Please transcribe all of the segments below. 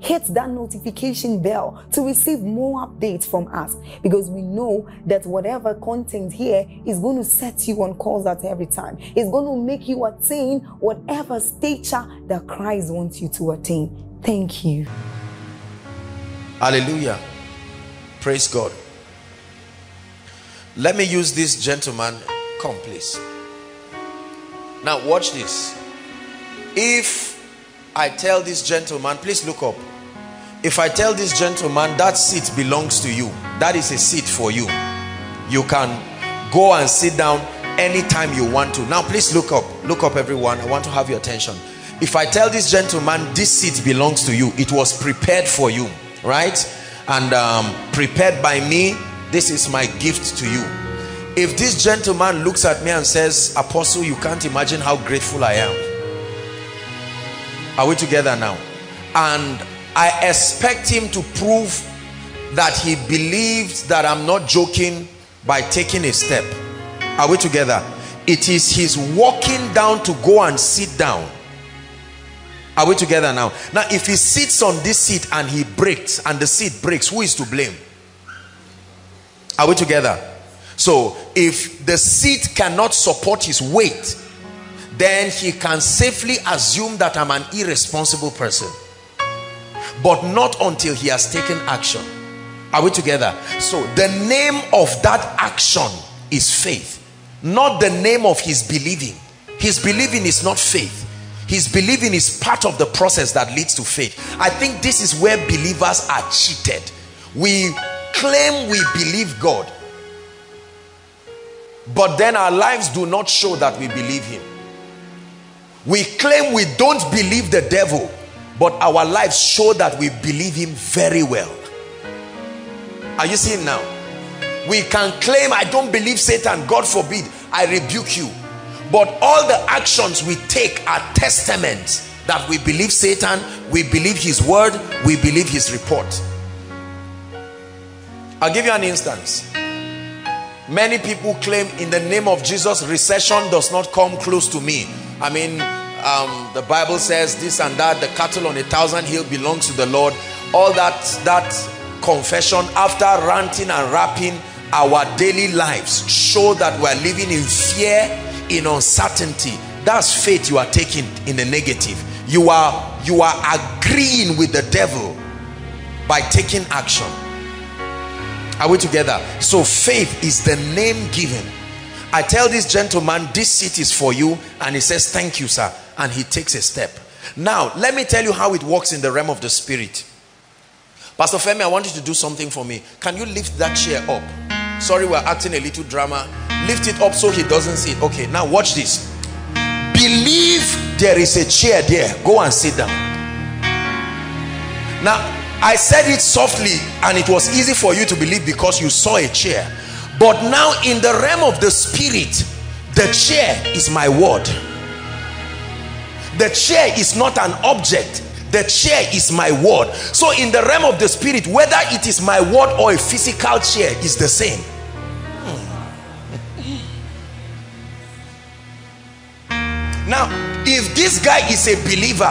Hit that notification bell to receive more updates from us, because we know that whatever content here is going to set you on course at every time. It's going to make you attain whatever stature that Christ wants you to attain. Thank you. Hallelujah. Praise God. Let me use this gentleman. Come, please. Now watch this. If I tell this gentleman, please look up. If I tell this gentleman that seat belongs to you, that is a seat for you. You can go and sit down anytime you want to. Now please look up. Look up, everyone. I want to have your attention. If I tell this gentleman this seat belongs to you, it was prepared for you, right? And prepared by me. This is my gift to you. If this gentleman looks at me and says, Apostle, you can't imagine how grateful I am. Are we together now? And I expect him to prove that he believed that I'm not joking by taking a step. Are we together? It is his walking down to go and sit down. Are we together now? Now, if he sits on this seat and he breaks and the seat breaks, who is to blame? Are we together? So, if the seat cannot support his weight, then he can safely assume that I'm an irresponsible person. But not until he has taken action. Are we together? So the name of that action is faith, not the name of his believing. His believing is not faith. His believing is part of the process that leads to faith. I think this is where believers are cheated. We claim we believe God, but then our lives do not show that we believe him. We claim we don't believe the devil, but our lives show that we believe him very well. Are you seeing now? We can claim I don't believe Satan, God forbid, I rebuke you. But all the actions we take are testaments that we believe Satan, we believe his word, we believe his report. I'll give you an instance. Many people claim in the name of Jesus, recession does not come close to me. I mean, the Bible says this and that, the cattle on a thousand hill belongs to the Lord. All that confession, after ranting and rapping, our daily lives show that we're living in fear, in uncertainty. That's faith you are taking in the negative. You are agreeing with the devil by taking action. Are we together? So faith is the name given. I tell this gentleman, this seat is for you, and he says, thank you, sir. And he takes a step. Now, let me tell you how it works in the realm of the spirit. Pastor Femi, I want you to do something for me. Can you lift that chair up? Sorry, we're acting a little drama. Lift it up so he doesn't see it. Okay, now watch this. Believe there is a chair there. Go and sit down. Now, I said it softly, and it was easy for you to believe because you saw a chair. But now in the realm of the spirit, the chair is my word. The chair is not an object. The chair is my word. So in the realm of the spirit, whether it is my word or a physical chair is the same. Now, if this guy is a believer,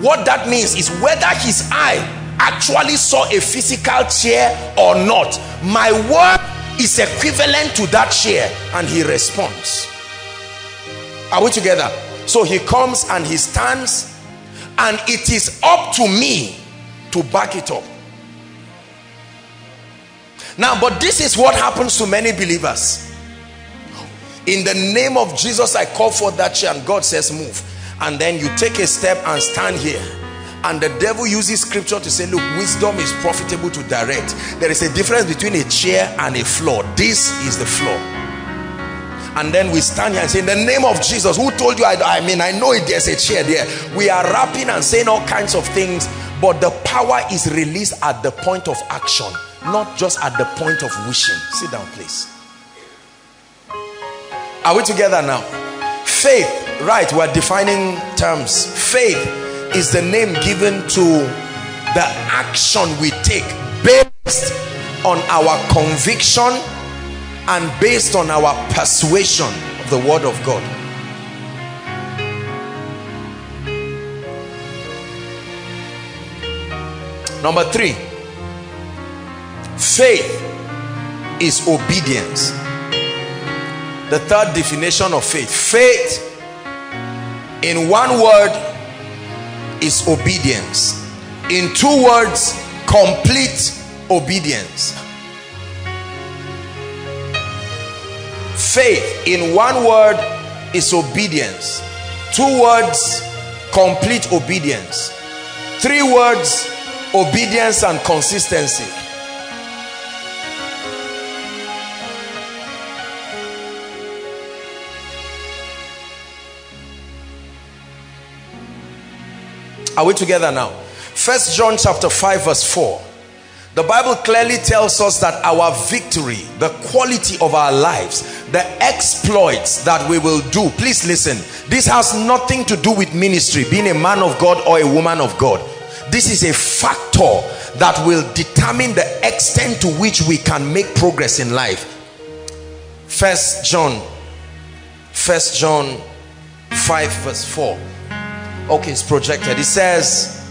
what that means is whether his eye actually saw a physical chair or not, my word is equivalent to that chair, and he responds. Are we together? So he comes and he stands, and it is up to me to back it up. Now, but this is what happens to many believers. In the name of Jesus, I call for that chair, and God says move. And then you take a step and stand here. And the devil uses scripture to say, look, wisdom is profitable to direct. There is a difference between a chair and a floor. This is the floor. And then we stand here and say, in the name of Jesus, who told you? I know there's a chair there. We are rapping and saying all kinds of things, but the power is released at the point of action, not just at the point of wishing. Sit down, please. Are we together now? Faith, right, we're defining terms. Faith is the name given to the action we take based on our conviction and based on our persuasion of the word of God. Number 3, faith is obedience. The third definition of faith. Faith, in one word, is obedience. In two words, complete obedience. Faith, in one word, is obedience. Two words, complete obedience. Three words, obedience and consistency. Are we together now? 1 John chapter 5 verse 4, the Bible clearly tells us that our victory, the quality of our lives, the exploits that we will do. Please listen, this has nothing to do with ministry, being a man of God or a woman of God. This is a factor that will determine the extent to which we can make progress in life. 1 John 5 verse 4. Okay, it's projected. It says,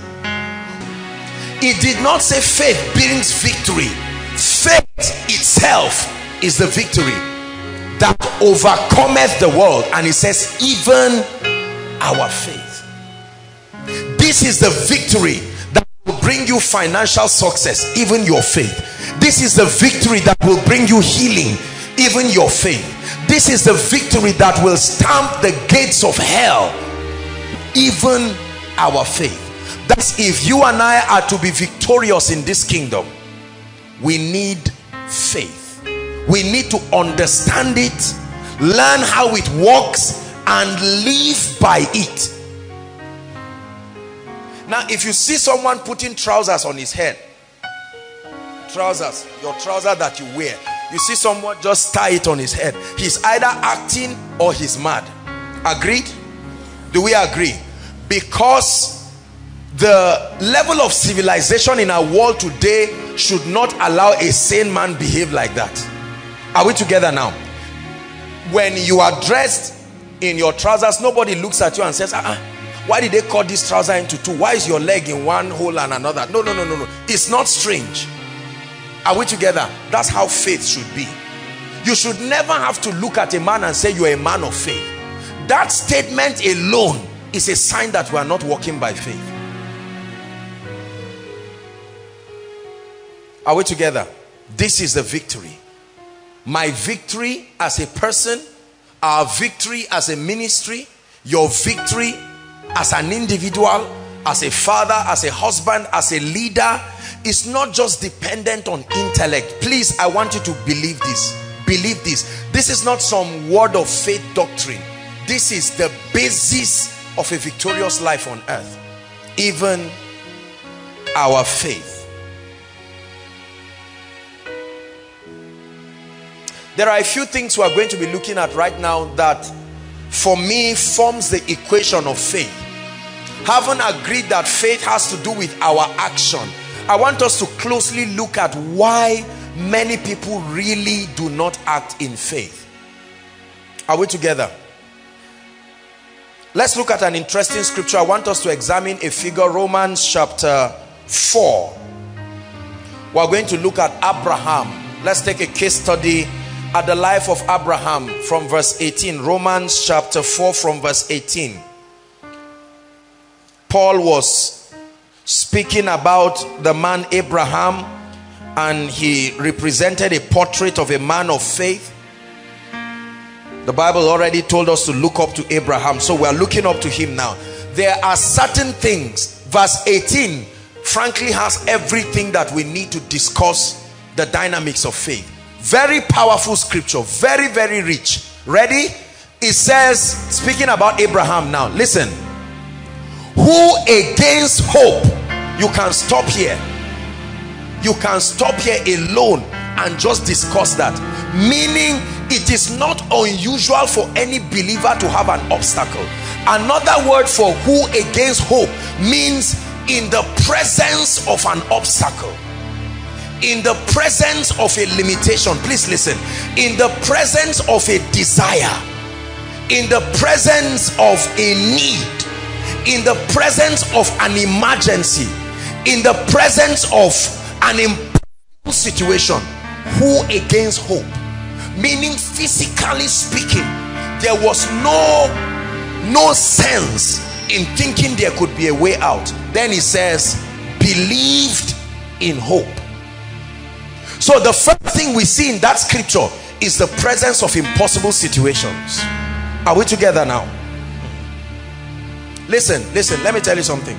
it did not say faith brings victory. Faith itself is the victory that overcometh the world. And it says, even our faith. This is the victory that will bring you financial success, even your faith. This is the victory that will bring you healing, even your faith. This is the victory that will stamp the gates of hell, even our faith. That's if you and I are to be victorious in this kingdom, we need faith. We need to understand it, learn how it works, and live by it. Now, if you see someone putting trousers on his head, trousers, your trouser that you wear, you see someone just tie it on his head, he's either acting or he's mad. Agreed? Do we agree? Because the level of civilization in our world today should not allow a sane man behave like that. Are we together now? When you are dressed in your trousers, nobody looks at you and says, why did they cut this trouser into two? Why is your leg in one hole and another? No. It's not strange. Are we together? That's how faith should be. You should never have to look at a man and say you're a man of faith. That statement alone is a sign that we are not walking by faith. Are we together? This is the victory. My victory as a person, our victory as a ministry, your victory as an individual, as a father, as a husband, as a leader, is not just dependent on intellect. Please, I want you to believe this. Believe this. This is not some word of faith doctrine. This is the basis of a victorious life on earth. Even our faith. There are a few things we are going to be looking at right now that for me forms the equation of faith. Having agreed that faith has to do with our action, I want us to closely look at why many people really do not act in faith. Are we together? Let's look at an interesting scripture. I want us to examine a figure, Romans chapter 4. We're going to look at Abraham. Let's take a case study at the life of Abraham from verse 18. Romans chapter 4 from verse 18. Paul was speaking about the man Abraham, and he represented a portrait of a man of faith. The Bible already told us to look up to Abraham, so we are looking up to him now. There are certain things. Verse 18 frankly has everything that we need to discuss the dynamics of faith. Very powerful scripture, very, very rich. Ready? It says, speaking about Abraham now, listen. Who against hope, you can stop here. You can stop here alone and just discuss that. Meaning, it is not unusual for any believer to have an obstacle. Another word for who against hope means in the presence of an obstacle. In the presence of a limitation, please listen. In the presence of a desire. In the presence of a need. In the presence of an emergency. In the presence of an impossible situation. Who against hope? Meaning, physically speaking, there was no sense in thinking there could be a way out. Then he says, believed in hope. So the first thing we see in that scripture is the presence of impossible situations. Are we together now? Listen, let me tell you something.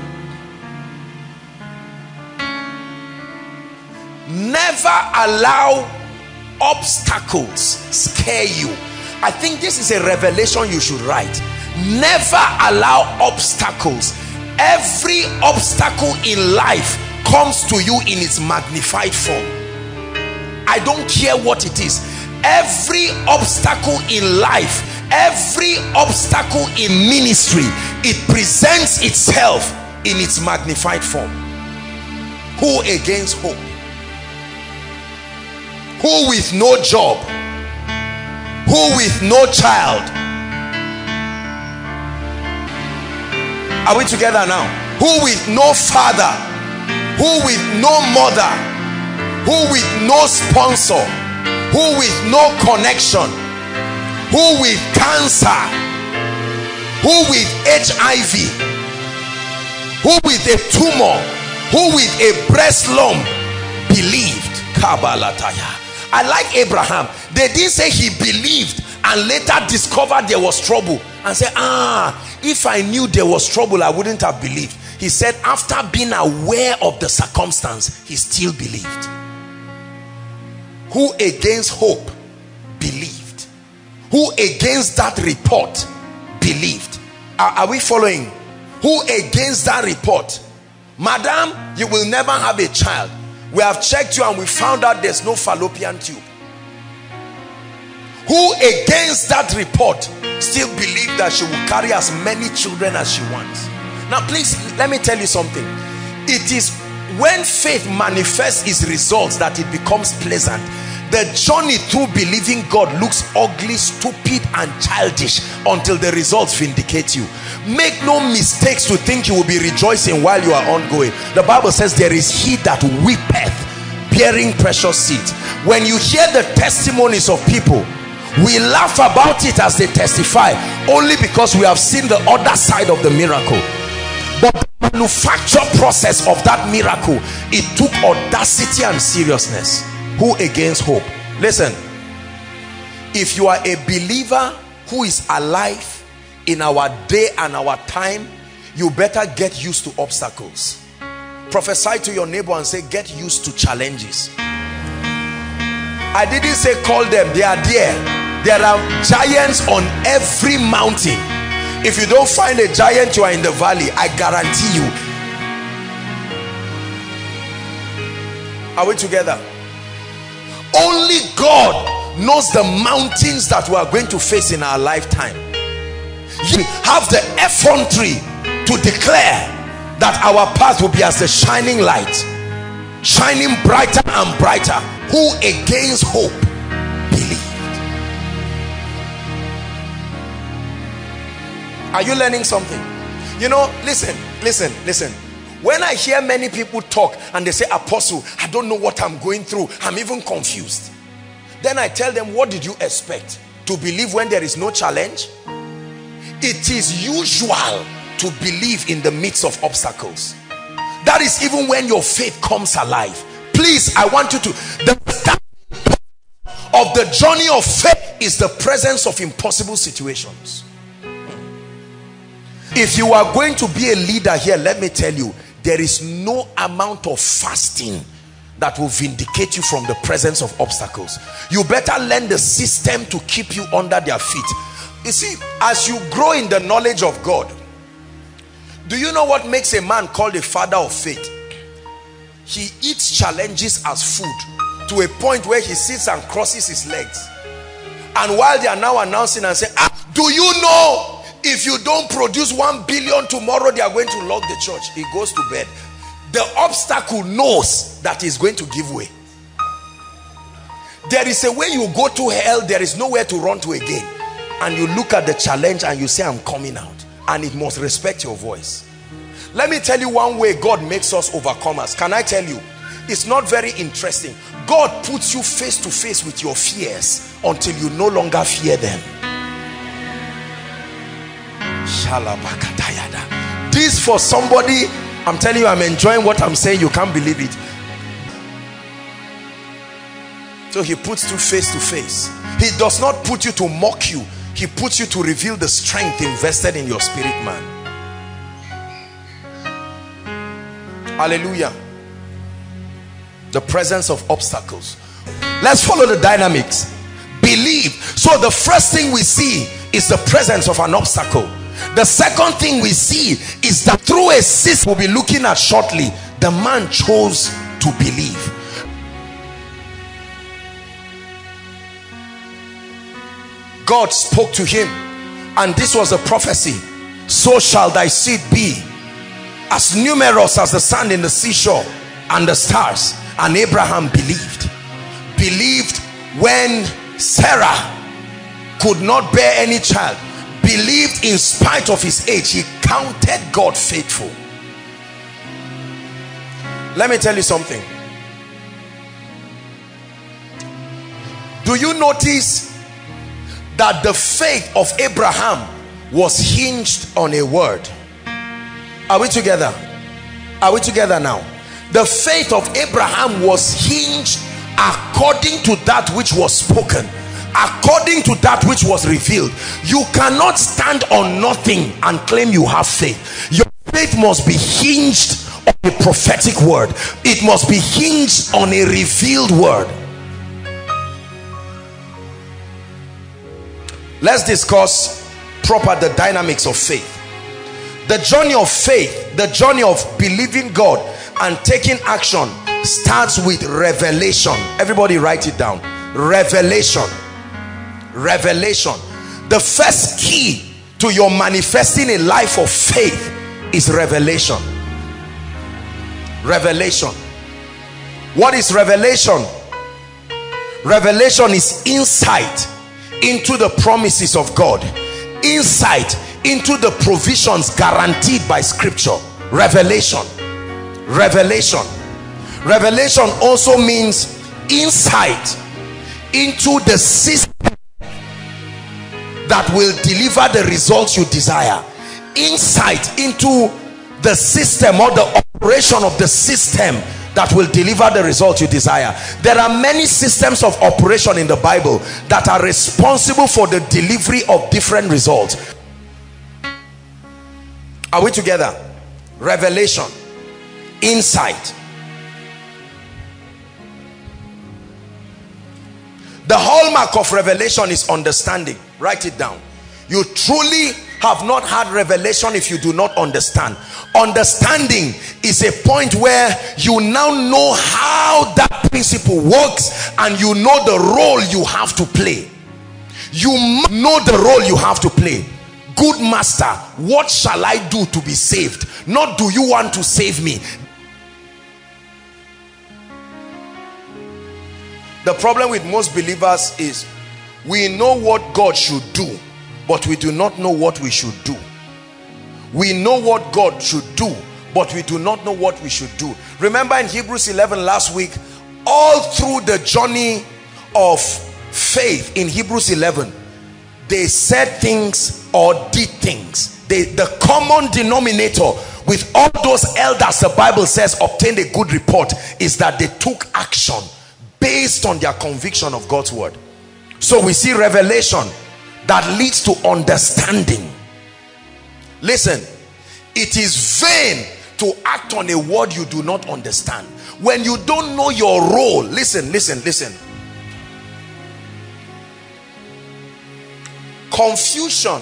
Never allow obstacles scare you. I think this is a revelation you should write. Never allow obstacles. Every obstacle in life comes to you in its magnified form. I don't care what it is. Every obstacle in life, every obstacle in ministry, it presents itself in its magnified form. Who against hope? Who with no job? Who with no child? Are we together now? Who with no father? Who with no mother? Who with no sponsor? Who with no connection? Who with cancer? Who with HIV? Who with a tumor? Who with a breast lump? Believed. Kabalataya. I like Abraham. They didn't say he believed and later discovered there was trouble and said, if I knew there was trouble, I wouldn't have believed. He said after being aware of the circumstance, he still believed. Who against hope? Believed. Who against that report? Believed. Are we following? Who against that report? Madam, you will never have a child. We have checked you and we found out there's no fallopian tube. Who against that report still believe that she will carry as many children as she wants? Now please, let me tell you something. It is when faith manifests its results that it becomes pleasant. The journey through believing God looks ugly, stupid, and childish until the results vindicate you. Make no mistakes to think you will be rejoicing while you are ongoing. The Bible says there is he that weepeth, bearing precious seed. When you hear the testimonies of people, we laugh about it as they testify, only because we have seen the other side of the miracle. But the manufacture process of that miracle, it took audacity and seriousness. Who against hope? Listen, if you are a believer who is alive in our day and our time, you better get used to obstacles. Prophesy to your neighbor and say, get used to challenges. I didn't say call them, they are there. There are giants on every mountain. If you don't find a giant, you are in the valley. I guarantee you. Are we together? Only God knows the mountains that we are going to face in our lifetime. You have the effrontery to declare that our path will be as the shining light, shining brighter and brighter. Who against hope? Believed. Are you learning something? You know, listen. When I hear many people talk and they say, Apostle, I don't know what I'm going through. I'm even confused. Then I tell them, what did you expect? To believe when there is no challenge? It is usual to believe in the midst of obstacles. That is even when your faith comes alive. please, I want you to, the starting point of the journey of faith is the presence of impossible situations. If you are going to be a leader here, let me tell you, there is no amount of fasting that will vindicate you from the presence of obstacles. You better learn the system to keep you under their feet. You see, as you grow in the knowledge of God, do you know what makes a man called a father of faith? He eats challenges as food to a point where he sits and crosses his legs. And while they are now announcing and saying, do you know if you don't produce 1 billion tomorrow, they are going to lock the church? He goes to bed. The obstacle knows that he's going to give way. There is a way you go to hell, there is nowhere to run to again. And you look at the challenge and you say, I'm coming out. And it must respect your voice. Let me tell you one way God makes us overcomers. Can I tell you? It's not very interesting. God puts you face to face with your fears until you no longer fear them. This for somebody, I'm telling you, I'm enjoying what I'm saying. You can't believe it. So he puts you face to face. He does not put you to mock you. He puts you to reveal the strength invested in your spirit man. Hallelujah. The presence of obstacles. Let's follow the dynamics. Believe. So the first thing we see is the presence of an obstacle. The second thing we see is that through a system we'll be looking at shortly, the man chose to believe. God spoke to him, and this was a prophecy: so shall thy seed be, as numerous as the sand in the seashore and the stars. And Abraham believed when Sarah could not bear any child. Believed in spite of his age. He counted God faithful. Let me tell you something. Do you notice that the faith of Abraham was hinged on a word? Are we together? Are we together now? The faith of Abraham was hinged according to that which was spoken, according to that which was revealed. You cannot stand on nothing and claim you have faith. Your faith must be hinged on a prophetic word. It must be hinged on a revealed word. Let's discuss proper the dynamics of faith. The journey of faith, the journey of believing God and taking action, starts with revelation. Everybody write it down. Revelation. Revelation. The first key to your manifesting a life of faith is revelation. Revelation. What is revelation? Revelation is insight into the promises of God, insight into the provisions guaranteed by Scripture. Revelation. Revelation. Revelation also means insight into the system that will deliver the results you desire. Insight into the system or the operation of the system that will deliver the result you desire. There are many systems of operation in the Bible that are responsible for the delivery of different results. Are we together? Revelation, insight. The hallmark of revelation is understanding. Write it down. You truly have not had revelation if you do not understand. Understanding is a point where you now know how that principle works, and you know the role you have to play. You know the role you have to play. Good master, what shall I do to be saved? Not do you want to save me? The problem with most believers is we know what God should do, but we do not know what we should do. We know what God should do, but we do not know what we should do. Remember in Hebrews 11 last week, all through the journey of faith in Hebrews 11, they said things or did things. The common denominator with all those elders, the Bible says, obtained a good report, is that they took action based on their conviction of God's word. So we see revelation that leads to understanding. Listen, it is vain to act on a word you do not understand. When you don't know your role, listen. Confusion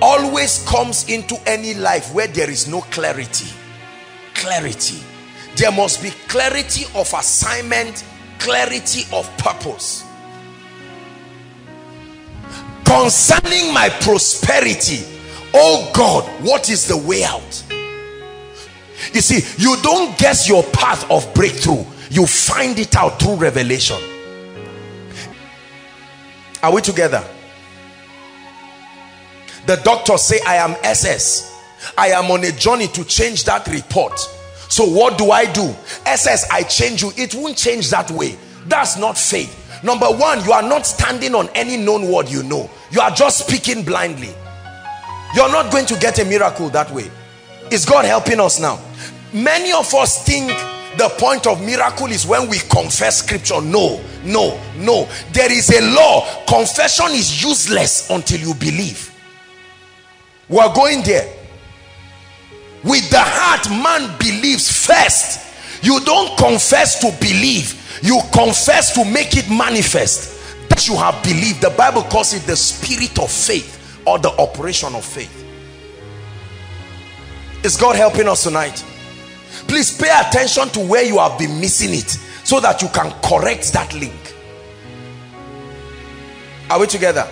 always comes into any life where there is no clarity. Clarity. There must be clarity of assignment, clarity of purpose. Concerning my prosperity, oh God, what is the way out? You see, you don't guess your path of breakthrough. You find it out through revelation. Are we together? The doctors say, I am SS. I am on a journey to change that report. So what do I do? SS, I change you. It won't change that way. That's not faith. Number one, you are not standing on any known word you know. You are just speaking blindly. You're not going to get a miracle that way. Is God helping us now? Many of us think the point of miracle is when we confess scripture. No. There is a law. Confession is useless until you believe. We are going there. With the heart man believes first. You don't confess to believe, you confess to make it manifest that you have believed. The Bible calls it the spirit of faith or the operation of faith. Is God helping us tonight? Please pay attention to where you have been missing it so that you can correct that link. Are we together?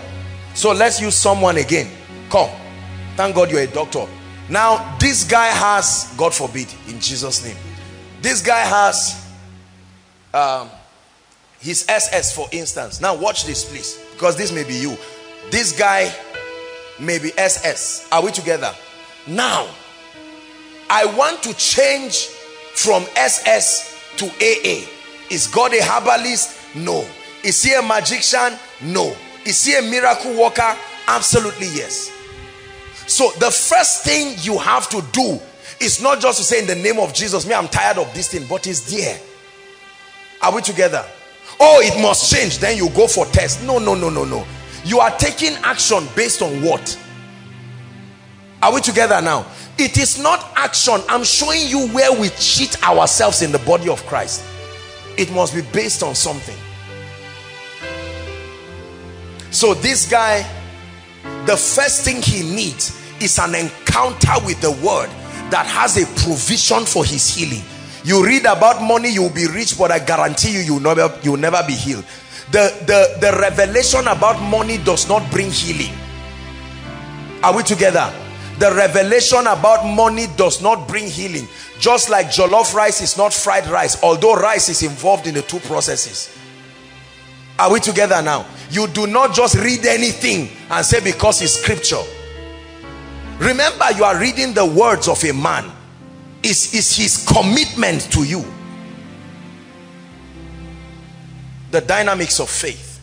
So let's use someone again. Come. Thank God you're a doctor. Now, this guy has, God forbid, in Jesus' name, this guy has his SS, for instance. Now, watch this, please, because this may be you. This guy may be SS. Are we together? Now, I want to change from SS to AA. Is God a herbalist? No. Is he a magician? No. Is he a miracle worker? Absolutely yes. So the first thing you have to do is not just to say in the name of Jesus, me, I'm tired of this thing, but it's there. Are we together? Oh, it must change. Then you go for test. No. You are taking action based on what? Are we together now? It is not action. I'm showing you where we cheat ourselves in the body of Christ. It must be based on something. So this guy, the first thing he needs is an encounter with the word that has a provision for his healing. You read about money, you'll be rich, but I guarantee you, you'll never be healed. The revelation about money does not bring healing. Are we together? The revelation about money does not bring healing. Just like jollof rice is not fried rice, although rice is involved in the two processes. Are we together now? You do not just read anything and say because it's scripture. Remember, you are reading the words of a man. It's his commitment to you. The dynamics of faith.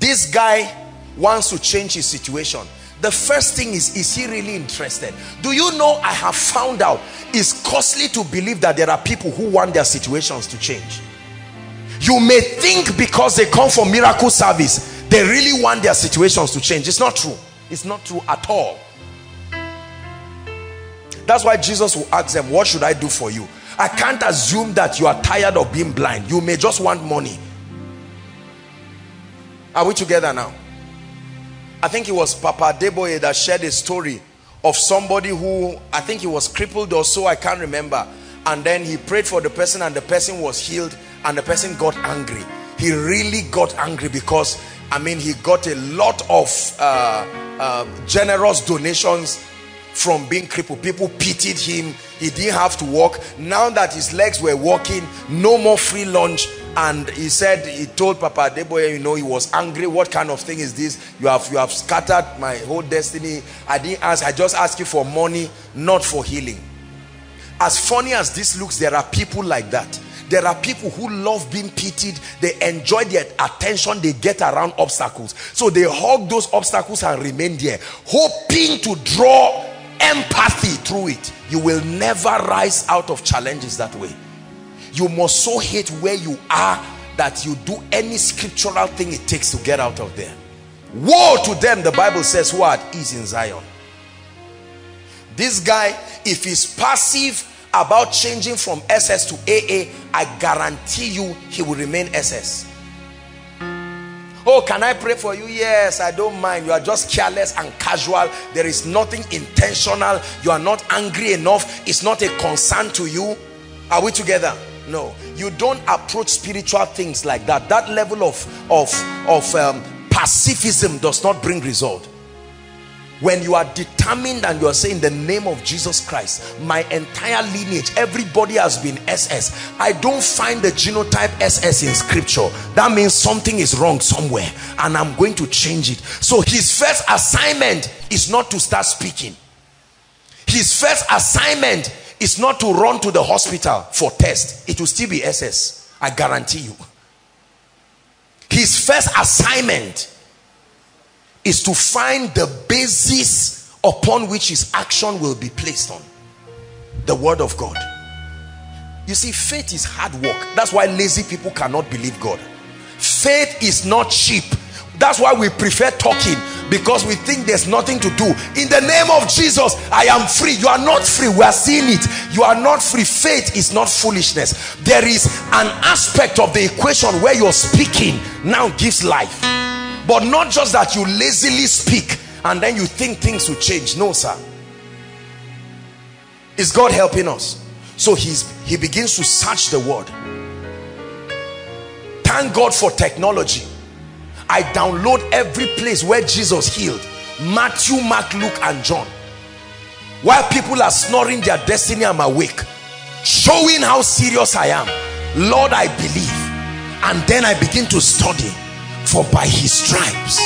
This guy wants to change his situation. The first thing is he really interested? Do you know, I have found out it's costly to believe that there are people who want their situations to change. You may think because they come for miracle service, they really want their situations to change. It's not true. It's not true at all. That's why Jesus will ask them, what should I do for you? I can't assume that you are tired of being blind. You may just want money. Are we together now? I think it was Papa Deboe that shared a story of somebody who, I think he was crippled or so, I can't remember. And then he prayed for the person and the person was healed, and the person got angry. He really got angry because, I mean, he got a lot of generous donations from being crippled. People pitied him. He didn't have to walk. Now that his legs were walking, no more free lunch. And he said, he told Papa Deboe, you know, he was angry. What kind of thing is this? You have scattered my whole destiny. I didn't ask. I just asked you for money, not for healing. As funny as this looks, there are people like that. There are people who love being pitied. They enjoy their attention. They get around obstacles. So they hug those obstacles and remain there, hoping to draw empathy through it, you will never rise out of challenges that way. You must so hate where you are that you do any scriptural thing it takes to get out of there. Woe to them, the Bible says, who are at ease in Zion. This guy, if he's passive about changing from SS to AA, I guarantee you he will remain SS. Oh, can I pray for you? Yes, I don't mind. You are just careless and casual. There is nothing intentional. You are not angry enough. It's not a concern to you. Are we together? No. You don't approach spiritual things like that. That level of pacifism does not bring result. When you are determined and you are saying, in the name of Jesus Christ, my entire lineage, everybody has been SS. I don't find the genotype SS in scripture. That means something is wrong somewhere and I'm going to change it. So his first assignment is not to start speaking. His first assignment is not to run to the hospital for test. It will still be SS. I guarantee you. His first assignment is to find the basis upon which his action will be placed on. The word of God. You see, faith is hard work. That's why lazy people cannot believe God. Faith is not cheap. That's why we prefer talking, because we think there's nothing to do. In the name of Jesus, I am free. You are not free. We are seeing it. You are not free. Faith is not foolishness. There is an aspect of the equation where you're speaking now gives life. But not just that you lazily speak and then you think things will change. No, sir. Is God helping us? So he begins to search the word. Thank God for technology. I download every place where Jesus healed. Matthew, Mark, Luke, and John. While people are snoring their destiny, I'm awake. Showing how serious I am. Lord, I believe. And then I begin to study. For by his stripes,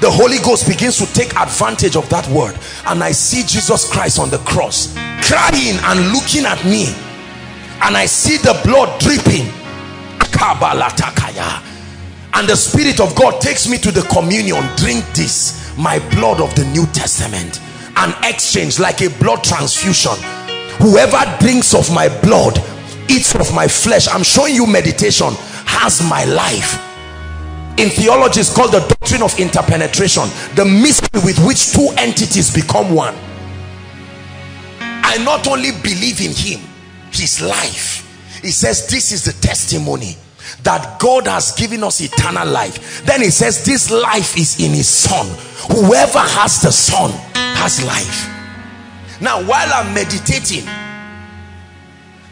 the Holy Ghost begins to take advantage of that word. And I see Jesus Christ on the cross, crying and looking at me. And I see the blood dripping. And the Spirit of God takes me to the communion. Drink this, my blood of the New Testament. An exchange, like a blood transfusion. Whoever drinks of my blood, eats of my flesh. I'm showing you meditation. Has my life. In theology, it's called the doctrine of interpenetration, the mystery with which two entities become one. I not only believe in him, his life. He says this is the testimony that God has given us eternal life. Then he says this life is in his son. Whoever has the son has life. Now while I'm meditating,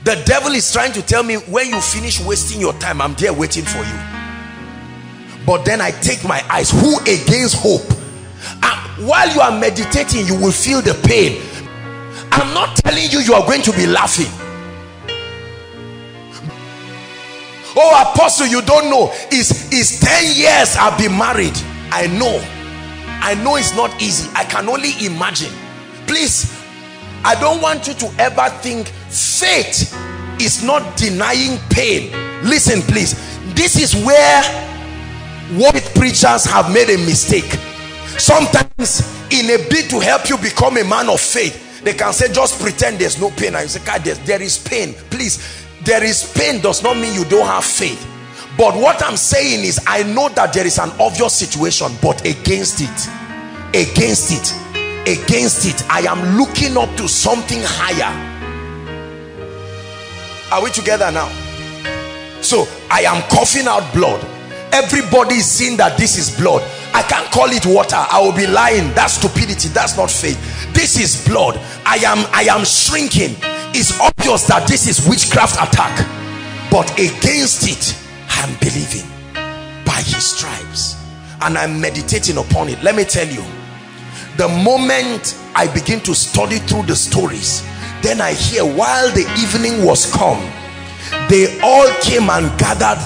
the devil is trying to tell me, when you finish wasting your time, I'm there waiting for you. But then I take my eyes, who against hope? And while you are meditating, you will feel the pain. I'm not telling you you are going to be laughing. Oh, Apostle, you don't know. It's 10 years I've been married. I know. I know it's not easy. I can only imagine. Please, I don't want you to ever think faith is not denying pain. Listen, please. This is where word preachers have made a mistake. Sometimes, in a bid to help you become a man of faith, they can say, just pretend there's no pain. And you say, God, there is pain. Please, there is pain does not mean you don't have faith. But what I'm saying is, I know that there is an obvious situation, but against it, against it, against it, I am looking up to something higher. Are we together now? So I am coughing out blood. Everybody is seeing that this is blood. I can't call it water. I will be lying. That's stupidity. That's not faith. This is blood. I am shrinking. It's obvious that this is witchcraft attack. But against it, I'm believing by his stripes. And I'm meditating upon it. Let me tell you, the moment I begin to study through the stories, then I hear, while the evening was come, they all came and gathered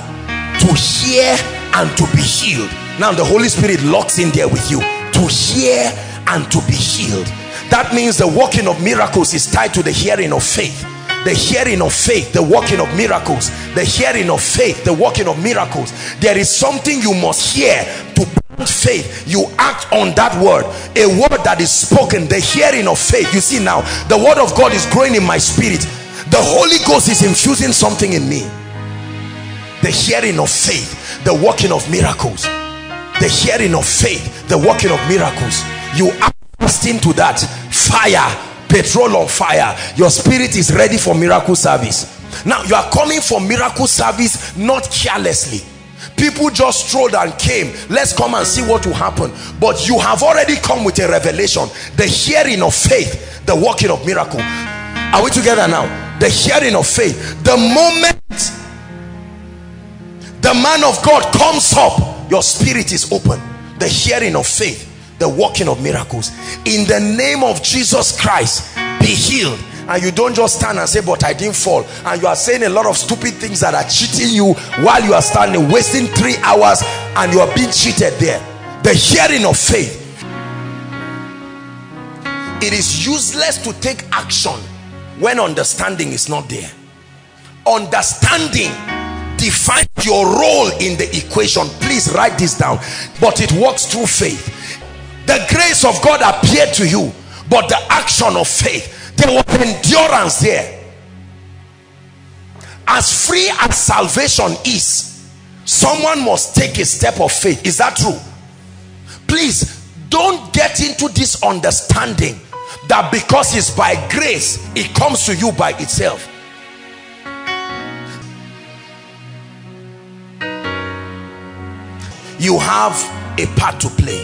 to hear and to be healed. Now the Holy Spirit locks in there with you, to hear and to be healed. That means the working of miracles is tied to the hearing of faith. The hearing of faith, the working of miracles. The hearing of faith, the working of miracles. There is something you must hear to put faith, you act on that word. A word that is spoken, the hearing of faith. You see now, the word of God is growing in my spirit. The Holy Ghost is infusing something in me. The hearing of faith, the working of miracles. The hearing of faith, the working of miracles. You are passing to that fire. Petrol on fire. Your spirit is ready for miracle service. Now you are coming for miracle service, not carelessly. People just strolled and came, let's come and see what will happen. But you have already come with a revelation, the hearing of faith, the working of miracle. Are we together now? The hearing of faith. The moment the man of God comes up, your spirit is open. The hearing of faith, the working of miracles. In the name of Jesus Christ, be healed. And you don't just stand and say, but I didn't fall. And you are saying a lot of stupid things that are cheating you while you are standing, wasting 3 hours, and you are being cheated there. The hearing of faith. It is useless to take action when understanding is not there. Understanding defines your role in the equation. Please write this down. But it works through faith. The grace of God appeared to you, but the action of faith, there was endurance there. As free as salvation is, someone must take a step of faith. Is that true? Please don't get into this understanding that because it's by grace, it comes to you by itself. You have a part to play.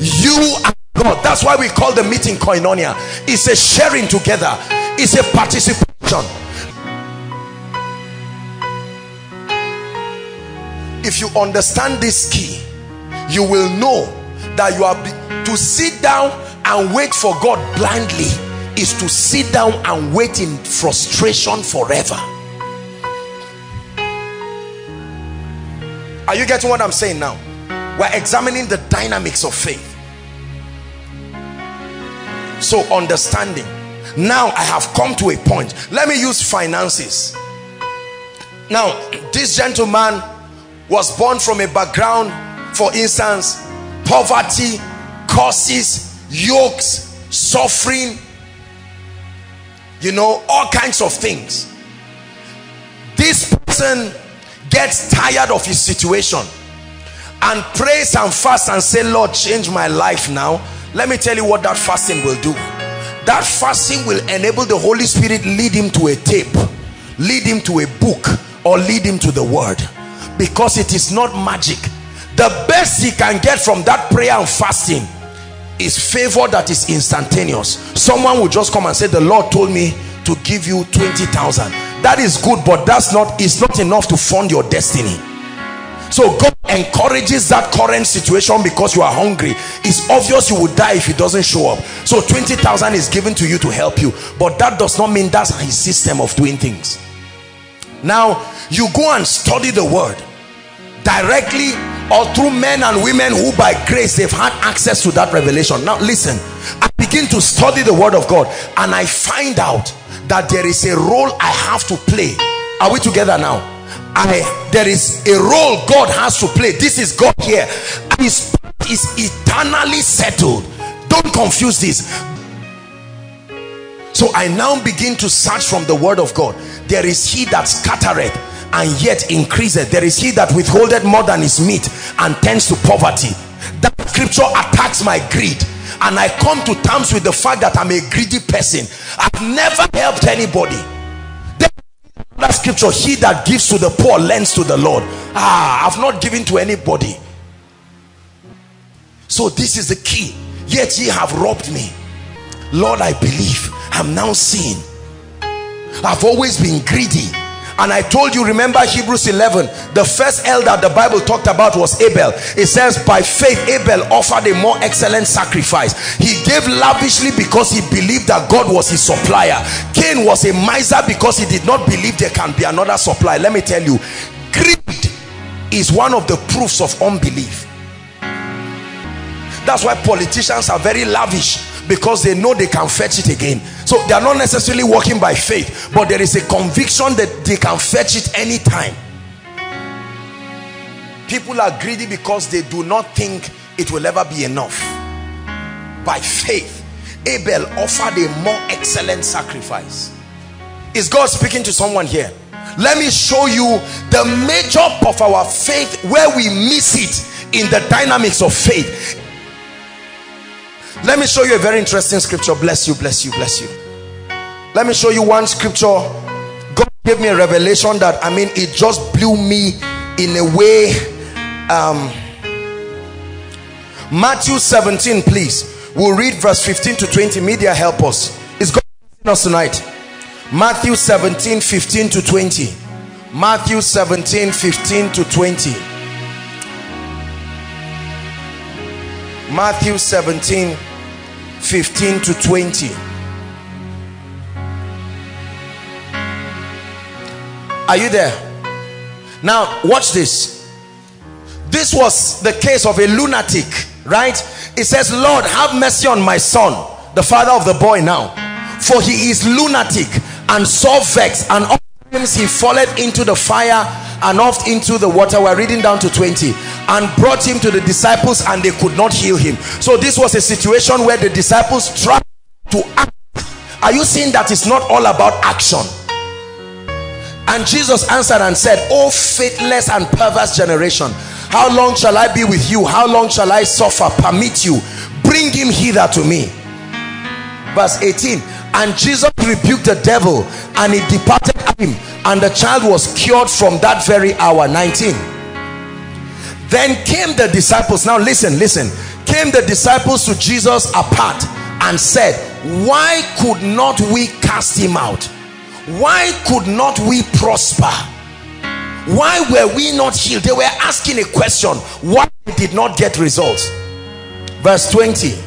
You and God. That's why we call the meeting koinonia. It's a sharing together. It's a participation. If you understand this key, you will know that you are to sit down and wait for God blindly is to sit down and wait in frustration forever. Are you getting what I'm saying now? We're examining the dynamics of faith. So understanding. Now I have come to a point. Let me use finances. Now this gentleman was born from a background, for instance, poverty, curses, yokes, suffering, you know, all kinds of things. This person gets tired of his situation and prays and fast and say, Lord, change my life now. Let me tell you what that fasting will do. That fasting will enable the Holy Spirit lead him to a tape, lead him to a book, or lead him to the word. Because it is not magic. The best he can get from that prayer and fasting is favor that is instantaneous. Someone will just come and say, the Lord told me to give you 20,000. That is good, but that's not, it's not enough to fund your destiny. So God encourages that current situation because you are hungry. It's obvious you will die if it doesn't show up. So 20,000 is given to you to help you. But that does not mean that's his system of doing things. Now, you go and study the word directly or through men and women who by grace they've had access to that revelation. Now listen, I begin to study the word of God and I find out that there is a role I have to play. Are we together now? There is a role God has to play. This is God here. His part is eternally settled. Don't confuse this. So I now begin to search from the word of God. There is he that scattereth and yet increaseth. There is he that withholdeth more than his meat and tends to poverty. That scripture attacks my greed. And I come to terms with the fact that I'm a greedy person. I've never helped anybody. That scripture, he that gives to the poor lends to the Lord. I've not given to anybody. So this is the key. Yet ye have robbed me. Lord, I believe. I'm now seeing. I've always been greedy. And I told you, remember Hebrews 11, the first elder the Bible talked about was Abel. It says, by faith Abel offered a more excellent sacrifice. He gave lavishly because he believed that God was his supplier. Cain was a miser because he did not believe there can be another supply. Let me tell you, greed is one of the proofs of unbelief. That's why politicians are very lavish, because they know they can fetch it again. So they are not necessarily walking by faith, but there is a conviction that they can fetch it anytime. People are greedy because they do not think it will never be enough. By faith, Abel offered a more excellent sacrifice. Is God speaking to someone here? Let me show you the measure of our faith, where we miss it in the dynamics of faith. Let me show you a very interesting scripture. Bless you, bless you, bless you. Let me show you one scripture. God gave me a revelation that, I mean, it just blew me in a way. Matthew 17, please. We'll read verse 15 to 20. Media, help us. Is God blessing us tonight? Matthew 17, 15 to 20. Matthew 17, 15 to 20. Matthew 17, 15 to 20. Are you there? Now, watch this. This was the case of a lunatic, right? It says, Lord, have mercy on my son, the father of the boy now, for he is lunatic and so vexed, and oftentimes he falleth into the fire and oft into the water. We're reading down to 20. And brought him to the disciples, and they could not heal him. So this was a situation where the disciples tried to act. Are you seeing that it's not all about action? And Jesus answered and said, O faithless and perverse generation, how long shall I be with you? How long shall I suffer? Permit you, bring him hither to me. Verse 18. And Jesus rebuked the devil, and he departed at him, and the child was cured from that very hour. 19. Then came the disciples, now listen, listen, came the disciples to Jesus apart and said, why could not we cast him out? Why could not we prosper? Why were we not healed? They were asking a question. Why did not get results? Verse 20.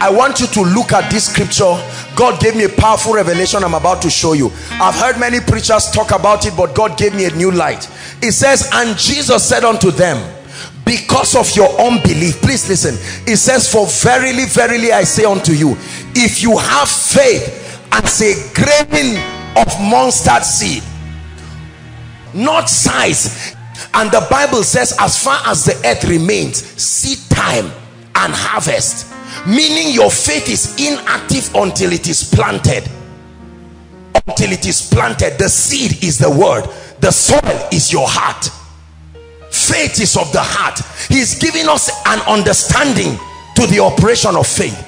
I want you to look at this scripture. God gave me a powerful revelation I'm about to show you. I've heard many preachers talk about it, but God gave me a new light. It says, and Jesus said unto them, because of your unbelief. Please listen. It says, for verily, verily, I say unto you, if you have faith as a grain of mustard seed, not size. And the Bible says, as far as the earth remains, seed time and harvest. Meaning your faith is inactive until it is planted. Until it is planted. The seed is the word. The soil is your heart. Faith is of the heart. He's giving us an understanding to the operation of faith.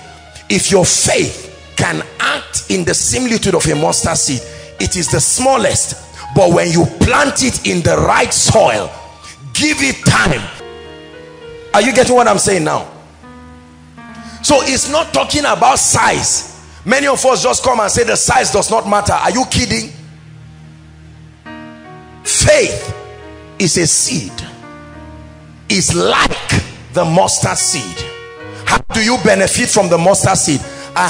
If your faith can act in the similitude of a mustard seed, it is the smallest, but when you plant it in the right soil, give it time. Are you getting what I'm saying now? So it's not talking about size. Many of us just come and say the size does not matter. Are you kidding? Faith is a seed. It's like the mustard seed. How do you benefit from the mustard seed? I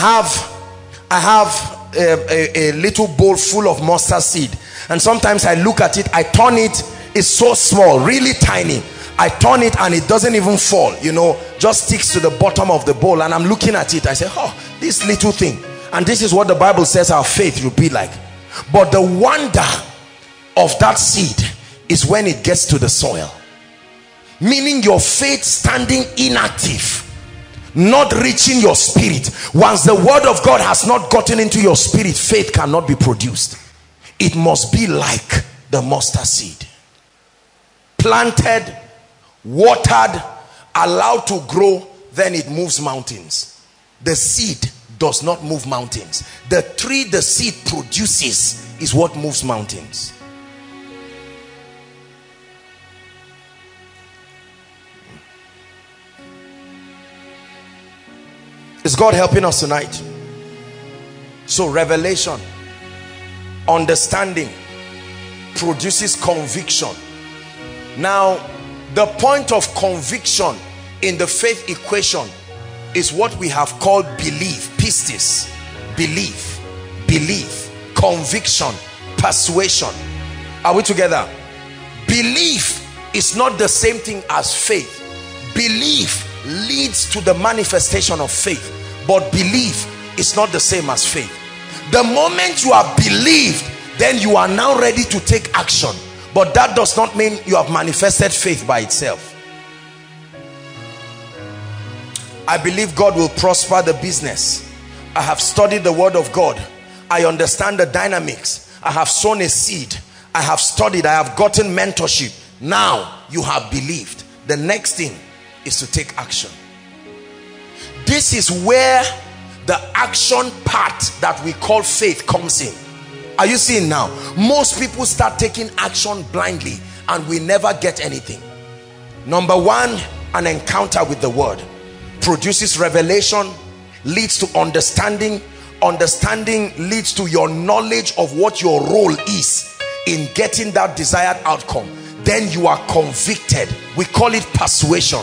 have a little bowl full of mustard seed, and sometimes I look at it, I turn it, it's so small, really tiny. I turn it and it doesn't even fall, you know, just sticks to the bottom of the bowl. And I'm looking at it, I say, oh, this little thing. And this is what the Bible says our faith will be like. But the wonder of that seed is when it gets to the soil. Meaning your faith standing inactive, not reaching your spirit. Once the word of God has not gotten into your spirit, faith cannot be produced. It must be like the mustard seed. Planted, watered, allowed to grow, then it moves mountains. The seed does not move mountains. The tree the seed produces is what moves mountains. Is God helping us tonight? So revelation, understanding produces conviction. Now, the point of conviction in the faith equation is what we have called belief, pistis, belief, belief, conviction, persuasion. Are we together? Belief is not the same thing as faith. Belief leads to the manifestation of faith, but belief is not the same as faith. The moment you are believed, then you are now ready to take action. But that does not mean you have manifested faith by itself. I believe God will prosper the business. I have studied the word of God. I understand the dynamics. I have sown a seed. I have studied. I have gotten mentorship. Now you have believed. The next thing is to take action. This is where the action part that we call faith comes in. Are you seeing now? Most people start taking action blindly and we never get anything. Number one, an encounter with the word produces revelation, leads to understanding. Understanding leads to your knowledge of what your role is in getting that desired outcome. Then you are convicted. We call it persuasion.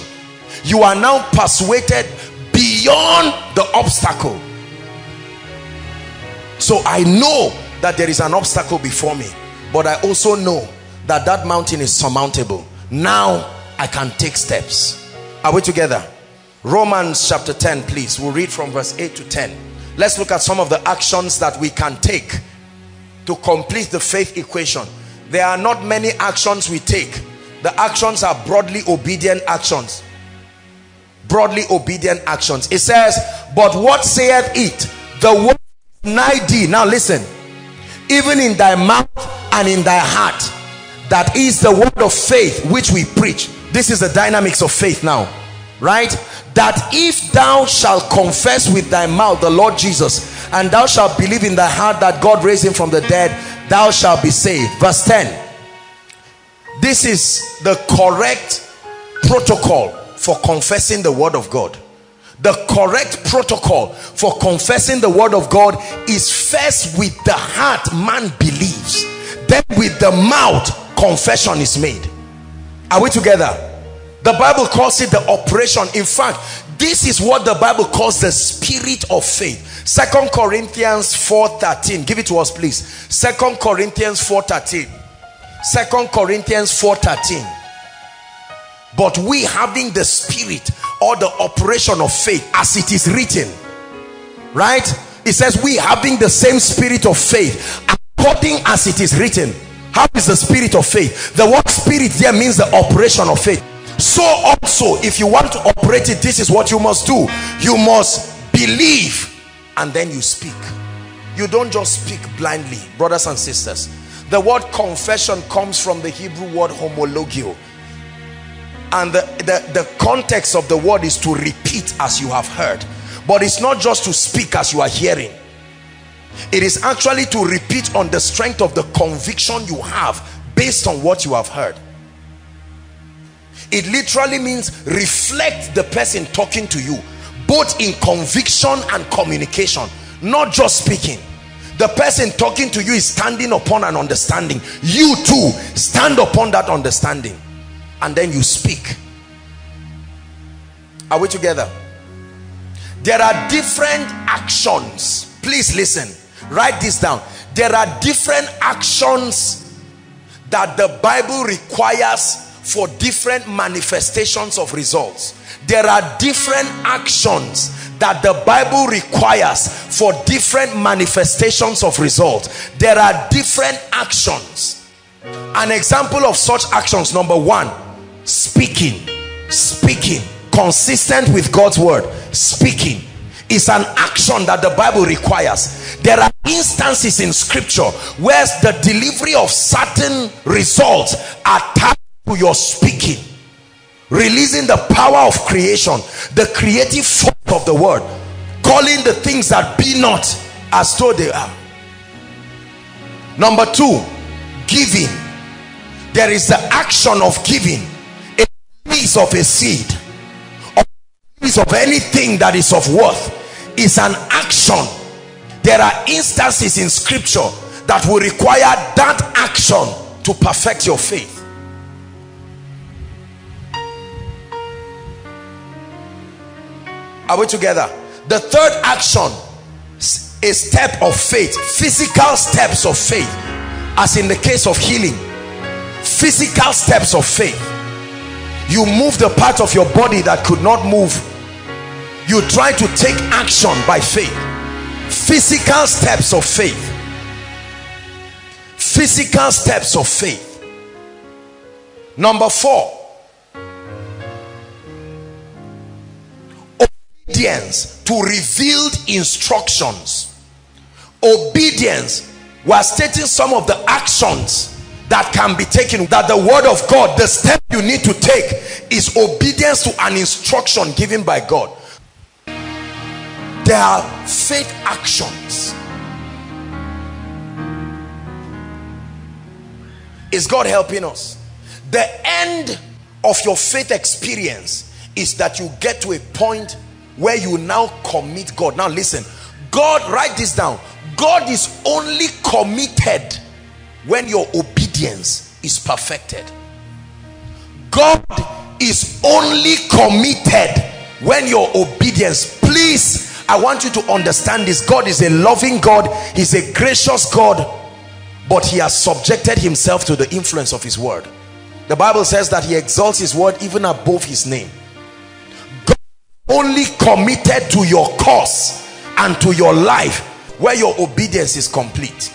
You are now persuaded beyond the obstacle. So I know that there is an obstacle before me, but I also know that that mountain is surmountable. Now I can take steps. Are we together? Romans chapter 10, please. We'll read from verse 8 to 10. Let's look at some of the actions that we can take to complete the faith equation. There are not many actions we take. The actions are broadly obedient actions. Broadly obedient actions. It says, but what saith it? The word is nigh thee. Now listen. Even in thy mouth and in thy heart. That is the word of faith which we preach. This is the dynamics of faith now. Right? That if thou shalt confess with thy mouth the Lord Jesus, and thou shalt believe in thy heart that God raised him from the dead, thou shalt be saved. Verse 10. This is the correct protocol for confessing the word of God. The correct protocol for confessing the word of God is first with the heart man believes, then with the mouth confession is made. Are we together? The Bible calls it the operation. In fact, this is what the Bible calls the spirit of faith. 2 Corinthians 4:13. Give it to us, please. 2 Corinthians 4:13. 2 Corinthians 4:13. But we having the spirit or the operation of faith as it is written. Right? It says we having the same spirit of faith according as it is written. How is the spirit of faith? The word spirit there means the operation of faith. So also, if you want to operate it, this is what you must do. You must believe and then you speak. You don't just speak blindly, brothers and sisters. The word confession comes from the Hebrew word homologio. And the context of the word is to repeat as you have heard. But it's not just to speak as you are hearing. It is actually to repeat on the strength of the conviction you have based on what you have heard. It literally means reflect the person talking to you, both in conviction and communication, not just speaking. The person talking to you is standing upon an understanding. You too stand upon that understanding and then you speak. Are we together? There are different actions. Please listen. Write this down. There are different actions that the Bible requires for different manifestations of results. There are different actions that the Bible requires for different manifestations of results. There are different actions. An example of such actions, number one, speaking. Speaking, consistent with God's word. Speaking is an action that the Bible requires. There are instances in scripture where the delivery of certain results are to your speaking, releasing the power of creation, the creative force of the word, calling the things that be not as though they are. Number two, giving. There is the action of giving a piece of a seed or a piece of anything that is of worth. Is an action. There are instances in scripture that will require that action to perfect your faith. Are we together? The third action is a step of faith. Physical steps of faith, as in the case of healing. Physical steps of faith. You move the part of your body that could not move. You try to take action by faith. Physical steps of faith. Physical steps of faith. Number four. obedience to revealed instructions. Obedience. We are stating some of the actions that can be taken, that the word of God, the step you need to take is obedience to an instruction given by God. There are faith actions. Is God helping us? The end of your faith experience is that you get to a point where you now commit God. Now listen, God, write this down. God is only committed when your obedience is perfected. God is only committed when your obedience. Please, I want you to understand this. God is a loving God. He's a gracious God. But he has subjected himself to the influence of his word. The Bible says that he exalts his word even above his name. God only committed to your cause and to your life where your obedience is complete.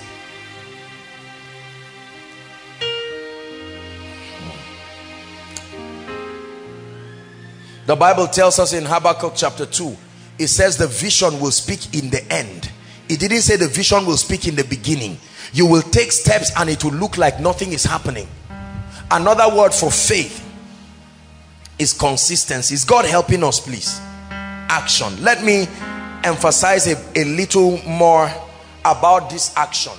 The Bible tells us in Habakkuk chapter 2, it says the vision will speak in the end. It didn't say the vision will speak in the beginning. You will take steps and it will look like nothing is happening. Another word for faith is consistency. Is God helping us, please? Action. Let me emphasize a little more about this action.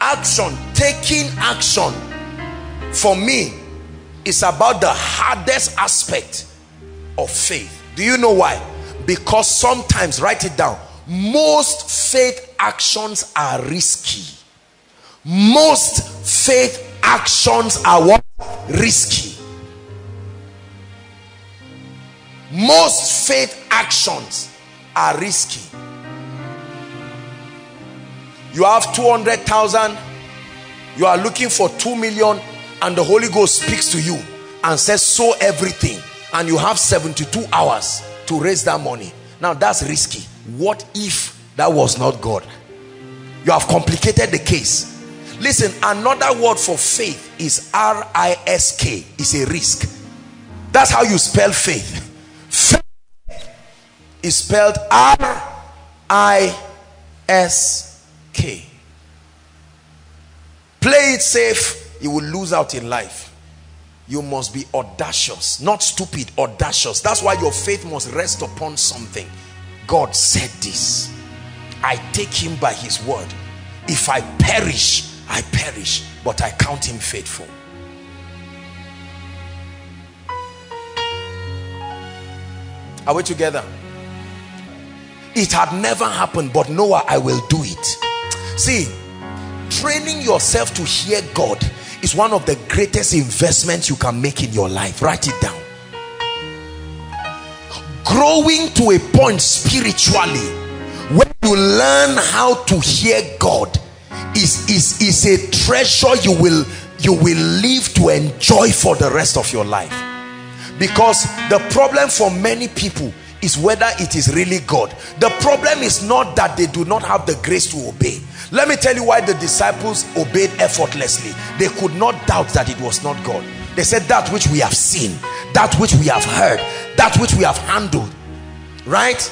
Action, taking action, for me, is about the hardest aspect of faith. Do you know why? Because sometimes, write it down, most faith actions are risky. Most faith actions are what? Risky. Most faith actions are risky. You have 200,000, you are looking for 2 million, and the Holy Ghost speaks to you and says, sow everything, and you have 72 hours to raise that money. Now that's risky. What if that was not God? You have complicated the case. Listen, another word for faith is R-I-S-K. It's a risk. That's how you spell faith. Faith is spelled R-I-S-K. Play it safe, you will lose out in life. You must be audacious, not stupid, audacious. That's why your faith must rest upon something. God said this. I take him by his word. If I perish, I perish, but I count him faithful. Are we together? It had never happened, but Noah, I will do it. See, training yourself to hear God is one of the greatest investments you can make in your life. Write it down. Growing to a point spiritually when you learn how to hear God is a treasure you will live to enjoy for the rest of your life. Because the problem for many people is whether it is really God. The problem is not that they do not have the grace to obey. Let me tell you why the disciples obeyed effortlessly. They could not doubt that it was not God. They said, that which we have seen, that which we have heard, that which we have handled, right?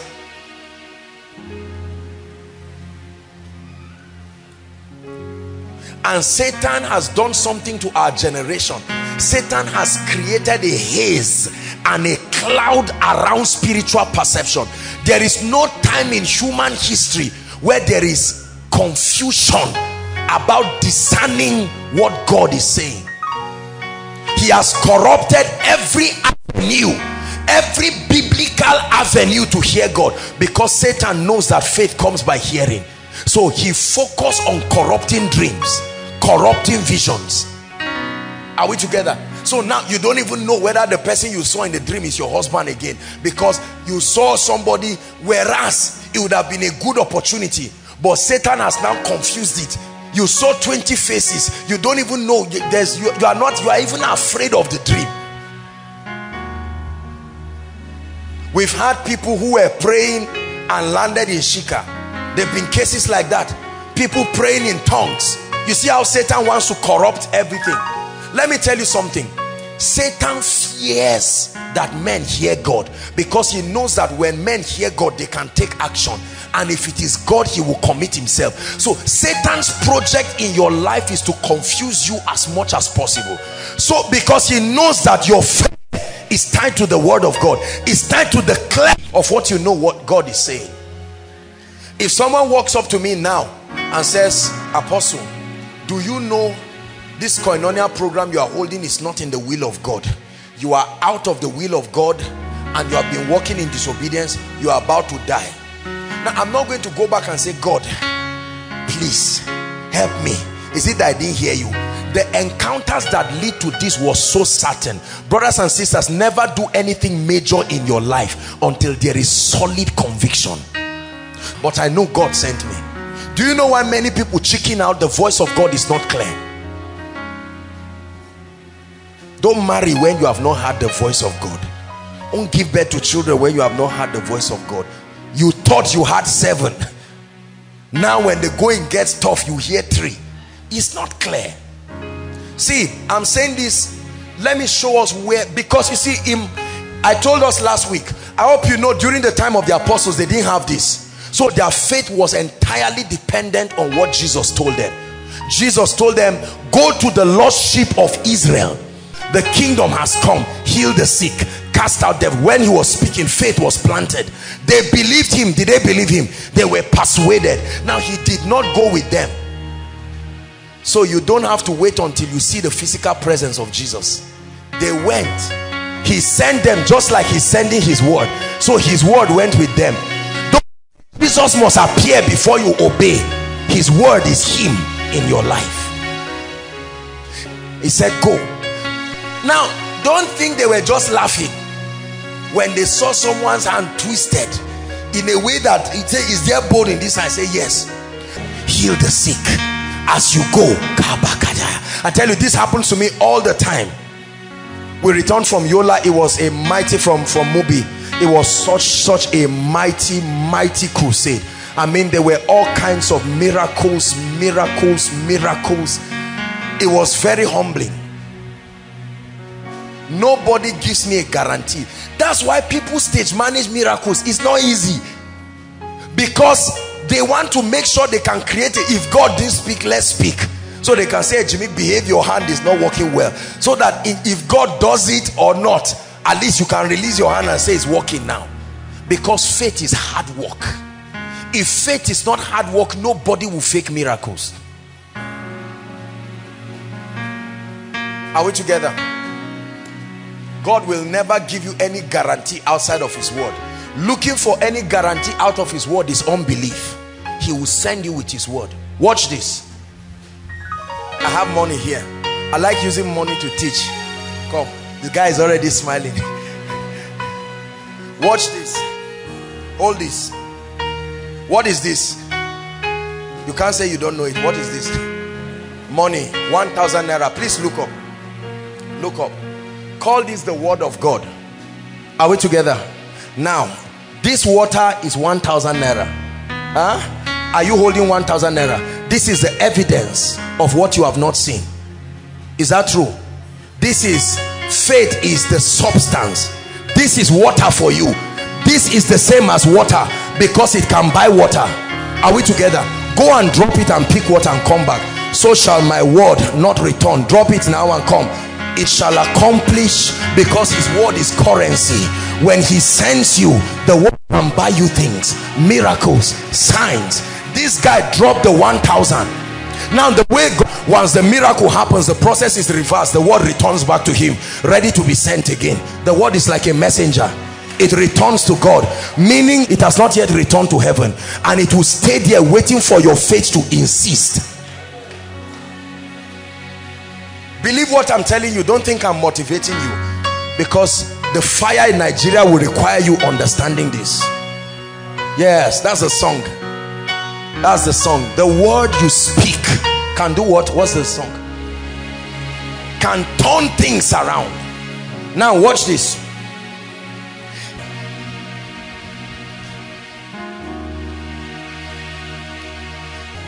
And Satan has done something to our generation. Satan has created a haze and a cloud around spiritual perception. There is no time in human history where there is confusion about discerning what God is saying. He has corrupted every avenue, every biblical avenue to hear God, because Satan knows that faith comes by hearing. So he focused on corrupting dreams, corrupting visions. Are we together? So now you don't even know whether the person you saw in the dream is your husband again, because you saw somebody whereas it would have been a good opportunity, but Satan has now confused it. You saw 20 faces. You don't even know. You are even afraid of the dream. We've had people who were praying and landed in Shika. There have been cases like that. People praying in tongues. You see how Satan wants to corrupt everything. Let me tell you something. Satan fears that men hear God, because he knows that when men hear God, they can take action, and if it is God, he will commit himself. So Satan's project in your life is to confuse you as much as possible. So because he knows that your faith is tied to the word of God, it's tied to the clear of what you know what God is saying. If someone walks up to me now and says, Apostle, do you know this koinonia program you are holding is not in the will of God? You are out of the will of God and you have been walking in disobedience. You are about to die. Now, I'm not going to go back and say, God, please help me. Is it that I didn't hear you? The encounters that lead to this was so certain. Brothers and sisters, never do anything major in your life until there is solid conviction. But I know God sent me. Do you know why many people chicken out? The voice of God is not clear. Don't marry when you have not heard the voice of God. Don't give birth to children when you have not heard the voice of God. You thought you had 7. Now when the going gets tough, you hear 3. It's not clear. See, I'm saying this. Let me show us where, because you see, I told us last week, I hope you know, during the time of the apostles, they didn't have this. So their faith was entirely dependent on what Jesus told them. Jesus told them, go to the lost sheep of Israel. The kingdom has come. Heal the sick. Cast out them. When he was speaking, faith was planted. They believed him. Did they believe him? They were persuaded. Now he did not go with them. So you don't have to wait until you see the physical presence of Jesus. They went. He sent them just like he's sending his word. So his word went with them. Jesus must appear before you obey. His word is him in your life. He said, go. Now, don't think they were just laughing when they saw someone's hand twisted in a way that it says, is there bone in this? I say, yes. Heal the sick as you go. I tell you, this happens to me all the time. We returned from Yola. It was a mighty from Mubi. It was such a mighty crusade. I mean, there were all kinds of miracles. It was very humbling. Nobody gives me a guarantee. That's why people stage manage miracles. It's not easy, because they want to make sure they can create it. If God didn't speak, let's speak. So they can say, Jimmy, behave, your hand is not working well, so that if God does it or not, at least you can release your hand and say it's working now. Because faith is hard work. If faith is not hard work, nobody will fake miracles. Are we together? God will never give you any guarantee outside of his word. Looking for any guarantee out of his word is unbelief. He will send you with his word. Watch this. I have money here. I like using money to teach. Come. The guy is already smiling. Watch this. Hold this. What is this? You can't say you don't know it. What is this? Money. 1,000 naira. Please look up. Look up. Call this the word of God. Are we together? Now, this water is 1,000 naira. Huh? Are you holding 1,000 naira? This is the evidence of what you have not seen. Is that true? This is... faith is the substance. This is water for you. This is the same as water, because it can buy water. Are we together? Go and drop it and pick water and come back. So shall my word not return. Drop it now and come. It shall accomplish, because his word is currency. When he sends you, the word can buy you things, miracles, signs. This guy dropped the 1,000. Now the way God, once the miracle happens, the process is reversed. The word returns back to him, ready to be sent again. The word is like a messenger. It returns to God, meaning it has not yet returned to heaven, and it will stay there waiting for your faith to insist. Believe what I'm telling you. Don't think I'm motivating you, because the fire in Nigeria will require you understanding this. Yes, that's a song. That's the song. The word you speak can do what? What's the song? Can turn things around. Now watch this.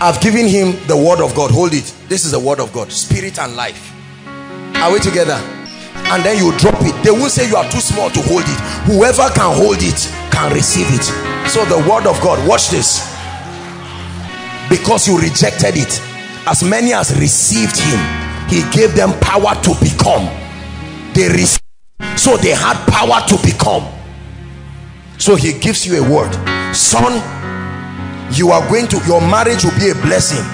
I've given him the word of God. Hold it. This is the word of God. Spirit and life. Are we together? and then you drop it, they won't say you are too small to hold it. Whoever can hold it can receive it. So the word of God, watch this, because you rejected it, as many as received him, he gave them power to become. They received, so they had power to become. So he gives you a word, son, you are going to, your marriage will be a blessing,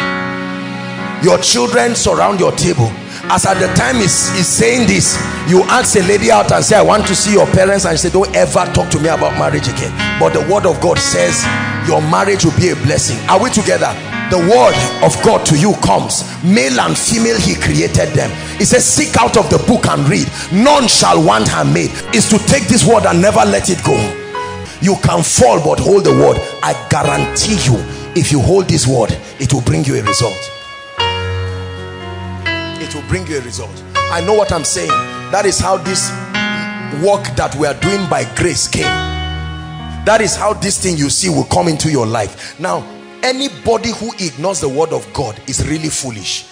your children surround your table. As at the time he's saying this, you ask a lady out and say, I want to see your parents, and she said, don't ever talk to me about marriage again. But the word of God says your marriage will be a blessing. Are we together? The word of God to you comes, male and female he created them. He says, seek out of the book and read, none shall want her maid. Is to take this word and never let it go. You can fall but hold the word. I guarantee you, if you hold this word, it will bring you a result. It will bring you a result. I know what I'm saying. That is how this work that we are doing by grace came. That is how this thing you see will come into your life. Now, anybody who ignores the word of God is really foolish.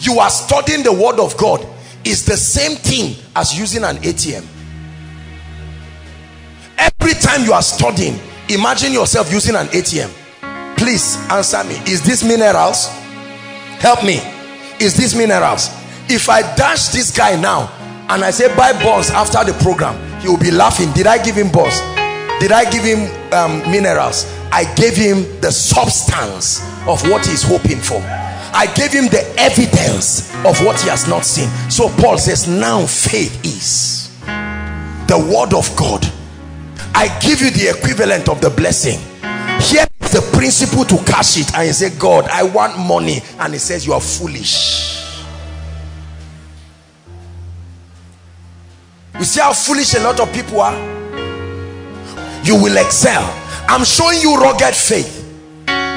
You are studying the word of God is the same thing as using an ATM. Every time you are studying, imagine yourself using an ATM. Please answer me. Is this minerals? Help me. Is this minerals? If I dash this guy now and I say buy balls after the program, he will be laughing. Did I give him balls? Did I give him minerals? I gave him the substance of what he's hoping for. I gave him the evidence of what he has not seen. So Paul says, now faith is the word of God. I give you the equivalent of the blessing. Here is the principle to cash it. And you say, God, I want money. And he says, you are foolish. You see how foolish a lot of people are? You will excel. I'm showing you rugged faith.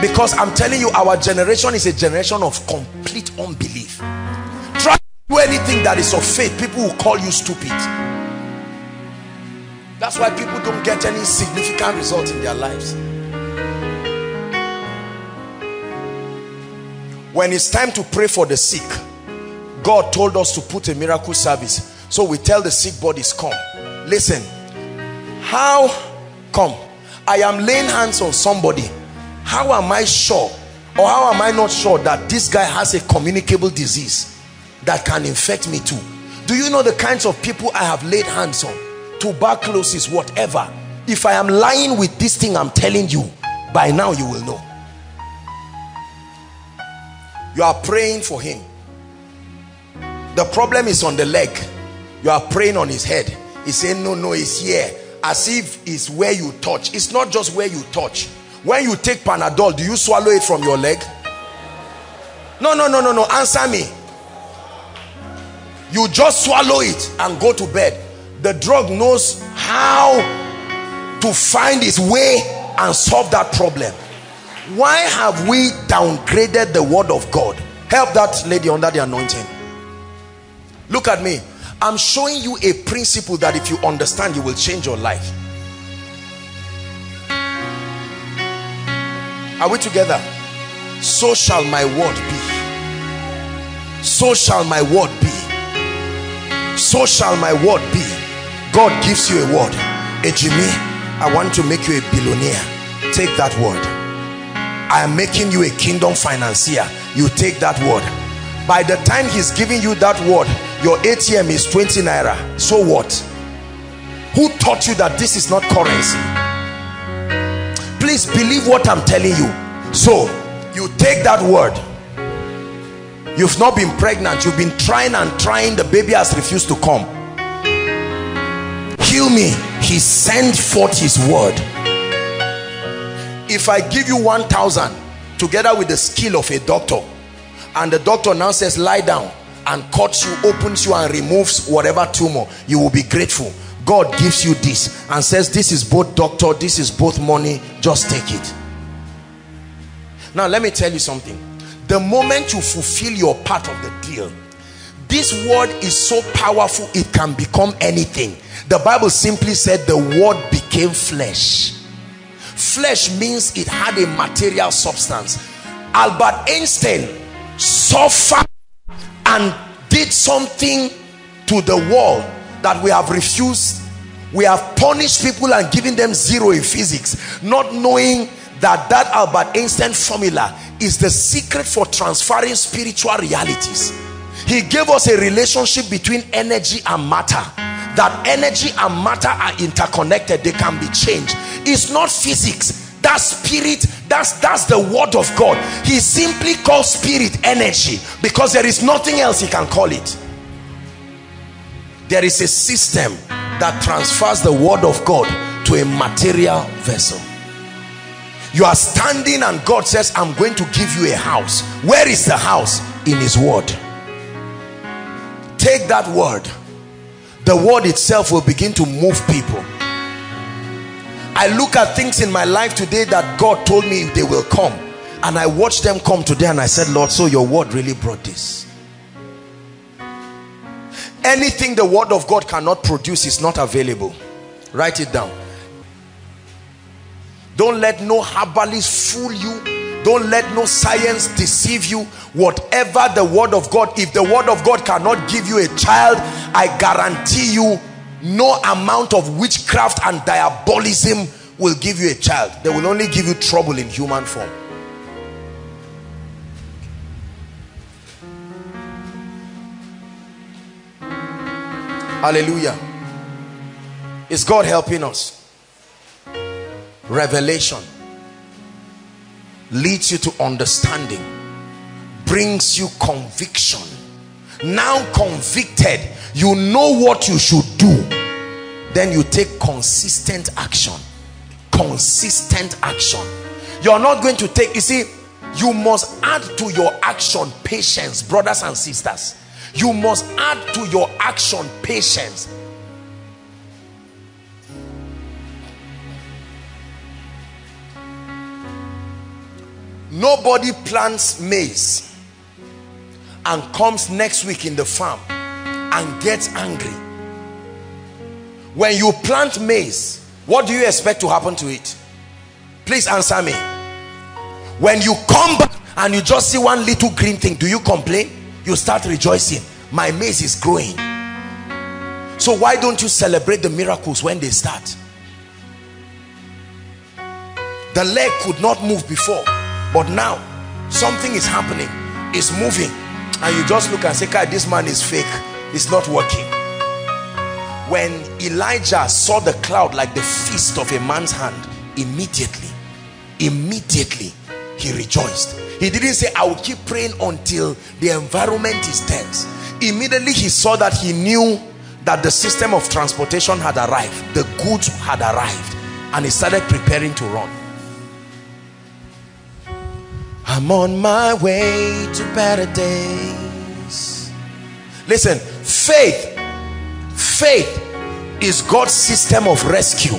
Because I'm telling you, our generation is a generation of complete unbelief. Try to do anything that is of faith, people will call you stupid. That's why people don't get any significant result in their lives. When it's time to pray for the sick, God told us to put a miracle service. So we tell the sick bodies, come. Listen, how come? I am laying hands on somebody. How am I sure, or how am I not sure that this guy has a communicable disease that can infect me too? Do you know the kinds of people I have laid hands on? Tuberculosis, whatever. If I am lying with this thing I'm telling you, by now you will know. You are praying for him. The problem is on the leg. You are praying on his head. He's saying, no, no, it's here. As if it's where you touch. It's not just where you touch. When you take Panadol, do you swallow it from your leg? No, no, no, no, no. Answer me. You just swallow it and go to bed. The drug knows how to find its way and solve that problem. Why have we downgraded the word of God? Help that lady under the anointing. Look at me. I'm showing you a principle that if you understand, you will change your life. Are we together? So shall my word be. So shall my word be. So shall my word be. God gives you a word. Hey Jimmy, I want to make you a billionaire. Take that word. I am making you a kingdom financier. You take that word. By the time he's giving you that word, your ATM is 20 naira. So what? Who taught you that this is not currency? Please believe what I'm telling you. So you take that word. You've not been pregnant. You've been trying and trying. The baby has refused to come. Heal me. He sent forth his word. If I give you 1,000 together with the skill of a doctor, and the doctor now says lie down and cuts you, opens you and removes whatever tumor, you will be grateful. God gives you this and says this is both doctor, this is both money, just take it. Now let me tell you something. The moment you fulfill your part of the deal, this word is so powerful it can become anything. The Bible simply said the word became flesh. Flesh means it had a material substance. Albert Einstein suffered and did something to the wall that we have refused. We have punished people and given them zero in physics, not knowing that that Albert Einstein formula is the secret for transferring spiritual realities. He gave us a relationship between energy and matter, that energy and matter are interconnected, they can be changed. It's not physics, that's spirit, that's the word of God. He simply calls spirit energy because there is nothing else he can call it. There is a system that transfers the word of God to a material vessel. You are standing and God says, I'm going to give you a house. Where is the house? In his word. Take that word. The word itself will begin to move people. I look at things in my life today that God told me they will come, and I watched them come today, and I said, Lord, so your word really brought this. Anything the word of God cannot produce is not available. Write it down. Don't let no herbalist fool you. Don't let no science deceive you. Whatever the word of God, if the word of God cannot give you a child, I guarantee you no amount of witchcraft and diabolism will give you a child. They will only give you trouble in human form. Hallelujah. Is God helping us? Revelation leads you to understanding, brings you conviction. Now convicted, you know what you should do. Then you take consistent action. Consistent action. You're not going to take, you see, you must add to your action patience, brothers and sisters. You must add to your action patience. Nobody plants maize and comes next week in the farm and gets angry. When you plant maize, what do you expect to happen to it? Please answer me. When you come back and you just see one little green thing, do you complain? You start rejoicing. My maize is growing. So why don't you celebrate the miracles when they start? The leg could not move before, but now something is happening. It's moving. And you just look and say, God, this man is fake. It's not working. When Elijah saw the cloud like the fist of a man's hand, immediately he rejoiced. He didn't say, I will keep praying until the environment is tense. Immediately he saw that, he knew that the system of transportation had arrived. The goods had arrived. And he started preparing to run. I'm on my way to better days. Listen, faith is God's system of rescue.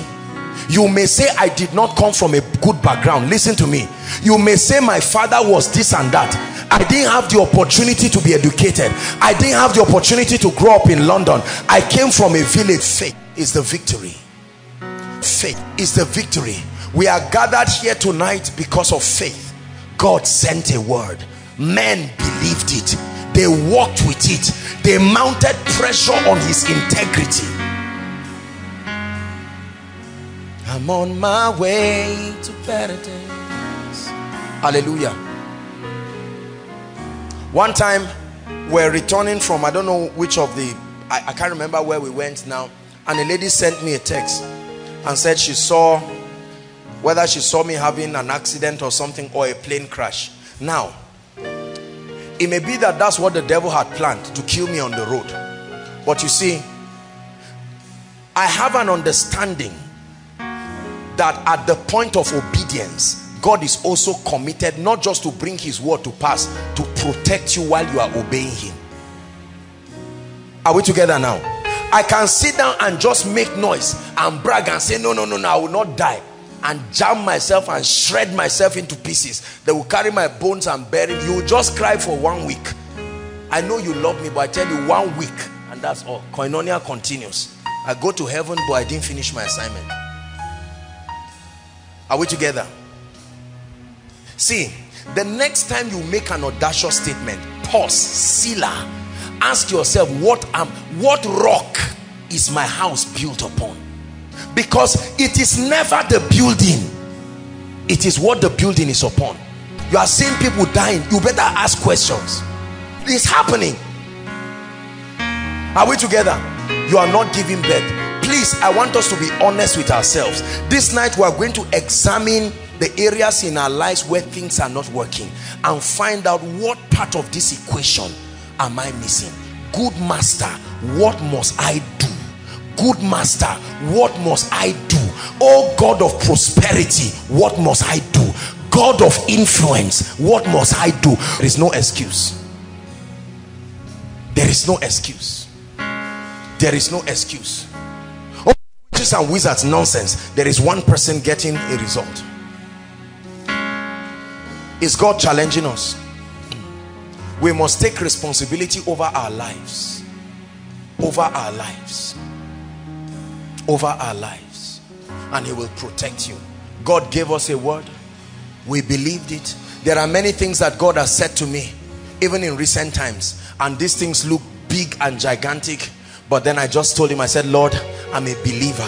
You may say, I did not come from a good background. Listen to me. You may say, my father was this and that. I didn't have the opportunity to be educated. I didn't have the opportunity to grow up in London. I came from a village. Faith is the victory. Faith is the victory. We are gathered here tonight because of faith. God sent a word. Men believed it. They walked with it. They mounted pressure on his integrity. I'm on my way to better days. Hallelujah. One time we're returning from, I don't know which of the, I can't remember where we went now, and a lady sent me a text and said she saw, whether she saw me having an accident or something, or a plane crash. Now, it may be that that's what the devil had planned, to kill me on the road. But you see, I have an understanding that at the point of obedience, God is also committed not just to bring his word to pass, to protect you while you are obeying him. Are we together now? I can sit down and just make noise and brag and say, no, I will not die, and jam myself and shred myself into pieces. They will carry my bones and bury me. You will just cry for 1 week. I know you love me, but I tell you, 1 week and that's all. Koinonia continues. I go to heaven, but I didn't finish my assignment. Are we together? See, the next time you make an audacious statement, pause, sila, ask yourself, what rock is my house built upon? Because it is never the building, it is what the building is upon. You are seeing people dying, you better ask questions. It's happening. Are we together? You are not giving birth. Please, I want us to be honest with ourselves. This night we are going to examine the areas in our lives where things are not working and find out what part of this equation am I missing. Good master, what must I do? Good master, what must I do? Oh God of prosperity, what must I do? God of influence, what must I do? There is no excuse. There is no excuse. There is no excuse. Oh, witches and wizards, nonsense. There is one person getting a result. Is God challenging us? We must take responsibility over our lives. Over our lives. Over our lives. And he will protect you. God gave us a word. We believed it. There are many things that God has said to me, even in recent times. And these things look big and gigantic. But then I just told him, I said, Lord, I'm a believer.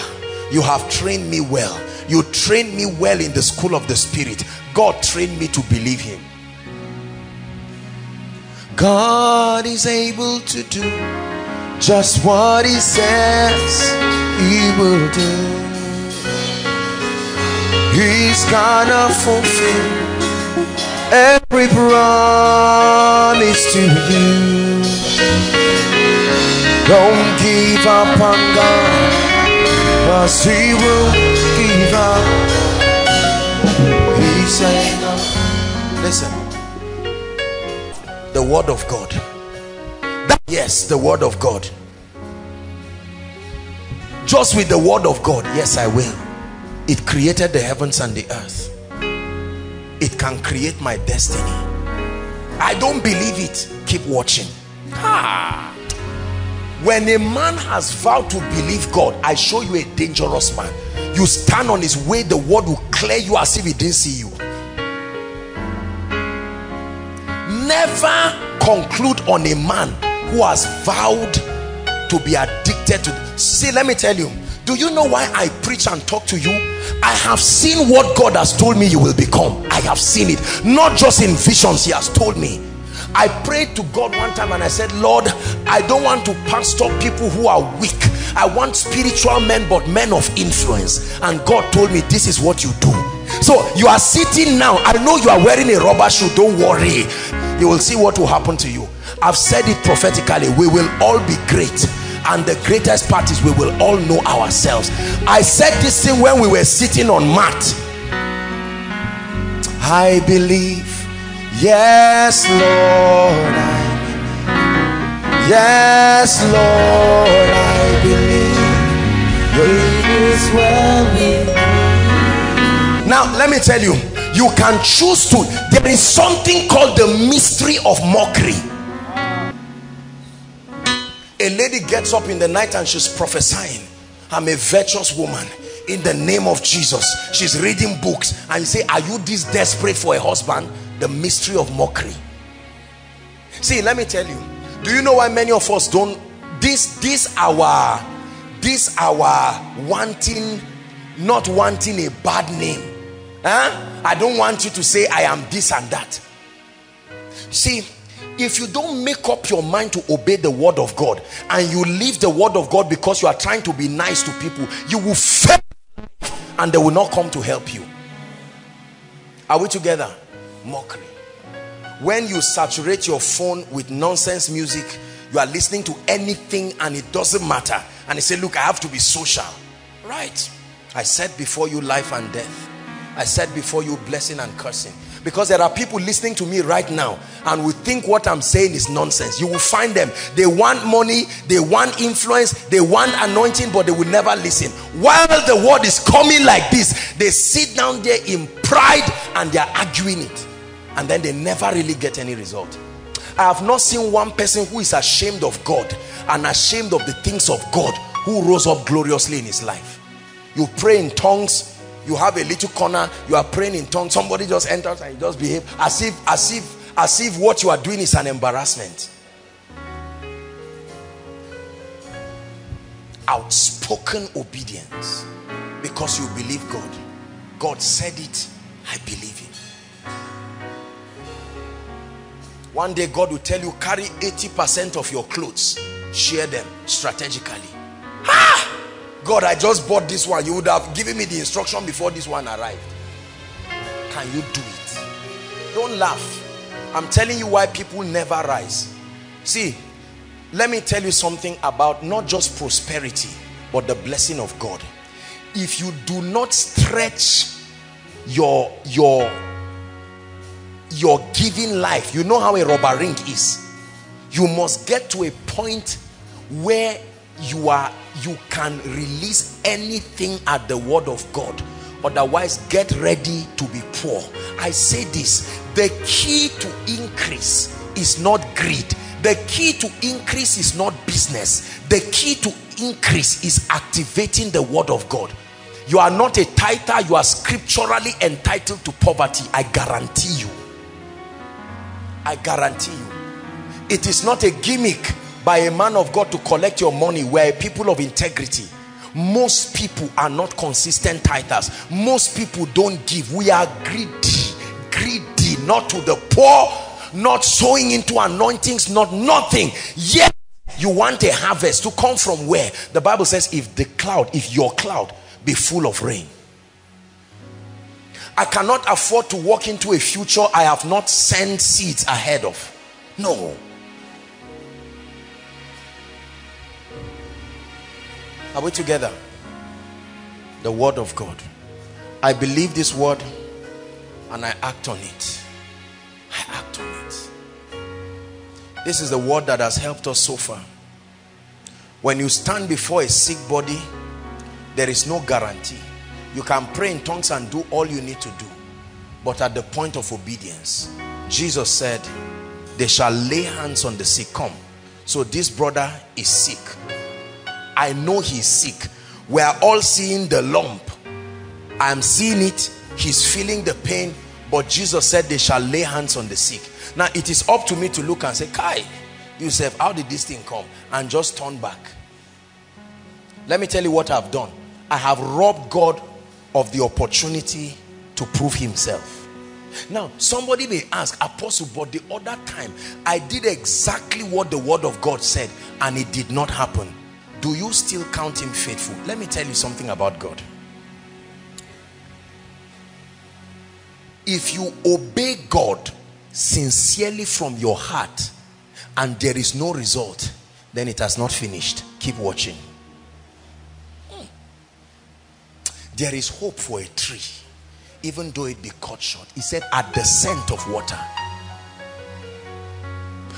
You have trained me well. You trained me well in the school of the Spirit. God trained me to believe him. God is able to do just what he says he will do. He's gonna fulfill every promise to you. Don't give up on God, 'cause he will give up. He said, listen, the word of God. Yes, the word of God. Just with the word of God, yes, I will. It created the heavens and the earth. It can create my destiny. I don't believe it. Keep watching. Ah. When a man has vowed to believe God, I show you a dangerous man. You stand on his way, the word will clear you as if he didn't see you. Never conclude on a man who has vowed to be addicted to. See, let me tell you. Do you know why I preach and talk to you? I have seen what God has told me you will become. I have seen it. Not just in visions, he has told me. I prayed to God one time and I said, Lord, I don't want to pastor people who are weak. I want spiritual men, but men of influence. And God told me, this is what you do. So you are sitting now. I know you are wearing a rubber shoe. Don't worry. You will see what will happen to you. I've said it prophetically. We will all be great. And the greatest part is we will all know ourselves. I said this thing when we were sitting on mat. I believe. Yes, Lord. Yes, Lord. I believe. It is well with me. Now, let me tell you, you can choose to. There is something called the mystery of mockery. A lady gets up in the night and she's prophesying. I'm a virtuous woman in the name of Jesus. She's reading books and you say, are you this desperate for a husband? The mystery of mockery. See, let me tell you. Do you know why many of us don't? This our wanting, not wanting a bad name. Huh? I don't want you to say I am this and that. See, if you don't make up your mind to obey the word of God and you leave the word of God because you are trying to be nice to people, you will fail and they will not come to help you. Are we together? Mockery. When you saturate your phone with nonsense music, you are listening to anything and it doesn't matter. And you say, look, I have to be social. Right? I said before you life and death. I said before you blessing and cursing. Because there are people listening to me right now and will think what I'm saying is nonsense. You will find them. They want money, they want influence, they want anointing, but they will never listen. While the word is coming like this, they sit down there in pride and they are arguing it. And then they never really get any result. I have not seen one person who is ashamed of God and ashamed of the things of God who rose up gloriously in his life. You pray in tongues. You have a little corner, you are praying in tongues, somebody just enters and you just behave as if what you are doing is an embarrassment. outspoken obedience, because you believe God. God said it, I believe Him. One day God will tell you, carry 80% of your clothes, share them strategically. Ha! God, I just bought this one. You would have given me the instruction before this one arrived. Can you do it? Don't laugh. I'm telling you why people never rise. See, let me tell you something about not just prosperity, but the blessing of God. If you do not stretch your giving life, you know how a rubber ring is. You must get to a point where you can release anything at the word of God. Otherwise, get ready to be poor. I say this, the key to increase is not greed. The key to increase is not business. The key to increase is activating the word of God. You are not a tither, you are scripturally entitled to poverty. I guarantee you. I guarantee you. It is not a gimmick by a man of God to collect your money. We are a people of integrity. Most people are not consistent tithers. Most people don't give. We are greedy. Greedy, not to the poor, not sowing into anointings, not nothing. Yet you want a harvest to come from where? The Bible says, if your cloud be full of rain. I cannot afford to walk into a future I have not sent seeds ahead of. No. Are we together? The word of God. I believe this word and I act on it. I act on it. This is the word that has helped us so far. When you stand before a sick body, there is no guarantee. You can pray in tongues and do all you need to do. But at the point of obedience, Jesus said, they shall lay hands on the sick. Come. So this brother is sick. I know he's sick. We are all seeing the lump. I'm seeing it. He's feeling the pain. But Jesus said, they shall lay hands on the sick. Now, it is up to me to look and say, Kai, you said, how did this thing come? And just turn back. Let me tell you what I've done. I have robbed God of the opportunity to prove Himself. Now, somebody may ask, Apostle, but the other time, I did exactly what the word of God said, and it did not happen. Do you still count Him faithful? Let me tell you something about God. If you obey God sincerely from your heart, and there is no result, then it has not finished. Keep watching. There is hope for a tree, even though it be cut short. He said, at the scent of water.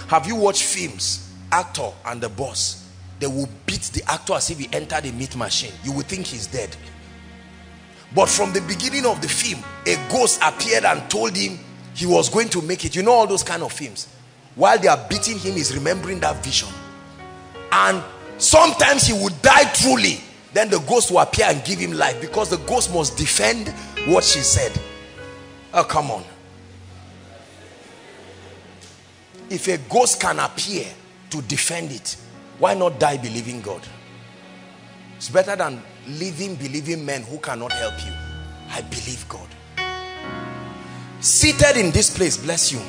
Have you watched films? Actor and the boss. They will beat the actor as if he entered a meat machine. You will think he's dead. But from the beginning of the film, a ghost appeared and told him he was going to make it. You know all those kind of films. While they are beating him, he's remembering that vision. And sometimes he would die truly. Then the ghost will appear and give him life, because the ghost must defend what she said. Oh, come on. If a ghost can appear to defend it, why not die believing God? It's better than living believing men who cannot help you. I believe God. Seated in this place, bless you,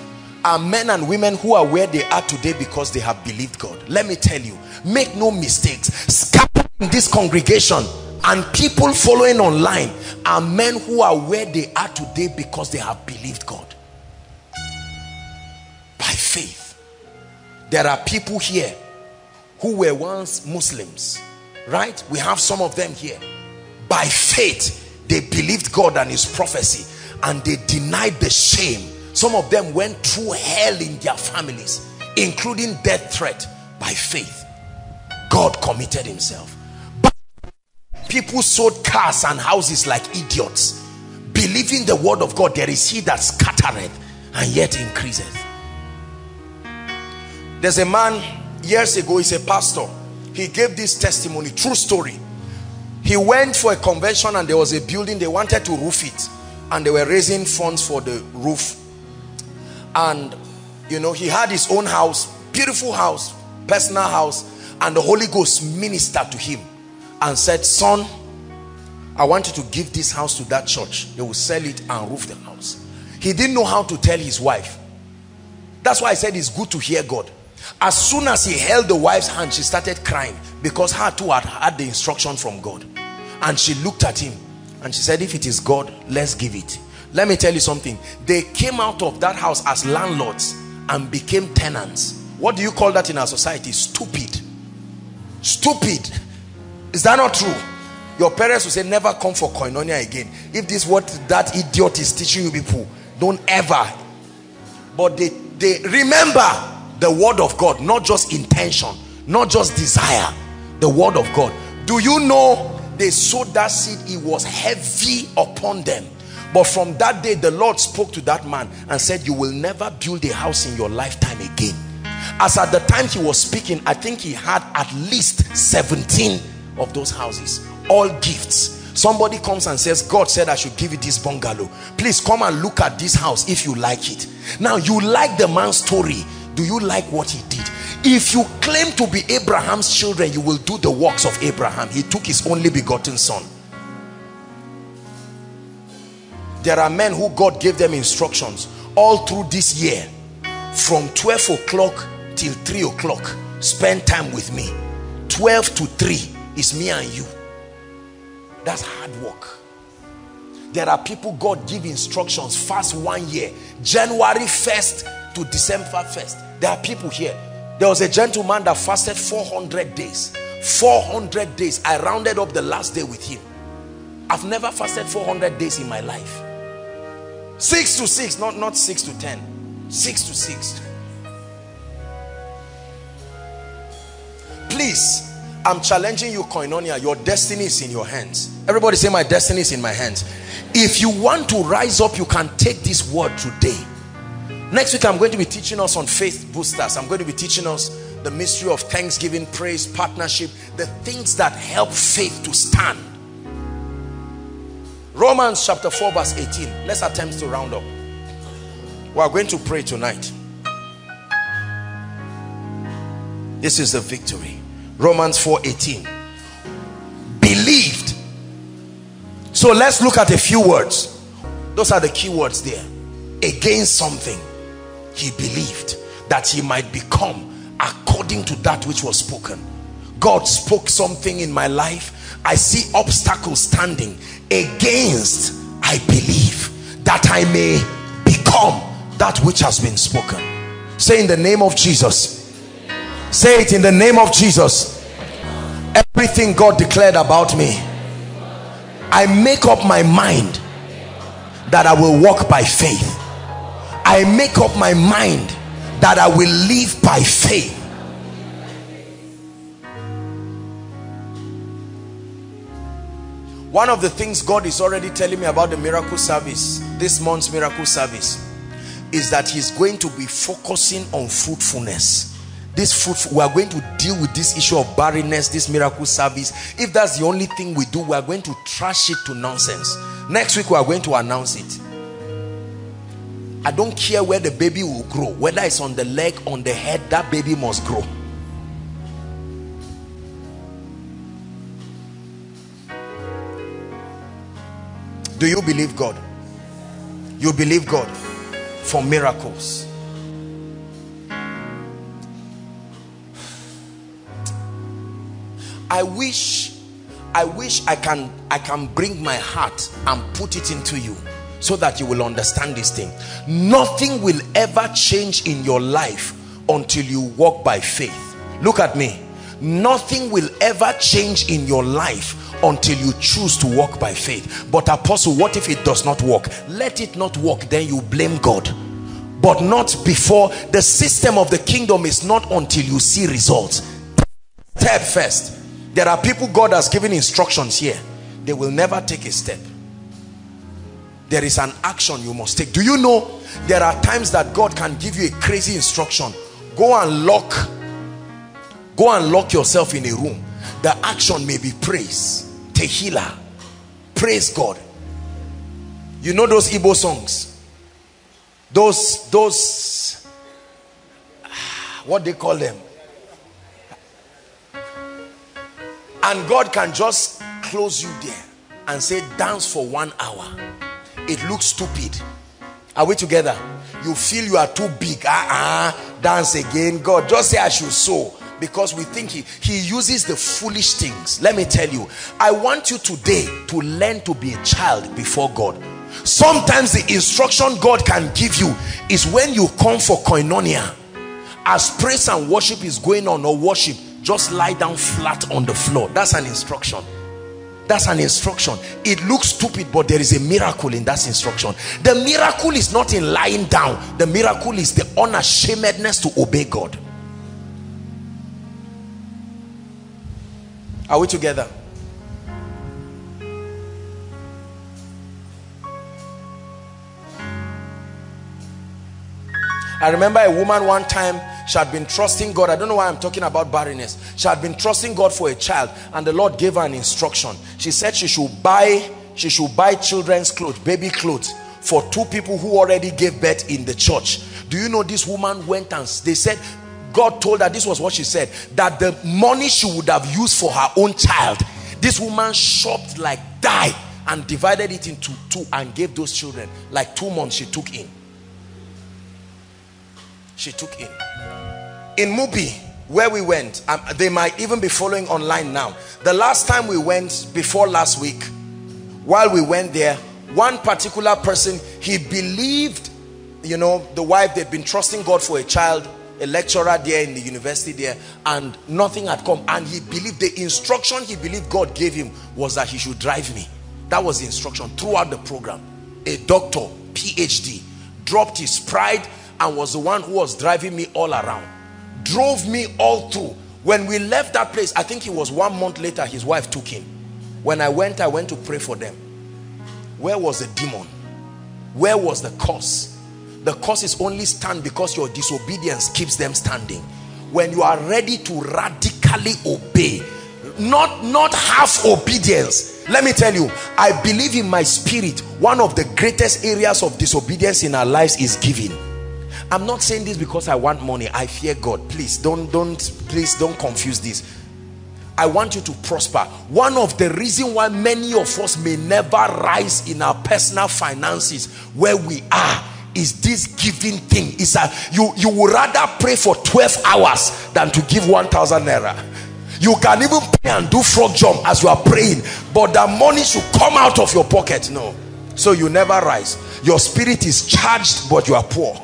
are men and women who are where they are today because they have believed God. Let me tell you, make no mistakes. Scatter in this congregation and people following online are men who are where they are today because they have believed God. By faith. There are people here who were once Muslims, right? We have some of them here. By faith, they believed God and His prophecy, and they denied the shame. Some of them went through hell in their families, including death threat. By faith, God committed Himself. But people sold cars and houses like idiots, believing the word of God. There is He that scattereth and yet increaseth. There's a man years ago, he's a pastor. He gave this testimony, true story. He went for a convention and there was a building. They wanted to roof it, and they were raising funds for the roof. And you know, he had his own house, beautiful house, personal house, and the Holy Ghost ministered to him. and said, son, I want you to give this house to that church. They will sell it and roof the house. He didn't know how to tell his wife. That's why I said it's good to hear God. As soon as he held the wife's hand, she started crying, because her too had had the instruction from God. And she looked at him and she said, if it is God, let's give it. Let me tell you something. They came out of that house as landlords and became tenants. What do you call that in our society? Stupid. Stupid. Is that not true? Your parents will say, never come for koinonia again. If this is what that idiot is teaching you people, don't ever. But they remember the word of God, not just intention, not just desire, the word of God. Do you know they sowed that seed? It was heavy upon them. But from that day, the Lord spoke to that man and said, you will never build a house in your lifetime again. As at the time he was speaking, I think he had at least 17 of those houses, all gifts. Somebody comes and says, God said I should give you this bungalow. Please come and look at this house if you like it. Now, you like the man's story. Do you like what he did? If you claim to be Abraham's children, you will do the works of Abraham. He took his only begotten son. There are men who God gave them instructions all through this year. From 12 o'clock till 3 o'clock, spend time with me. 12 to 3 is me and you. That's hard work. There are people God give instructions, fast 1 year, January 1st to December 1st. There are people here. There was a gentleman that fasted 400 days. 400 days. I rounded up the last day with him. I've never fasted 400 days in my life. 6 to 6, not 6 to 10. 6 to 6. Please, I'm challenging you, koinonia. Your destiny is in your hands. Everybody say, my destiny is in my hands. If you want to rise up, you can take this word today. Next week, I'm going to be teaching us on faith boosters. I'm going to be teaching us the mystery of thanksgiving, praise, partnership, the things that help faith to stand. Romans chapter 4 verse 18. Let's attempt to round up. We are going to pray tonight. This is the victory. Romans 4:18. Believed. So let's look at a few words. Those are the key words there. Against something, he believed that he might become according to that which was spoken. God spoke something in my life. I see obstacles standing. Against, I believe that I may become that which has been spoken. Say, in the name of Jesus. Say it, in the name of Jesus. Everything God declared about me, I make up my mind that I will walk by faith. I make up my mind that I will live by faith. One of the things God is already telling me about the miracle service, this month's miracle service, is that he's going to be focusing on fruitfulness. We are going to deal with this issue of barrenness, this miracle service. If that's the only thing we do, we are going to trash it to nonsense. Next week, we are going to announce it. I don't care where the baby will grow, whether it's on the leg, on the head, that baby must grow. Do you believe God? You believe God for miracles. I wish I can bring my heart and put it into you so that you will understand this thing. Nothing will ever change in your life until you walk by faith. Look at me. Nothing will ever change in your life until you choose to walk by faith. But Apostle, what if it does not work? Let it not work, then you blame God. But not before. The system of the kingdom is not until you see results. Step first. There are people God has given instructions here. They will never take a step. There is an action you must take. Do you know there are times that God can give you a crazy instruction? Go and lock yourself in a room. The action may be praise. Tehillah. Praise God. You know those Igbo songs? Those what they call them? And God can just close you there and say, dance for 1 hour. It looks stupid. Are we together? You feel you are too big. Dance again. God, just say I should sow. Because we think he uses the foolish things. Let me tell you, I want you today to learn to be a child before God. Sometimes the instruction God can give you is when you come for koinonia, as praise and worship is going on, or worship, just lie down flat on the floor. That's an instruction. That's an instruction. It looks stupid, but there is a miracle in that instruction. The miracle is not in lying down. The miracle is the unashamedness to obey God. Are we together? I remember a woman one time, she had been trusting God. I don't know why I'm talking about barrenness. She had been trusting God for a child, and the Lord gave her an instruction. She said she should buy children's clothes, baby clothes, for 2 people who already gave birth in the church. Do you know this woman went and they said, God told her, this was what she said, that the money she would have used for her own child, this woman shopped like die and divided it into 2 and gave those children. Like 2 months she took in. She took in. In Mubi, where we went, they might even be following online now. The last time we went, before last week, while we went there, one particular person, he believed, you know, the wife, they'd been trusting God for a child, a lecturer there in the university there, and nothing had come. And he believed, the instruction he believed God gave him was that he should drive me. That was the instruction throughout the program. A doctor, PhD, dropped his pride and was the one who was driving me all around, drove me all through. When we left that place, I think it was 1 month later, his wife took him. When I went to pray for them. Where was the demon? Where was the curse? The curses only stand because your disobedience keeps them standing. When you are ready to radically obey, not half obedience. Let me tell you, I believe in my spirit, one of the greatest areas of disobedience in our lives is giving. I'm not saying this because I want money. I fear God. Please don't confuse this. I want you to prosper. One of the reasons why many of us may never rise in our personal finances where we are is this giving thing. Is that you would rather pray for 12 hours than to give 1,000 naira. You can even pray and do frog jump as you are praying, but the money should come out of your pocket. No, so you never rise. Your spirit is charged, but you are poor.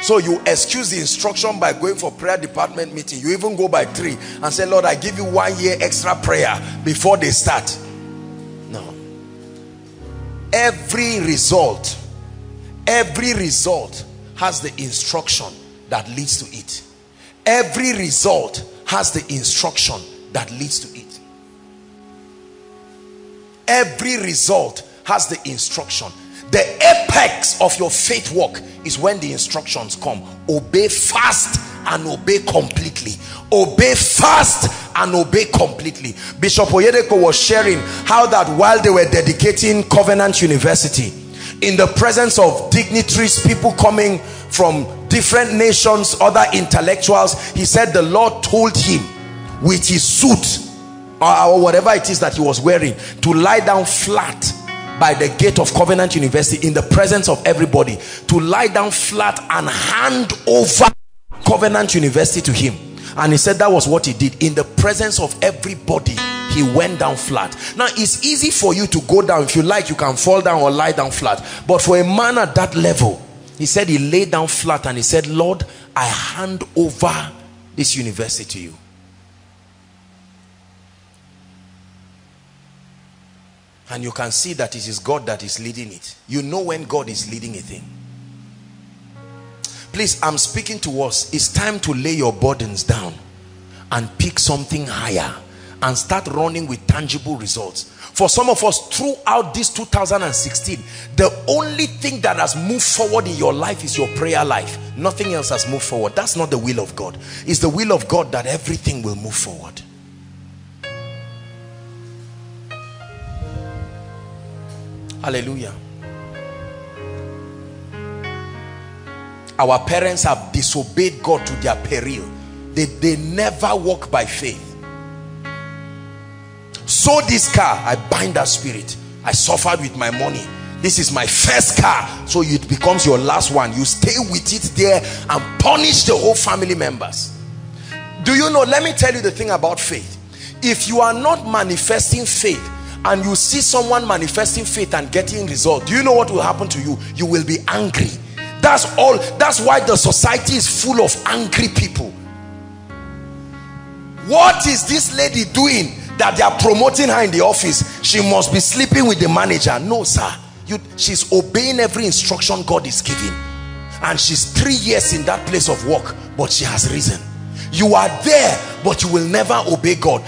So you excuse the instruction by going for prayer department meeting. You even go by 3 and say, Lord, I give you 1 year extra prayer before they start. Every result has the instruction that leads to it. Every result has the instruction that leads to it. Every result has the instruction. The apex of your faith walk is when the instructions come. Obey fast and obey completely. Obey fast and obey completely. Bishop Oyedeko was sharing how that while they were dedicating Covenant University, in the presence of dignitaries, people coming from different nations, other intellectuals, he said the Lord told him with his suit or whatever it is that he was wearing to lie down flat by the gate of Covenant University, in the presence of everybody, to lie down flat and hand over Covenant University to him. And he said that was what he did. In the presence of everybody, he went down flat. Now, it's easy for you to go down. If you like, you can fall down or lie down flat. But for a man at that level, he said he lay down flat and he said, Lord, I hand over this university to you. And you can see that it is God that is leading it. You know when God is leading a thing. Please, I'm speaking to us. It's time to lay your burdens down and pick something higher and start running with tangible results. For some of us, throughout this 2016, the only thing that has moved forward in your life is your prayer life. Nothing else has moved forward. That's not the will of God. It's the will of God that everything will move forward. Hallelujah. Our parents have disobeyed God to their peril. They never walk by faith. Sold this car, I bind that spirit. I suffered with my money. This is my first car, so it becomes your last one. You stay with it there and punish the whole family members. Do you know, let me tell you the thing about faith. If you are not manifesting faith and you see someone manifesting faith and getting result, do you know what will happen to you? You will be angry. That's all. That's why the society is full of angry people. What is this lady doing that they are promoting her in the office? She must be sleeping with the manager. No, sir. She's obeying every instruction God is giving. And she's 3 years in that place of work, but she has risen. You are there, but you will never obey God.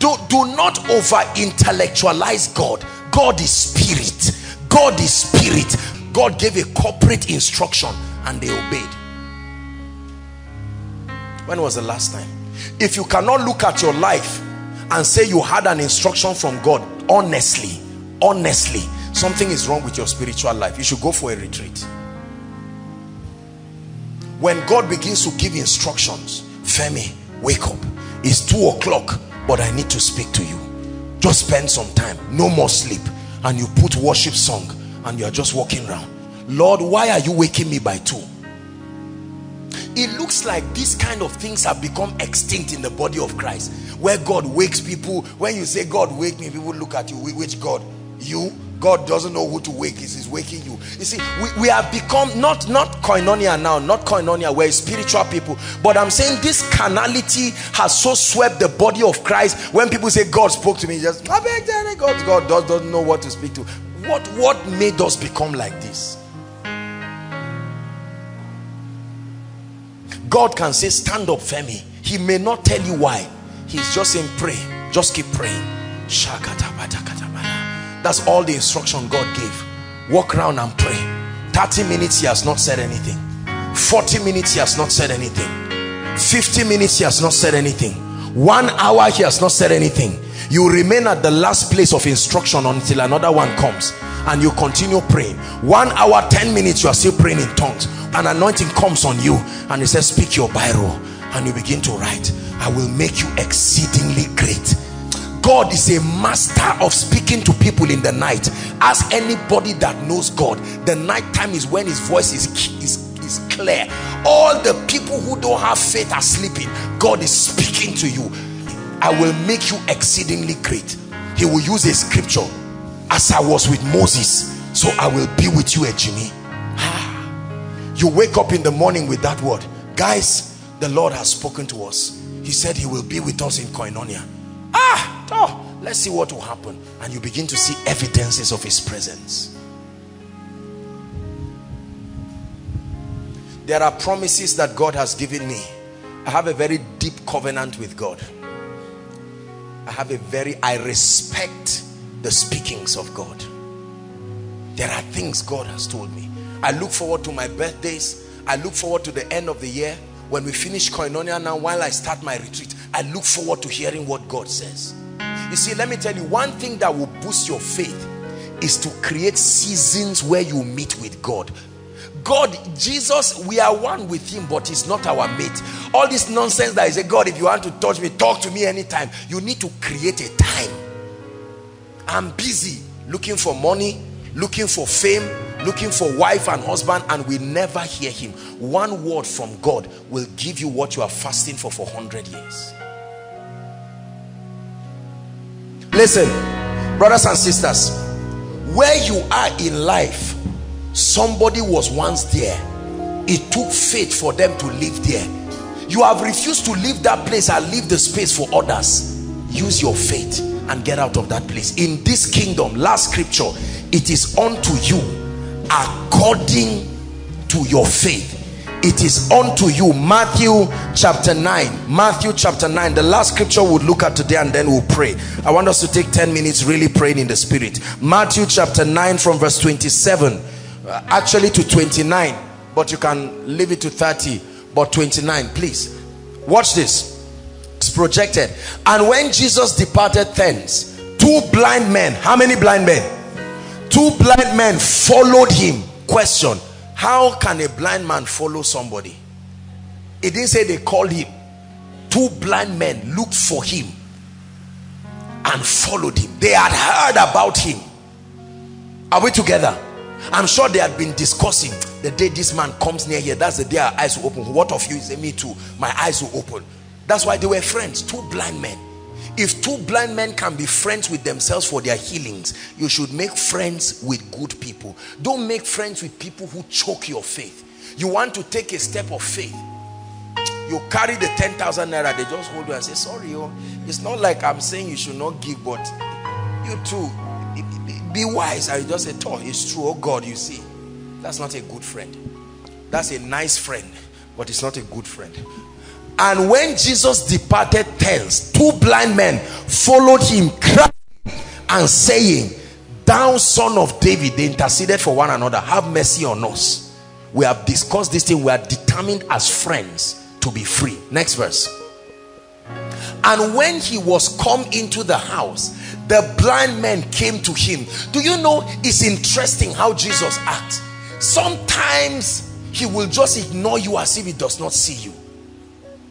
Do not over-intellectualize God. God is spirit. God is spirit. God gave a corporate instruction and they obeyed. When was the last time? If you cannot look at your life and say you had an instruction from God, honestly, something is wrong with your spiritual life. You should go for a retreat. When God begins to give instructions, Femi, wake up. It's 2 o'clock, but I need to speak to you. Just spend some time. No more sleep. And you put worship song and you are just walking around. Lord, why are you waking me by 2? It looks like these kind of things have become extinct in the body of Christ, where God wakes people. When you say, God, wake me, people look at you. Which God? You? God doesn't know who to wake. He's waking you. You see, we have become not koinonia now, not koinonia, we're spiritual people. But I'm saying this carnality has so swept the body of Christ. When people say, God spoke to me, just, God doesn't know what to speak to. What made us become like this? God can say, stand up, Femi. He may not tell you why. He's just saying, pray. Just keep praying. That's all the instruction God gave. Walk around and pray. 30 minutes, he has not said anything. 40 minutes, he has not said anything. 50 minutes, he has not said anything. 1 hour, he has not said anything. You remain at the last place of instruction until another one comes. And you continue praying. 1 hour, 10 minutes, you are still praying in tongues. An anointing comes on you. And he says, speak your Bible. And you begin to write. I will make you exceedingly great. God is a master of speaking to people in the night. Ask anybody that knows God. The night time is when his voice is clear. All the people who don't have faith are sleeping. God is speaking to you. I will make you exceedingly great. He will use a scripture. As I was with Moses, so I will be with you, Ejimi. You wake up in the morning with that word. Guys, the Lord has spoken to us. He said he will be with us in Koinonia. Let's see what will happen. And you begin to see evidences of his presence. There are promises that God has given me. I have a very deep covenant with God. I respect the speakings of God. There are things God has told me. I look forward to my birthdays. I look forward to the end of the year. When we finish Koinonia now, while I start my retreat, I look forward to hearing what God says. You see, let me tell you, one thing that will boost your faith is to create seasons where you meet with God. God, Jesus, we are one with him, but he's not our mate. All this nonsense that is, God, if you want to touch me, talk to me anytime. You need to create a time. I'm busy looking for money, looking for fame, looking for wife and husband, and we never hear him. One word from God will give you what you are fasting for 100 years. Listen, brothers and sisters, where you are in life, somebody was once there. It took faith for them to live there. You have refused to leave that place and leave the space for others. Use your faith and get out of that place. In this kingdom, last scripture, it is unto you according to your faith. It is unto you. Matthew chapter 9. Matthew chapter 9. The last scripture we'll look at today and then we'll pray. I want us to take 10 minutes really praying in the spirit. Matthew chapter 9 from verse 27. Actually to 29. But you can leave it to 30. But 29, please. Watch this. It's projected. And when Jesus departed thence, 2 blind men. How many blind men? 2 blind men followed him. Question. How can a blind man follow somebody? It didn't say they called him. two blind men looked for him and followed him. They had heard about him. Are we together? I'm sure they had been discussing, the day this man comes near here, that's the day our eyes will open. What of you? He said, me too. My eyes will open. That's why they were friends. Two blind men. If two blind men can be friends with themselves for their healings, you should make friends with good people. Don't make friends with people who choke your faith. You want to take a step of faith. You carry the 10,000 naira, they just hold you and say, sorry, yo, it's not like I'm saying you should not give, but you too, be wise. I just say, oh, it's true, oh God, you see. That's not a good friend. That's a nice friend, but it's not a good friend. And when Jesus departed thence, two blind men followed him, crying and saying, thou son of David. They interceded for one another, have mercy on us. We have discussed this thing. We are determined as friends to be free. Next verse. And when he was come into the house, the blind men came to him. Do you know, it's interesting how Jesus acts. Sometimes he will just ignore you as if he does not see you.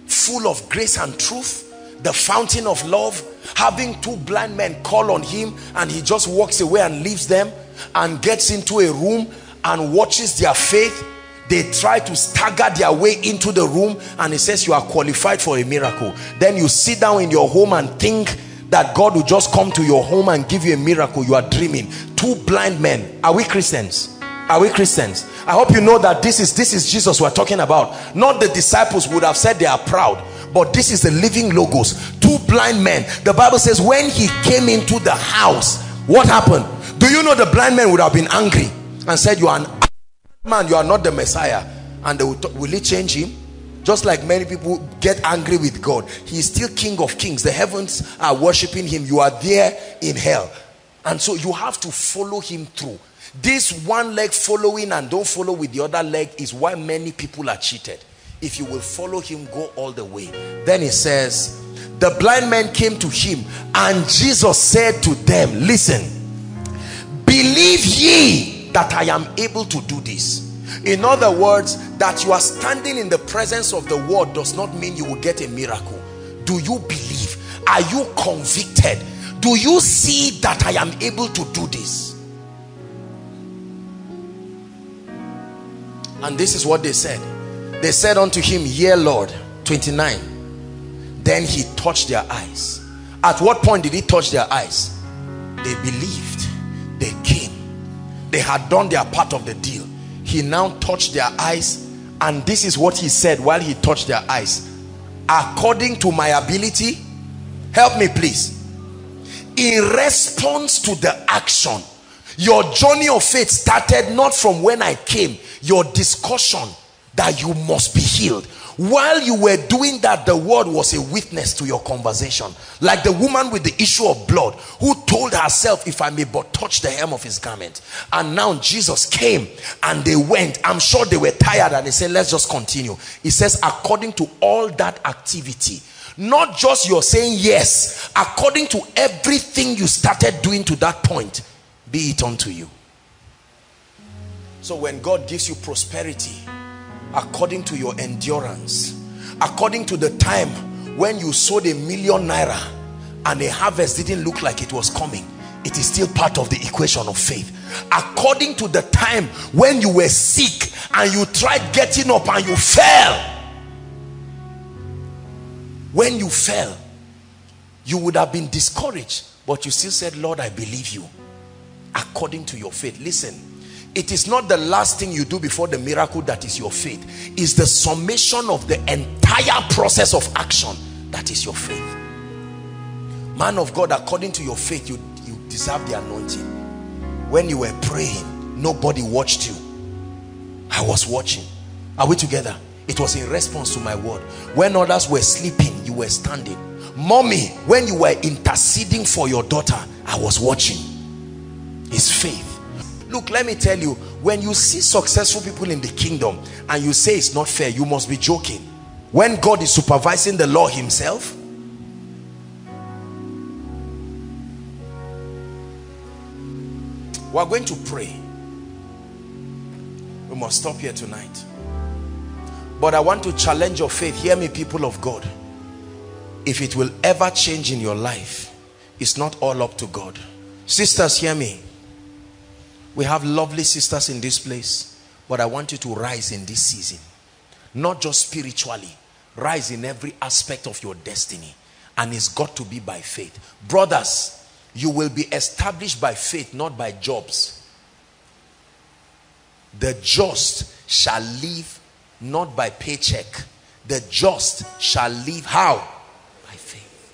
Full of grace and truth, the fountain of love, having two blind men call on him, and he just walks away and leaves them and gets into a room and watches their faith. They try to stagger their way into the room, and he says, you are qualified for a miracle. Then you sit down in your home and think that God will just come to your home and give you a miracle. You are dreaming. Two blind men. Are we Christians? Are we Christians? I hope you know that this is Jesus we're talking about. Not the disciples would have said they are proud, but this is the living Logos. Two blind men. The Bible says when he came into the house, what happened? Do you know the blind men would have been angry and said, you are an man, you are not the Messiah. And they will he change him? Just like many people get angry with God. He is still King of Kings. The heavens are worshiping him. You are there in hell. And so you have to follow him through. This one leg following and don't follow with the other leg is why many people are cheated. If you will follow him, go all the way. Then it says, the blind man came to him, and Jesus said to them, listen, believe ye that I am able to do this. In other words, that you are standing in the presence of the word does not mean you will get a miracle. Do you believe? Are you convicted? Do you see that I am able to do this? And this is what they said. They said unto him, yea, Lord. 29. Then he touched their eyes. At what point did he touch their eyes? They believed. They came. They had done their part of the deal. He now touched their eyes, and this is what he said while he touched their eyes. According to my ability, help me please. In response to the action, your journey of faith started not from when I came. Your discussion that you must be healed. While you were doing that, the word was a witness to your conversation. Like the woman with the issue of blood, who told herself, if I may but touch the hem of his garment. And now Jesus came and they went. I'm sure they were tired and they said, let's just continue. It says, according to all that activity. Not just you're saying yes. According to everything you started doing to that point, be it unto you. So when God gives you prosperity, according to your endurance, according to the time when you sowed 1,000,000 naira and a harvest didn't look like it was coming, it is still part of the equation of faith. According to the time when you were sick and you tried getting up and you fell, when you fell, you would have been discouraged, but you still said, Lord, I believe you, according to your faith. Listen, it is not the last thing you do before the miracle that is your faith. It's the summation of the entire process of action that is your faith. Man of God, according to your faith, you deserve the anointing. When you were praying, nobody watched you. I was watching. Are we together? It was in response to my word. When others were sleeping, you were standing. Mommy, when you were interceding for your daughter, I was watching. It's faith. Look, let me tell you, when you see successful people in the kingdom and you say it's not fair, you must be joking. When God is supervising the law himself, we're going to pray. We must stop here tonight. But I want to challenge your faith. Hear me, people of God. if it will ever change in your life, it's not all up to God. Sisters, hear me. We have lovely sisters in this place, but I want you to rise in this season. Not just spiritually, rise in every aspect of your destiny. And it's got to be by faith. Brothers, you will be established by faith, not by jobs. The just shall live not by paycheck. The just shall live how? By faith.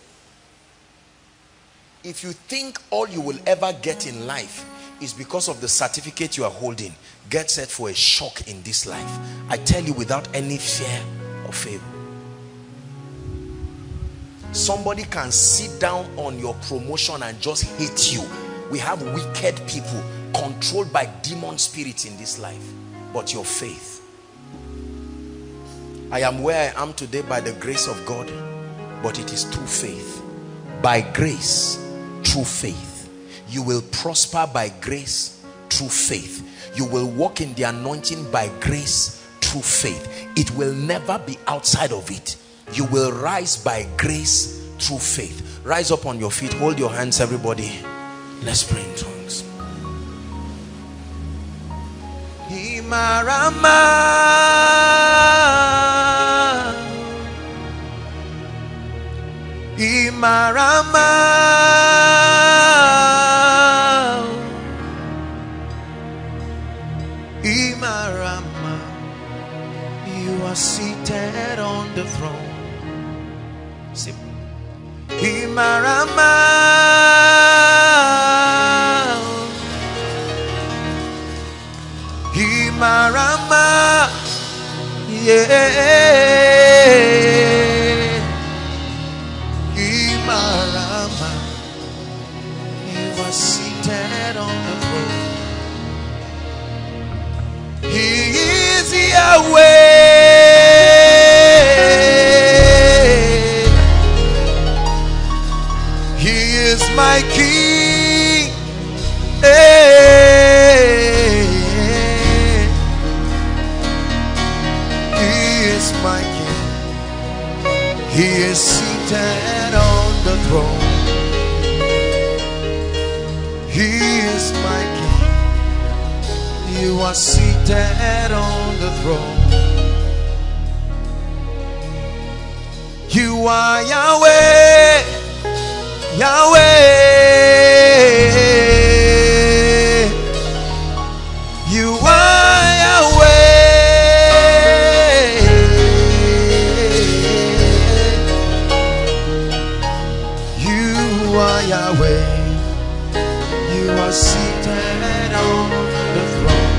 If you think all you will ever get in life is because of the certificate you are holding, get set for a shock in this life. I tell you without any fear or favor. Somebody can sit down on your promotion and just hate you. We have wicked people controlled by demon spirits in this life. But your faith. I am where I am today by the grace of God, but it is through faith. By grace, through faith. You will prosper by grace, through faith. You will walk in the anointing by grace, through faith. It will never be outside of it. You will rise by grace, through faith. Rise up on your feet. Hold your hands, everybody. Let's pray in tongues. Imarama, Imarama, you are seated on the throne. Imarama, Imarama, yeah. Away. He is my King. He is my King. He is seated on the throne. He is my King. You are seated on the throne. You are Yahweh, Yahweh. You are Yahweh. You are Yahweh. You are seated on the throne.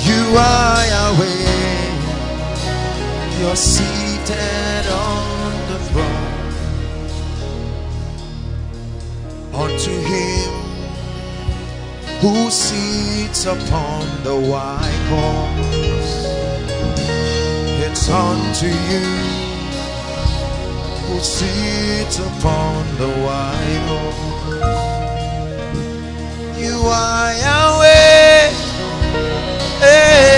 You are Yahweh. You're seated on the throne. Unto him who sits upon the white horse, it's unto you who sits upon the white horse. You are Yahweh. Hey.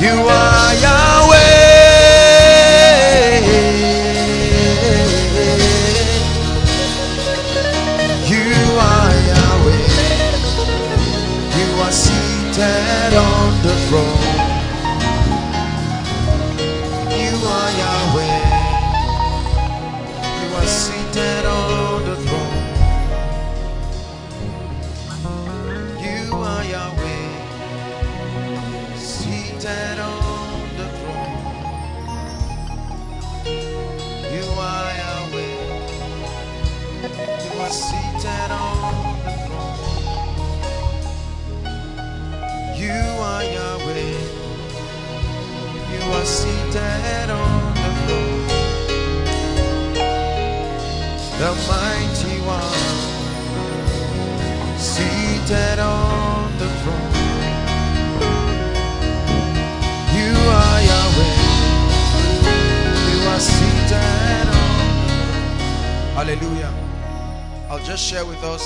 You are Yahweh. You are Yahweh. You are seated on the throne. You are Yahweh. You are seated on the throne. You are Yahweh. On the throne, you are Yahweh. You are seated on the throne. You are Yahweh. You are seated on the throne. The mighty one seated on the throne. You are Yahweh. You are seated on. Hallelujah. I'll just share with us.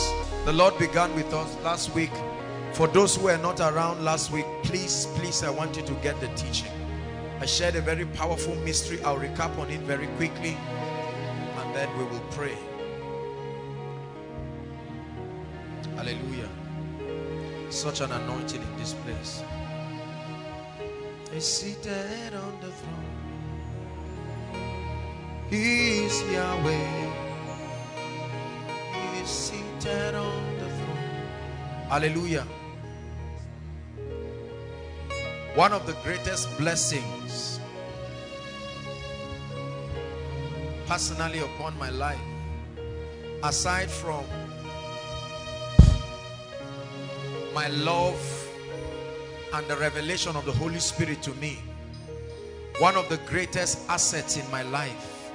The Lord began with us last week For those who were not around last week, please, I want you to get the teaching. I shared a very powerful mystery. I'll recap on it very quickly and then we will pray. Hallelujah. Such an anointing in this place. He's seated on the throne. He is Yahweh. He is seated on the throne. Hallelujah. One of the greatest blessings personally upon my life, aside from my love and the revelation of the Holy Spirit to me, one of the greatest assets in my life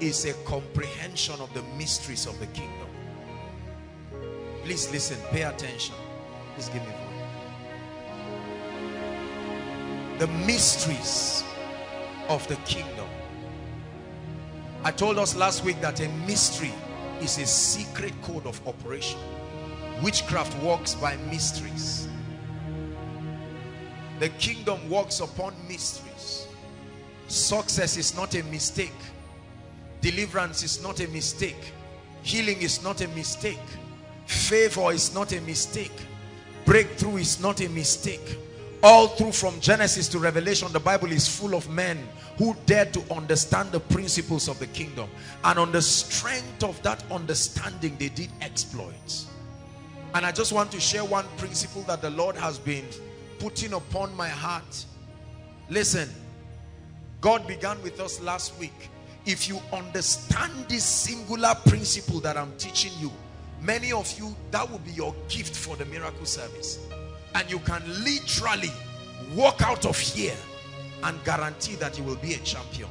is a comprehension of the mysteries of the kingdom. Please listen, pay attention. Please give me one. The mysteries of the kingdom. I told us last week that a mystery is a secret code of operation. Witchcraft works by mysteries. The kingdom works upon mysteries. Success is not a mistake. Deliverance is not a mistake. Healing is not a mistake. Favor is not a mistake. Breakthrough is not a mistake. All through from Genesis to Revelation, the Bible is full of men who dared to understand the principles of the kingdom. And on the strength of that understanding, they did exploits. And I just want to share one principle that the Lord has been putting upon my heart. Listen, God began with us last week. If you understand this singular principle that I'm teaching you, many of you, that will be your gift for the miracle service. And you can literally walk out of here and guarantee that you will be a champion.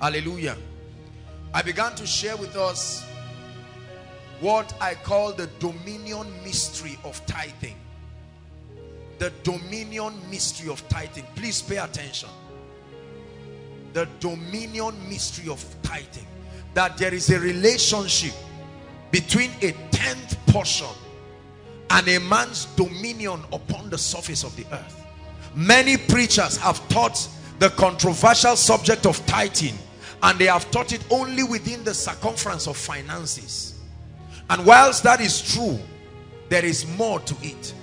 Hallelujah. I began to share with us what I call the dominion mystery of tithing. The dominion mystery of tithing. Please pay attention. The dominion mystery of tithing. That there is a relationship between a tenth portion and a man's dominion upon the surface of the earth. Many preachers have taught the controversial subject of tithing, and they have taught it only within the circumference of finances. And whilst that is true, there is more to it.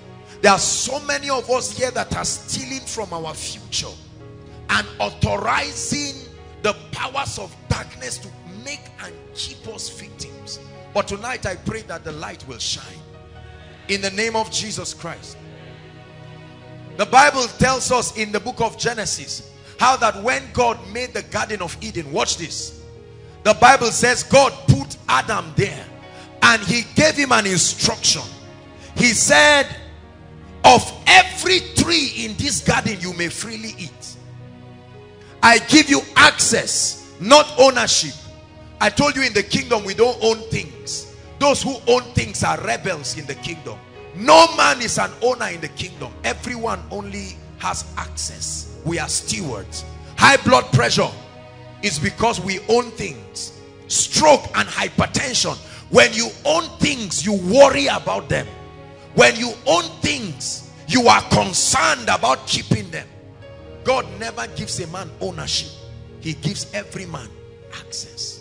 There are so many of us here that are stealing from our future and authorizing the powers of darkness to make and keep us victims. But tonight I pray that the light will shine. In the name of Jesus Christ. The Bible tells us in the book of Genesis how that when God made the Garden of Eden, watch this. The Bible says God put Adam there. And he gave him an instruction. He said, of every tree in this garden you may freely eat. I give you access, not ownership. I told you in the kingdom we don't own things. Those who own things are rebels in the kingdom. No man is an owner in the kingdom. Everyone only has access. We are stewards. High blood pressure is because we own things. Stroke and hypertension. When you own things, you worry about them. When you own things, you are concerned about keeping them. God never gives a man ownership. He gives every man access.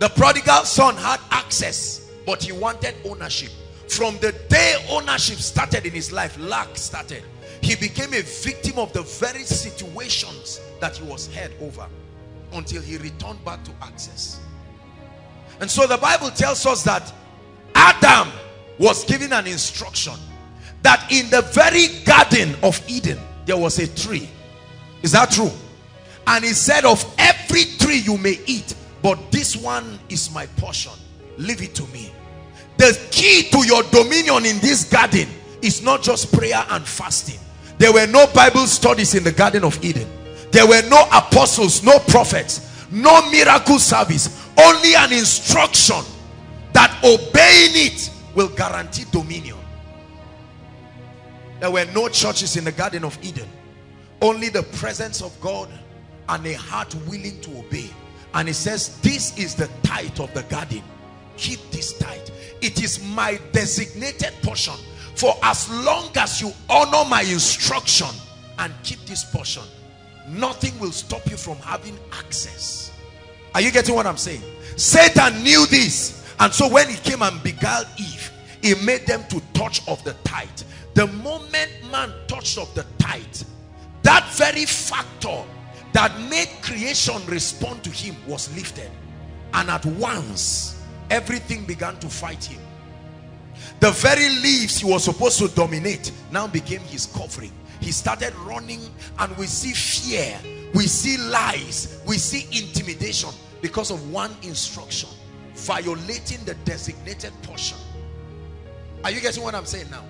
The prodigal son had access, but he wanted ownership. From the day ownership started in his life, lack started. He became a victim of the very situations that he was head over until he returned back to access. And so the Bible tells us that Adam was given an instruction that in the very Garden of Eden, there was a tree. Is that true? And he said, of every tree you may eat, but this one is my portion. Leave it to me. The key to your dominion in this garden is not just prayer and fasting. There were no Bible studies in the Garden of Eden. There were no apostles, no prophets, no miracle service. Only an instruction that obeying it will guarantee dominion. There were no churches in the Garden of Eden. Only the presence of God and a heart willing to obey. And it says this is the tithe of the garden. keep this tight. It is my designated portion. For as long as you honor my instruction and keep this portion, nothing will stop you from having access. Are you getting what I'm saying? Satan knew this, and so when he came and beguiled Eve, he made them to touch of the tithe. The moment man touched of the tithe, that very factor that made creation respond to him was lifted, and at once everything began to fight him. The very leaves he was supposed to dominate now became his covering. He started running, and we see fear, we see lies, we see intimidation because of one instruction, violating the designated portion. Are you getting what I'm saying now?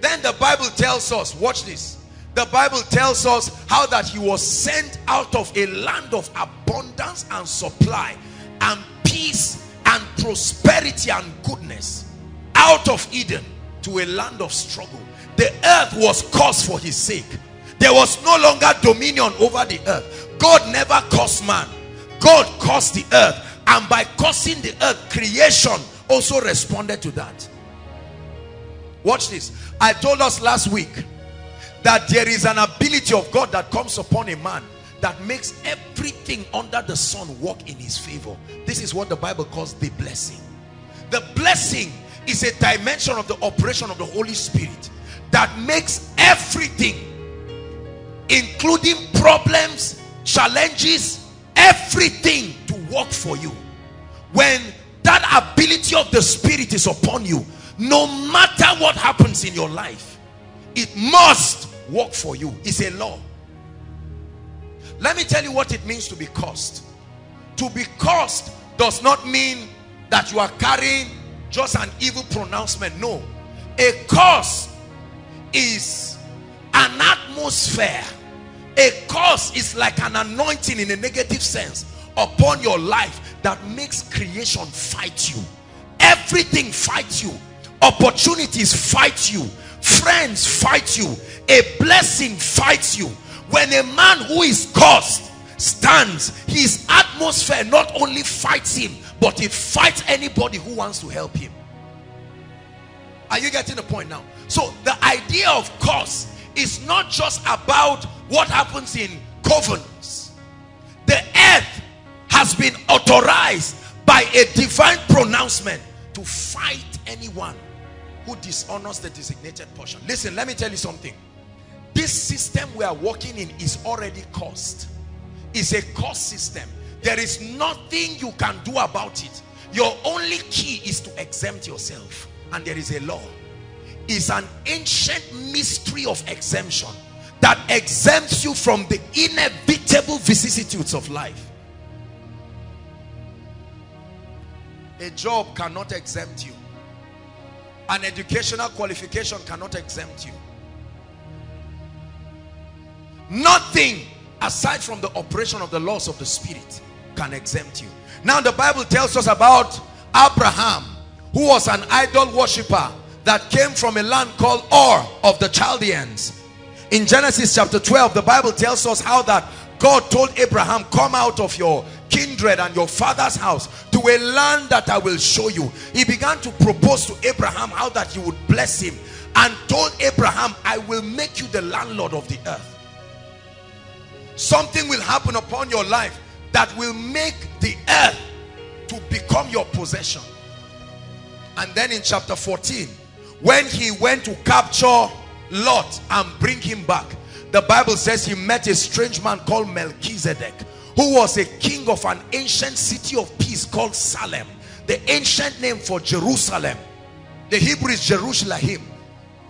Then the Bible tells us, watch this, the Bible tells us how that he was sent out of a land of abundance and supply and peace and prosperity and goodness, out of Eden to a land of struggle. The earth was cursed for his sake. There was no longer dominion over the earth. God never cursed man. God cursed the earth, and by cursing the earth, creation also responded to that. Watch this. I told us last week that there is an ability of God that comes upon a man that makes everything under the sun work in his favor. This is what the Bible calls the blessing. The blessing is a dimension of the operation of the Holy Spirit that makes everything, including problems, challenges, everything to work for you. When that ability of the Spirit is upon you, no matter what happens in your life, it must work for you. It's a law. Let me tell you what it means to be cursed. To be cursed does not mean that you are carrying just an evil pronouncement. No. A curse is an atmosphere. A curse is like an anointing in a negative sense upon your life that makes creation fight you. Everything fights you. Opportunities fight you. Friends fight you. A blessing fights you. When a man who is cursed stands, his atmosphere not only fights him, but it fights anybody who wants to help him. Are you getting the point now? So the idea of curse is not just about what happens in covenants. The earth has been authorized by a divine pronouncement to fight anyone who dishonors the designated portion. Listen, let me tell you something. This system we are working in is already cursed. It's a curse system. There is nothing you can do about it. Your only key is to exempt yourself, and there is a law. It's an ancient mystery of exemption that exempts you from the inevitable vicissitudes of life. A job cannot exempt you. An educational qualification cannot exempt you. Nothing aside from the operation of the laws of the Spirit can exempt you. Now the Bible tells us about Abraham, who was an idol worshiper that came from a land called Ur of the Chaldeans. In Genesis chapter 12, the Bible tells us how that God told Abraham, come out of your kindred and your father's house to a land that I will show you. He began to propose to Abraham how that he would bless him, and told Abraham, I will make you the landlord of the earth. Something will happen upon your life that will make the earth to become your possession. And then in chapter 14, when he went to capture Lot and bring him back, the Bible says he met a strange man called Melchizedek, who was a king of an ancient city of peace called Salem, the ancient name for Jerusalem. The Hebrew is Jerusalem,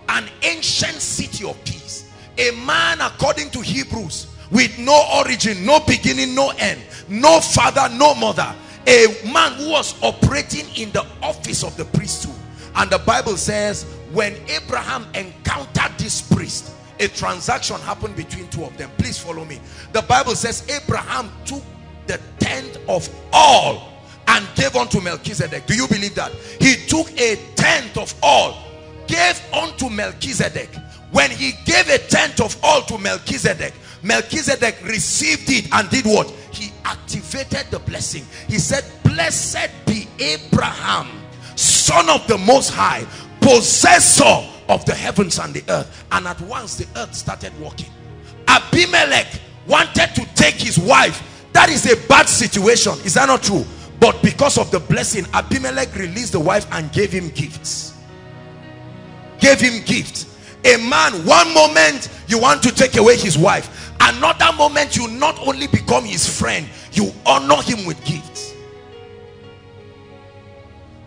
an ancient city of peace. A man, according to Hebrews, with no origin, no beginning, no end, no father, no mother. A man who was operating in the office of the priesthood. And the Bible says when Abraham encountered this priest, a transaction happened between two of them. Please follow me. The Bible says Abraham took the tenth of all and gave unto Melchizedek. Do you believe that? He took a tenth of all, gave unto Melchizedek. When he gave a tenth of all to Melchizedek, Melchizedek received it and did what? He activated the blessing. He said, blessed be Abraham, son of the Most High, possessor of the heavens and the earth. And at once the earth started walking. Abimelech wanted to take his wife. That is a bad situation. Is that not true? But because of the blessing, Abimelech released the wife and gave him gifts. Gave him gifts. A man, one moment you want to take away his wife, another moment you not only become his friend, you honor him with gifts.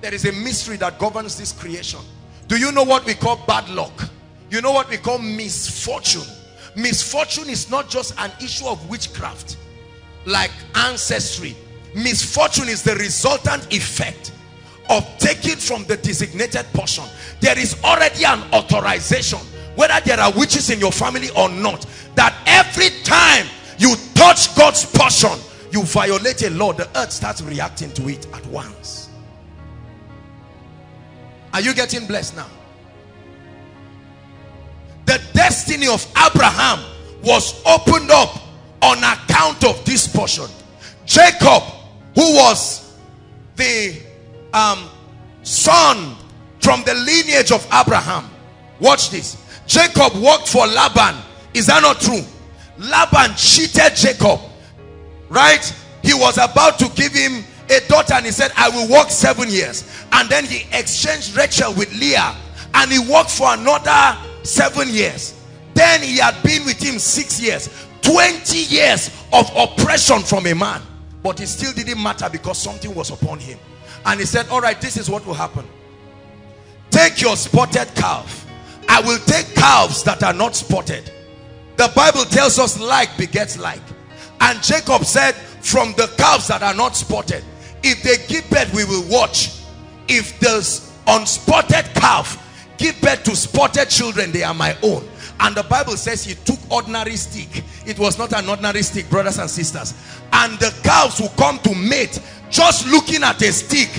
There is a mystery that governs this creation. Do you know what we call bad luck? You know what we call misfortune? Misfortune is not just an issue of witchcraft, like ancestry. Misfortune is the resultant effect of taking from the designated portion. There is already an authorization, whether there are witches in your family or not, that every time you touch God's portion, you violate a law. The earth starts reacting to it at once. Are you getting blessed now? The destiny of Abraham was opened up on account of this portion. Jacob, who was the son from the lineage of Abraham, watch this. Jacob worked for Laban. Is that not true? Laban cheated Jacob, right? He was about to give him a daughter and he said, I will work 7 years. And then he exchanged Rachel with Leah and he worked for another 7 years. Then he had been with him 6 years. 20 years of oppression from a man. But it still didn't matter because something was upon him. And he said, all right, this is what will happen. Take your spotted calf. I will take calves that are not spotted. The Bible tells us like begets like. And Jacob said, from the calves that are not spotted, if they give birth, we will watch. If the unspotted calf give birth to spotted children, they are my own. And the Bible says he took ordinary stick. It was not an ordinary stick, brothers and sisters. And the calves will come to mate just looking at a stick.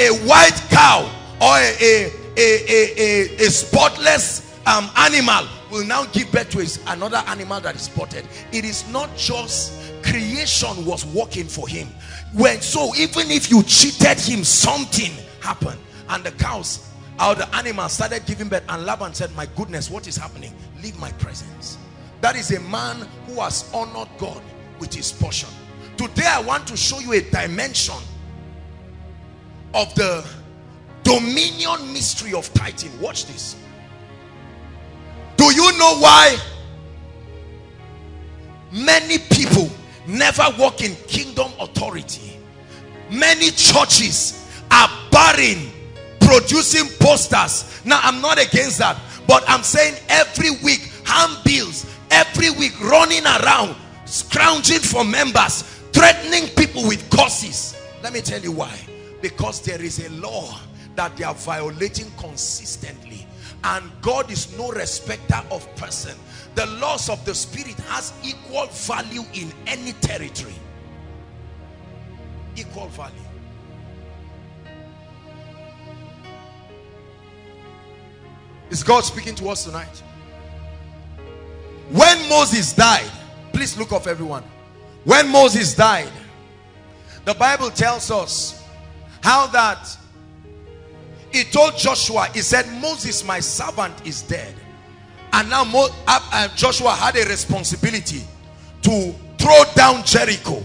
A white cow or a spotless animal will now give birth to another animal that is spotted. It is not just creation was working for him. So even if you cheated him, something happened. And the cows, how the animal started giving birth, and Laban said, my goodness, what is happening? Leave my presence. That is a man who has honored God with his portion. Today I want to show you a dimension of the dominion mystery of tithing. Watch this. Do you know why many people never walk in kingdom authority? Many churches are barren, producing posters. Now I'm not against that, but I'm saying every week handbills, every week running around scrounging for members, threatening people with curses. Let me tell you why. Because there is a law that they are violating consistently, and God is no respecter of person. The laws of the spirit has equal value in any territory. Equal value. Is God speaking to us tonight? When Moses died, please look up everyone. When Moses died, the Bible tells us how that he told Joshua, he said, Moses, my servant, is dead. And now Joshua had a responsibility to throw down Jericho.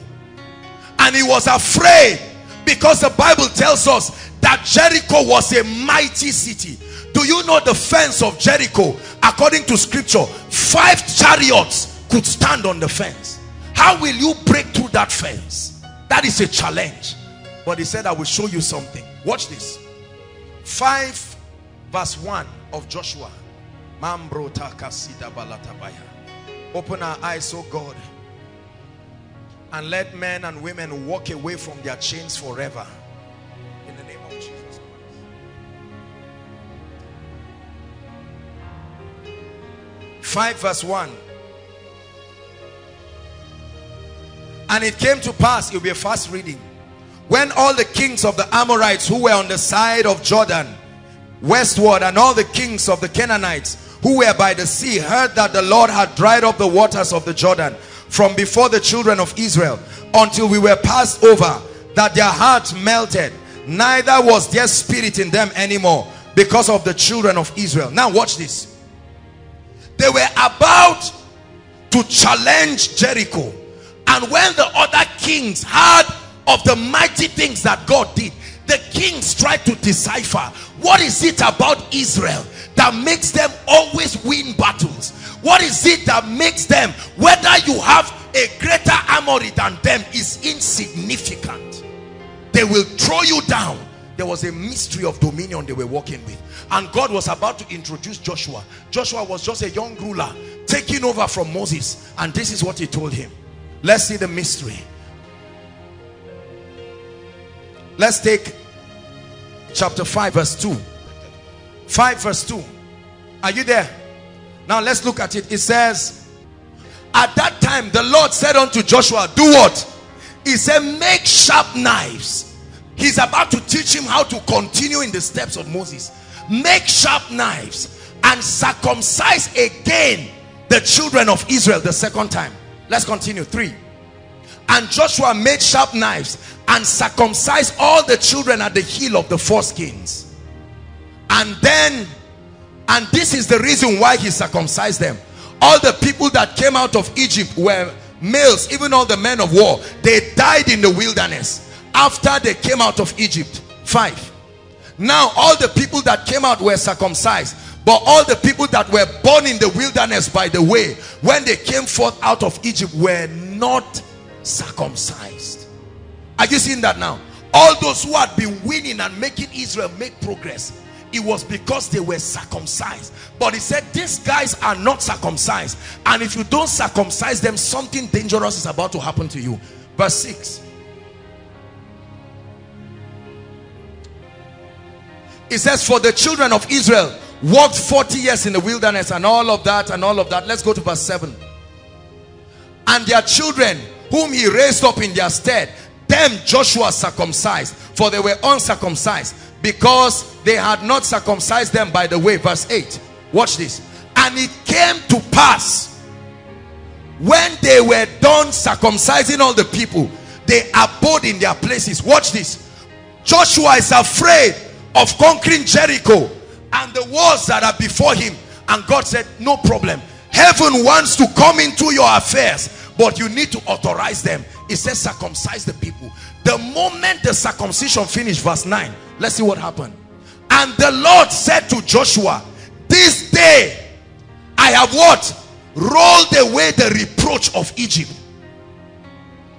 And he was afraid because the Bible tells us that Jericho was a mighty city. Do you know the fence of Jericho, according to scripture, 5 chariots could stand on the fence? How will you break through that fence? That is a challenge. But he said, I will show you something. Watch this. 5 verse 1 of Joshua. Open our eyes, O God, and let men and women walk away from their chains forever. In the name of Jesus. Verse 5. And it came to pass, it will be a fast reading, when all the kings of the Amorites who were on the side of Jordan westward, and all the kings of the Canaanites who were by the sea, heard that the Lord had dried up the waters of the Jordan from before the children of Israel, until we were passed over, that their hearts melted, neither was there spirit in them anymore, because of the children of Israel. Now watch this. They were about to challenge Jericho, and when the other kings heard of the mighty things that God did, the kings tried to decipher, what is it about Israel that makes them always win battles? What is it that makes them, whether you have a greater armory than them, is insignificant? They will throw you down. There was a mystery of dominion they were working with. And God was about to introduce Joshua. Joshua was just a young ruler taking over from Moses. And this is what he told him. Let's see the mystery. Let's take chapter 5 verse 2. 5 verse 2. Are you there? Now let's look at it. It says, at that time the Lord said unto Joshua, do what? He said, make sharp knives. He's about to teach him how to continue in the steps of Moses. Make sharp knives and circumcise again the children of Israel the second time. Let's continue. 3. And Joshua made sharp knives and circumcised all the children at the heel of the foreskins. And this is the reason why he circumcised them. All the people that came out of Egypt were males, even all the men of war. They died in the wilderness after they came out of Egypt. 5. Now all the people that came out were circumcised, but all the people that were born in the wilderness by the way, when they came forth out of Egypt, were not circumcised. Are you seeing that now? All those who had been winning and making Israel make progress, it was because they were circumcised. But he said, these guys are not circumcised, and if you don't circumcise them, something dangerous is about to happen to you. Verse 6. It says, for the children of Israel walked 40 years in the wilderness, and all of that, and all of that. Let's go to verse 7. And their children, whom he raised up in their stead, them Joshua circumcised, for they were uncircumcised, because they had not circumcised them by the way. Verse 8. Watch this. And it came to pass, when they were done circumcising all the people, they abode in their places. Watch this. Joshua is afraid of conquering Jericho and the wars that are before him. And God said, no problem. Heaven wants to come into your affairs, but you need to authorize them. It says circumcise the people. The moment the circumcision finished, verse 9. Let's see what happened. And the Lord said to Joshua, this day I have what? Rolled away the reproach of Egypt.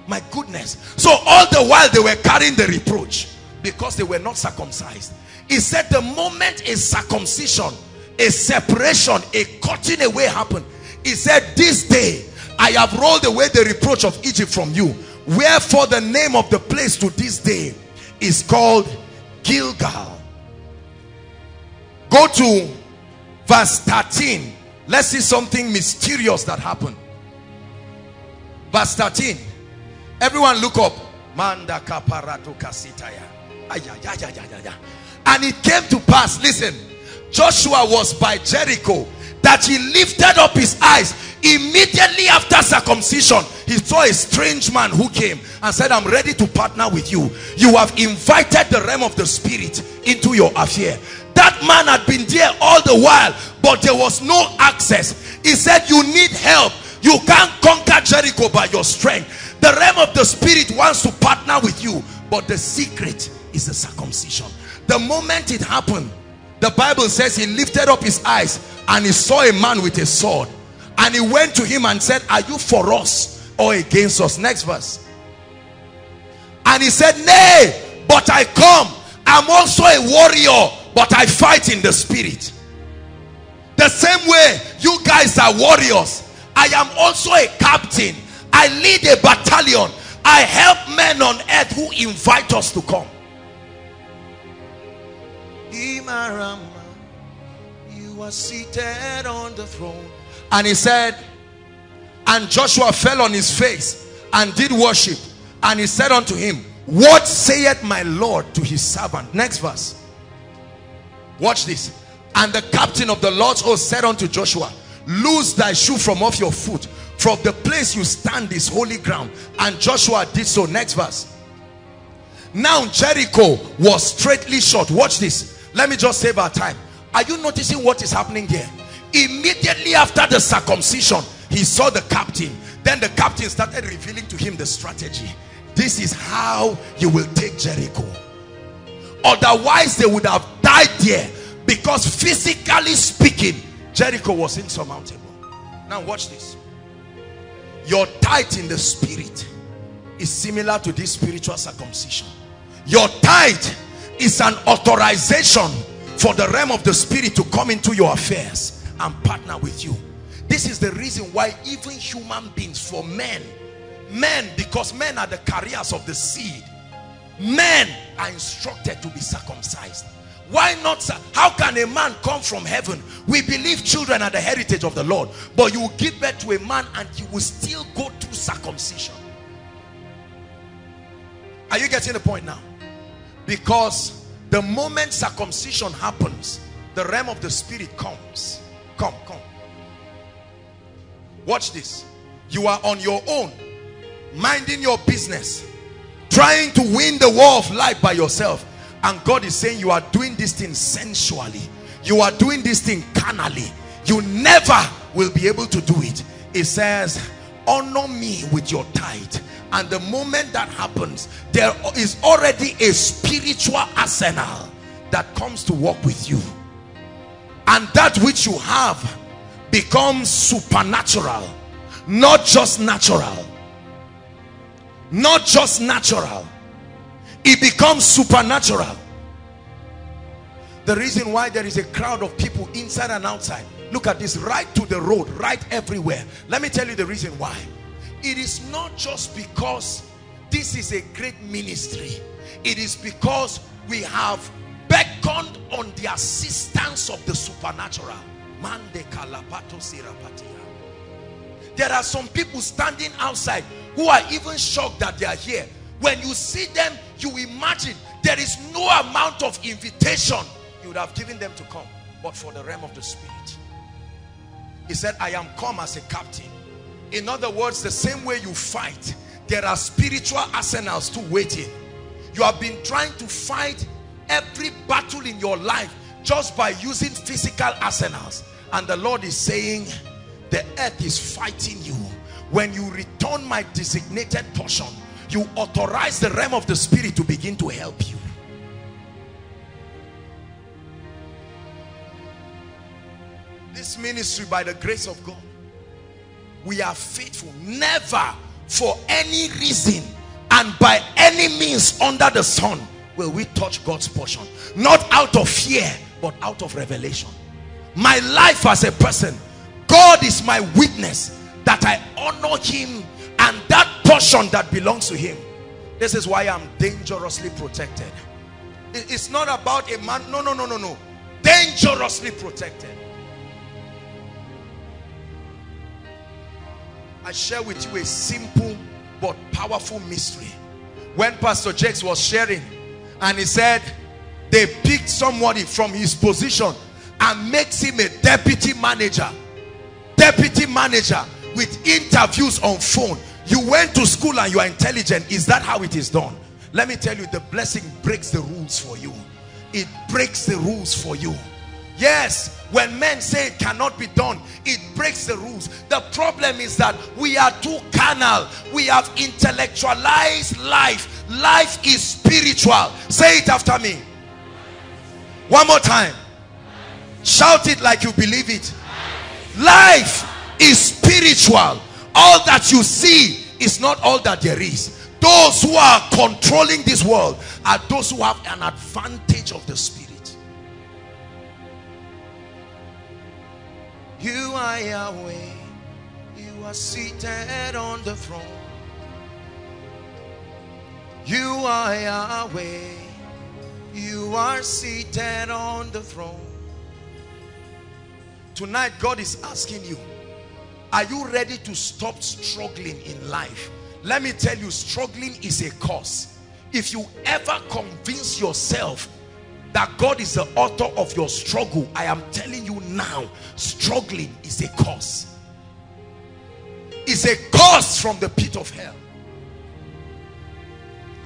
My goodness. So all the while they were carrying the reproach because they were not circumcised. He said the moment a circumcision, a separation, a cutting away happened, he said, this day I have rolled away the reproach of Egypt from you. Wherefore the name of the place to this day is called Gilgal. Go to verse 13. Let's see something mysterious that happened. Verse 13. Everyone look up. Manda kaparato kasitaya. And it came to pass, listen, Joshua was by Jericho, that he lifted up his eyes immediately after circumcision. He saw a strange man who came and said, I'm ready to partner with you. You have invited the realm of the spirit into your affair. That man had been there all the while, but there was no access. He said, you need help. You can't conquer Jericho by your strength. The realm of the spirit wants to partner with you, but the secret is the circumcision. The moment it happened, the Bible says he lifted up his eyes and he saw a man with a sword, and he went to him and said, are you for us or against us? Next verse. And he said, nay, but I come. I'm also a warrior, but I fight in the spirit. The same way you guys are warriors, I am also a captain. I lead a battalion. I help men on earth who invite us to come. You are seated on the throne. And he said, and Joshua fell on his face and did worship, and he said unto him, what saith my Lord to his servant? Next verse. Watch this. And the captain of the Lord's host said unto Joshua, loose thy shoe from off your foot, From the place you stand is holy ground. And Joshua did so. Next verse. Now Jericho was straightly shut. Watch this. Let me just save our time. Are you noticing what is happening here? Immediately after the circumcision, he saw the captain. Then the captain started revealing to him the strategy. This is how you will take Jericho. Otherwise, they would have died there. Because physically speaking, Jericho was insurmountable. Now watch this. Your tithe in the spirit is similar to this spiritual circumcision. Your tithe is an authorization for the realm of the spirit to come into your affairs and partner with you. This is the reason why even human beings, for men, because men are the carriers of the seed, men are instructed to be circumcised. Why not? How can a man come from heaven? We believe children are the heritage of the Lord, but you will give birth to a man and you will still go through circumcision. Are you getting the point now? Because the moment circumcision happens, the realm of the spirit comes. Come. Watch this. You are on your own, minding your business, trying to win the war of life by yourself. And God is saying, you are doing this thing sensually. You are doing this thing carnally. You never will be able to do it. It says, honor me with your tithe. And the moment that happens, there is already a spiritual arsenal that comes to work with you. And that which you have becomes supernatural. Not just natural. Not just natural. It becomes supernatural. The reason why there is a crowd of people inside and outside. Look at this, right to the road, right everywhere. Let me tell you the reason why. It is not just because this is a great ministry. It is because we have beckoned on the assistance of the supernatural. There are some people standing outside who are even shocked that they are here. When you see them, you imagine there is no amount of invitation you would have given them to come, but for the realm of the spirit. He said, I am come as a captain. In other words, the same way you fight, there are spiritual arsenals too waiting. You have been trying to fight every battle in your life just by using physical arsenals. And the Lord is saying, the earth is fighting you. When you return my designated portion, you authorize the realm of the spirit to begin to help you. This ministry, by the grace of God, we are faithful, never for any reason and by any means under the sun will we touch God's portion. Not out of fear, but out of revelation. My life as a person, God is my witness that I honor him and that portion that belongs to him. This is why I'm dangerously protected. It's not about a man. No. Dangerously protected. I share with you a simple but powerful mystery. When Pastor Jakes was sharing and he said they picked somebody from his position and makes him a deputy manager with interviews on phone. You went to school and you are intelligent. Is that how it is done? Let me tell you, the blessing breaks the rules for you. It breaks the rules for you. Yes, when men say it cannot be done, it breaks the rules. The problem is that we are too carnal. We have intellectualized life. Life is spiritual. Say it after me. One more time. Shout it like you believe it. Life is spiritual. All that you see is not all that there is. Those who are controlling this world are those who have an advantage of the spirit. You are Yahweh. You are seated on the throne. You are Yahweh. You are seated on the throne. Tonight, God is asking you, are you ready to stop struggling in life? Let me tell you, struggling is a curse. If you ever convince yourself that God is the author of your struggle, I am telling you now, struggling is a curse. is a curse from the pit of hell.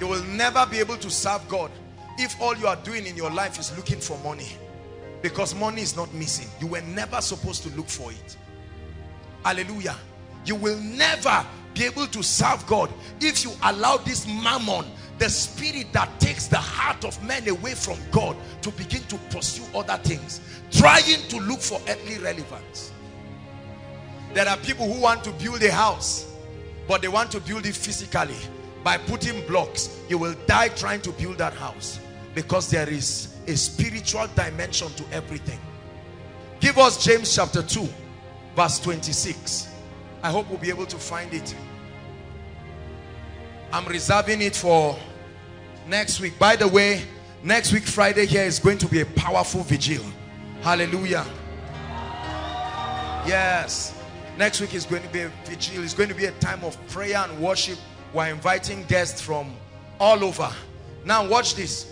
You will never be able to serve God if all you are doing in your life is looking for money. Because money is not missing. You were never supposed to look for it. Hallelujah. You will never be able to serve God if you allow this mammon, the spirit that takes the heart of men away from God, to begin to pursue other things, trying to look for earthly relevance. There are people who want to build a house, but they want to build it physically by putting blocks. You will die trying to build that house, because there is a spiritual dimension to everything. Give us James chapter 2 verse 26. I hope we'll be able to find it. I'm reserving it for next week. By the way, next week Friday here is going to be a powerful vigil. Hallelujah. Yes, next week is going to be a vigil. It's going to be a time of prayer and worship. We're inviting guests from all over. Now watch this.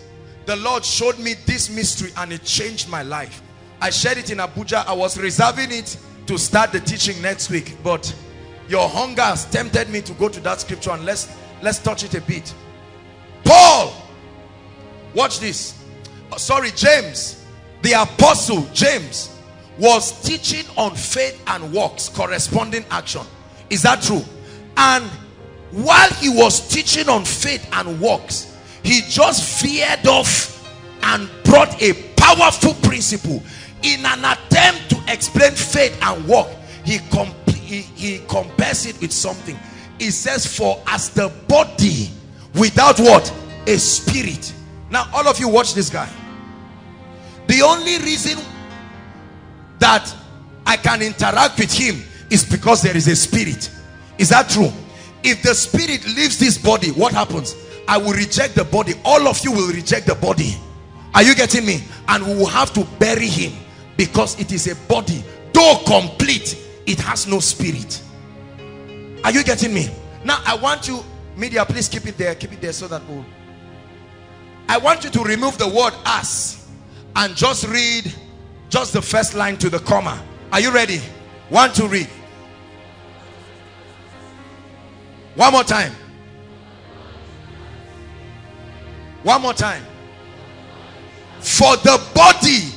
The Lord showed me this mystery and it changed my life. I shared it in Abuja. I was reserving it to start the teaching next week, but your hunger has tempted me to go to that scripture, and let's touch it a bit. Paul, watch this. James, the apostle James, was teaching on faith and works, corresponding action. Is that true? And while he was teaching on faith and works, he just veered off and brought a powerful principle. In an attempt to explain faith and work, he compares it with something. He says, for as the body without what? A spirit. Now all of you watch this guy. The only reason that I can interact with him is because there is a spirit. Is that true? If the spirit leaves this body, what happens? I will reject the body. All of you will reject the body. Are you getting me? And we will have to bury him, because it is a body. Though complete, it has no spirit. Are you getting me? Now I want you, media, please keep it there so that we'll... I want you to remove the word "as" and just read just the first line to the comma. Are you ready? Want to read? One more time. One more time. For the body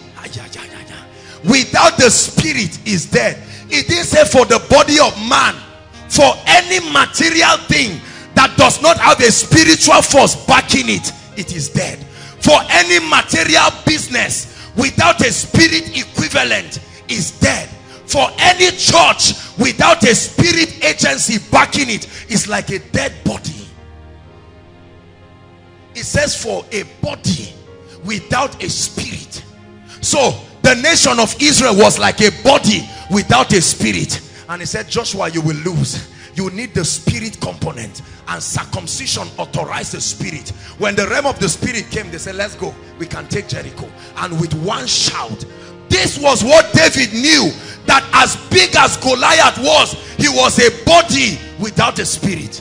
without the spirit is dead. It didn't say for the body of man. For any material thing that does not have a spiritual force backing it, it is dead. For any material business without a spirit equivalent is dead. For any church without a spirit agency backing it is like a dead body. It says for a body without a spirit. So the nation of Israel was like a body without a spirit. And he said, Joshua, you will lose. You need the spirit component, and circumcision authorized the spirit. When the realm of the spirit came, they said, let's go, we can take Jericho. And with one shout, this was what David knew, that as big as Goliath was, he was a body without a spirit.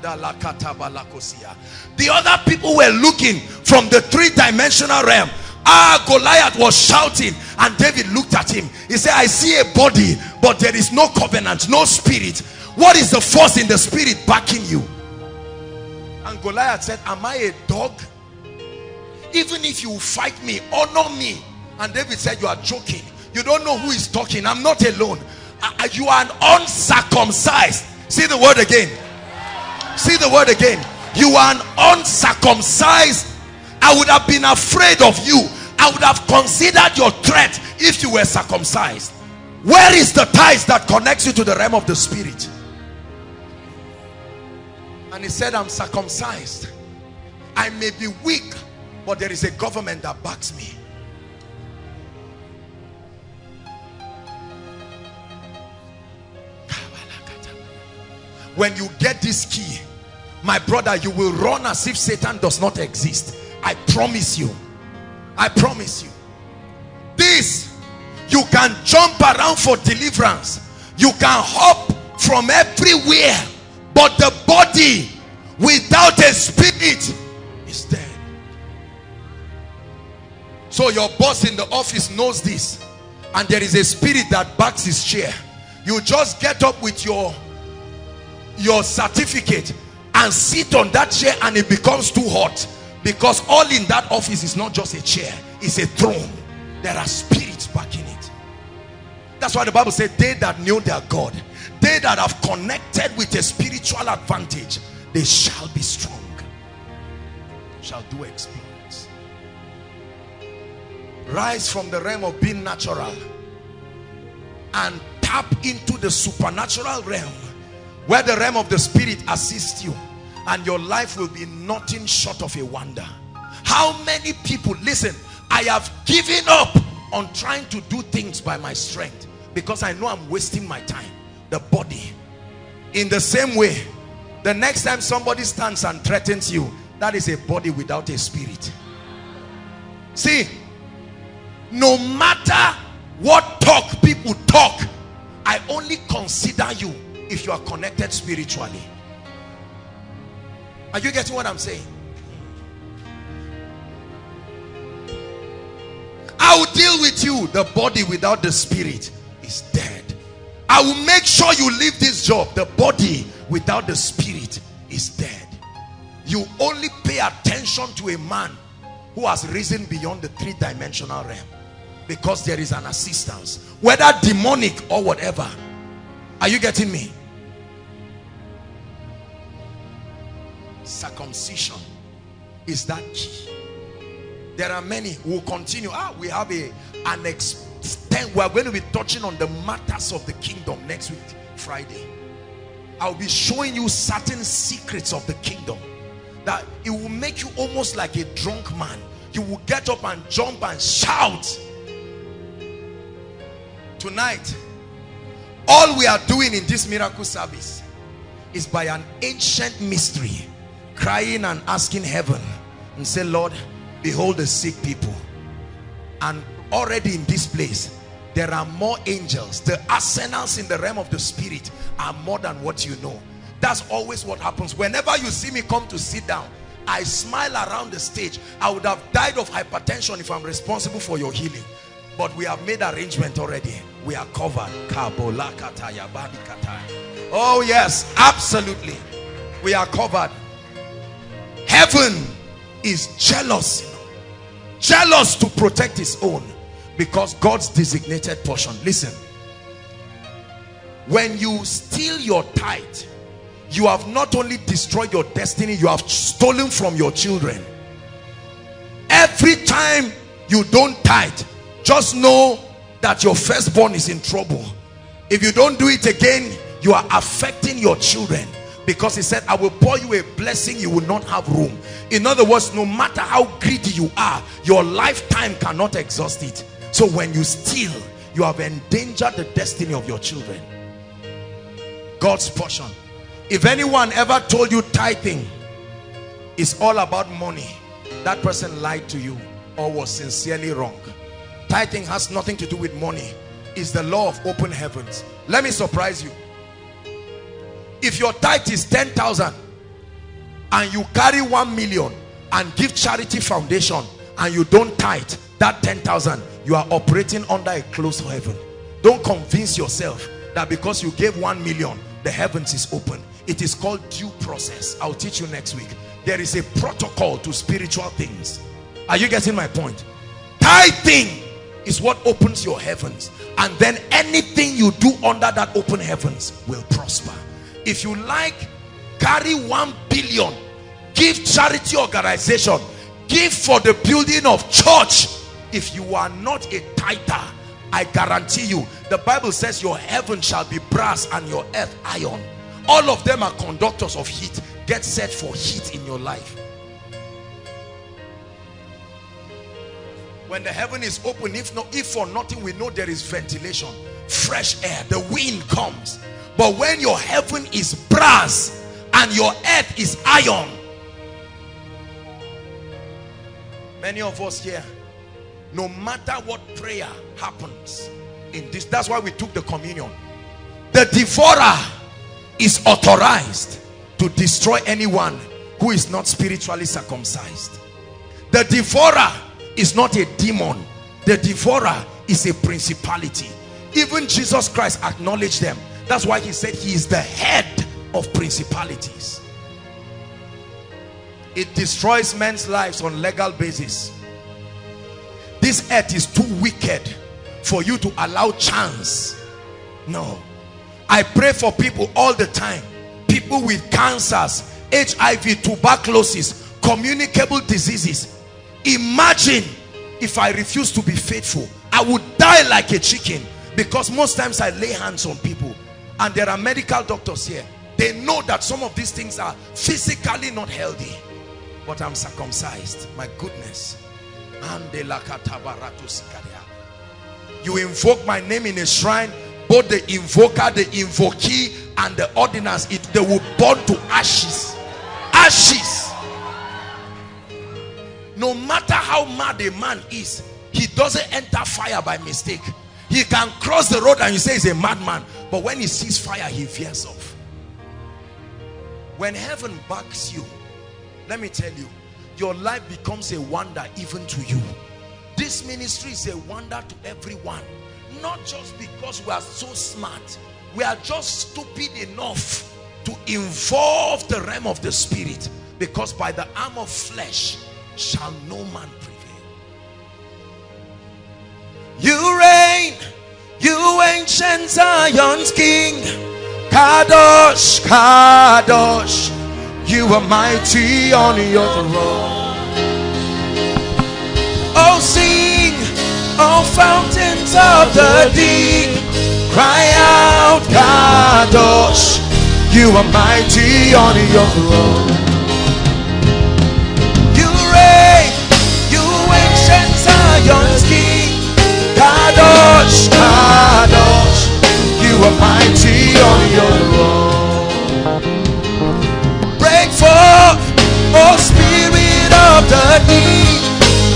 The other people were looking from the three-dimensional realm. Ah, Goliath was shouting, and David looked at him. He said, I see a body, but there is no covenant, no spirit. What is the force in the spirit backing you? And Goliath said, am I a dog? Even if you fight me, honor me. And David said, you are joking. You don't know who is talking. I'm not alone. You are an uncircumcised. See the word again. See the word again. You are an uncircumcised. I would have been afraid of you. I would have considered your threat if you were circumcised. Where is the ties that connects you to the realm of the spirit? And he said, I'm circumcised. I may be weak, but there is a government that backs me. When you get this key, my brother, you will run as if Satan does not exist. I promise you. I promise you. This, you can jump around for deliverance. You can hop from everywhere. But the body without a spirit is dead. So your boss in the office knows this. And there is a spirit that backs his chair. You just get up with your your certificate and sit on that chair and it becomes too hot, because all in that office is not just a chair, it's a throne. There are spirits back in it. That's why the Bible said they that knew their God, they that have connected with a spiritual advantage, they shall be strong, shall do experience. Rise from the realm of being natural and tap into the supernatural realm, where the realm of the spirit assists you, and your life will be nothing short of a wonder. How many people, listen, I have given up on trying to do things by my strength because I know I'm wasting my time. The body. In the same way, the next time somebody stands and threatens you, that is a body without a spirit. See, no matter what talk people talk, I only consider you if you are connected spiritually. Are you getting what I'm saying? I will deal with you. The body without the spirit is dead. I will make sure you leave this job. The body without the spirit is dead. You only pay attention to a man who has risen beyond the three-dimensional realm, because there is an assistance, whether demonic or whatever. Are you getting me? Circumcision is that key. There are many who will continue. We have an extent. We are going to be touching on the matters of the kingdom next week, Friday. I'll be showing you certain secrets of the kingdom that it will make you almost like a drunk man. You will get up and jump and shout. Tonight, all we are doing in this miracle service is by an ancient mystery, crying and asking heaven and say, Lord, behold the sick people. And already in this place, there are more angels. The arsenals in the realm of the spirit are more than what you know. That's always what happens. Whenever you see me come to sit down, I smile around the stage. I would have died of hypertension if I'm responsible for your healing. But we have made arrangement already. We are covered. Oh yes, absolutely. We are covered. Heaven is jealous. Jealous to protect his own, because God's designated portion. Listen, when you steal your tithe, you have not only destroyed your destiny, you have stolen from your children. Every time you don't tithe, just know that your firstborn is in trouble. If you don't do it again, you are affecting your children, because he said, I will pour you a blessing, you will not have room. In other words, no matter how greedy you are, your lifetime cannot exhaust it. So when you steal, you have endangered the destiny of your children. God's portion. If anyone ever told you tithing is all about money, that person lied to you or was sincerely wrong. Tithing has nothing to do with money. It's the law of open heavens. Let me surprise you. If your tithe is 10,000 and you carry 1 million and give charity foundation and you don't tithe that 10,000, you are operating under a closed heaven. Don't convince yourself that because you gave 1 million, the heavens is open. It is called due process. I'll teach you next week. There is a protocol to spiritual things. Are you getting my point? Tithing is what opens your heavens, and then anything you do under that open heavens will prosper. If you like, carry 1 billion, give charity organization, give for the building of church. If you are not a tither, I guarantee you, the Bible says your heaven shall be brass and your earth iron. All of them are conductors of heat. Get set for heat in your life. When the heaven is open, if for nothing, we know there is ventilation, fresh air, the wind comes. But when your heaven is brass and your earth is iron, many of us here, no matter what prayer happens in this, that's why we took the communion. The devourer is authorized to destroy anyone who is not spiritually circumcised. The devourer is not a demon. The devourer is a principality. Even Jesus Christ acknowledged them. That's why he said he is the head of principalities. It destroys men's lives on legal basis. This earth is too wicked for you to allow chance. No. I pray for people all the time. People with cancers, HIV, tuberculosis, communicable diseases. Imagine if I refuse to be faithful, I would die like a chicken, because most times I lay hands on people, and there are medical doctors here. They know that some of these things are physically not healthy, but I'm circumcised. My goodness. You invoke my name in a shrine, both the invoker, the invokee, and the ordinance, they will burn to ashes. Ashes. No matter how mad a man is, he doesn't enter fire by mistake. He can cross the road and you say he's a madman, but when he sees fire, he veers off. When heaven backs you, let me tell you, your life becomes a wonder even to you. This ministry is a wonder to everyone. Not just because we are so smart, we are just stupid enough to involve the realm of the spirit, because by the arm of flesh shall no man prevail. You reign, you ancient Zion's king, Kadosh, Kadosh, you are mighty on your throne. Oh sing, oh fountains of the deep, cry out Kadosh, you are mighty on your throne. You reign, you ancient Zion's king, Kadosh, Kadosh, you are mighty on your throne. Break forth, O Spirit of the deep,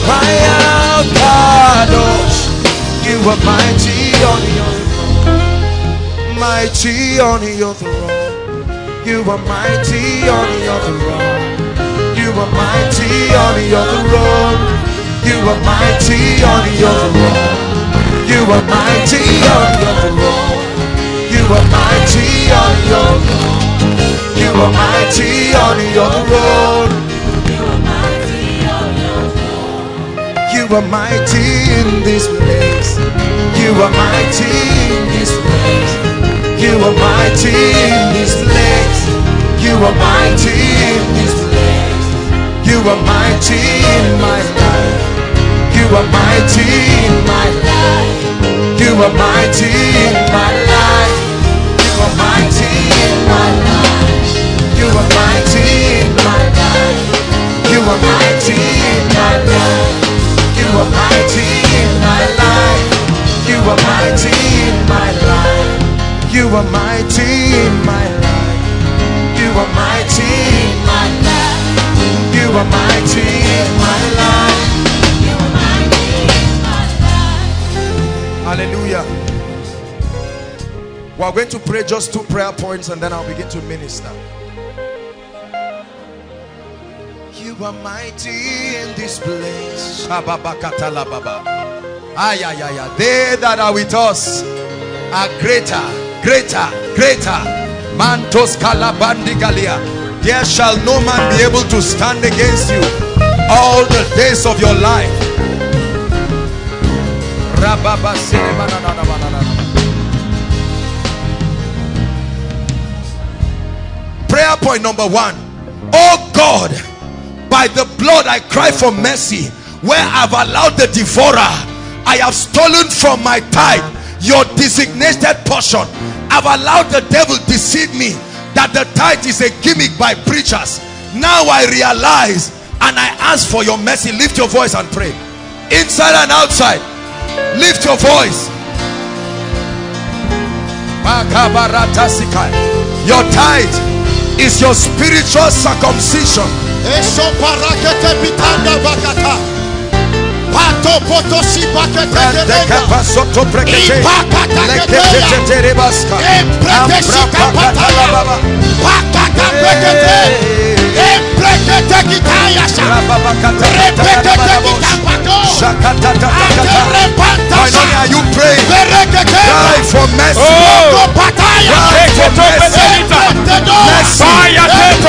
cry out, Kadosh, you are mighty on your throne. Mighty on your throne. You are mighty on your throne. You are mighty on your throne. You are mighty on your throne. You are mighty on your throne. You are mighty on your throne. You are mighty on your throne. You are mighty on your throne. You are mighty in this place. You are mighty in this place. You are mighty in this place. You are mighty in this place. You are mighty in my life. You are mighty in my life. You are mighty in my life. You are mighty in my life. You are mighty in my life. You are mighty in my life. You are mighty in my life. You are mighty in my life. You are mighty in my life. You are mighty in my life. You are mighty in my life. Hallelujah. We are going to pray just 2 prayer points and then I'll begin to minister. You are mighty in this place. They that are with us are greater, greater, greater. Mantos kalabandigalia. There shall no man be able to stand against you all the days of your life. Prayer point number 1. Oh God, by the blood I cry for mercy. Where I've allowed the devourer, I have stolen from my tithe, your designated portion. I've allowed the devil deceive me that the tithe is a gimmick by preachers. Now I realize and I ask for your mercy. Lift your voice and pray. Inside and outside, lift your voice. Your tithe is your spiritual circumcision. Why not are you praying? Cry for mercy. Cry for mercy.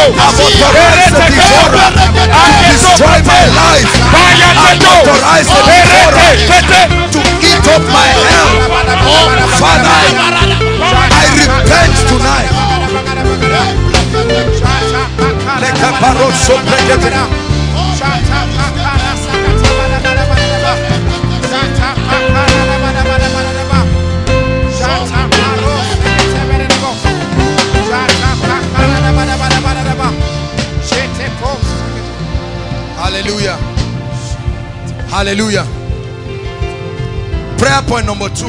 destroy my life. I'm authorized to eat up my health. Father, I repent tonight. Hallelujah. Hallelujah. Prayer point number 2.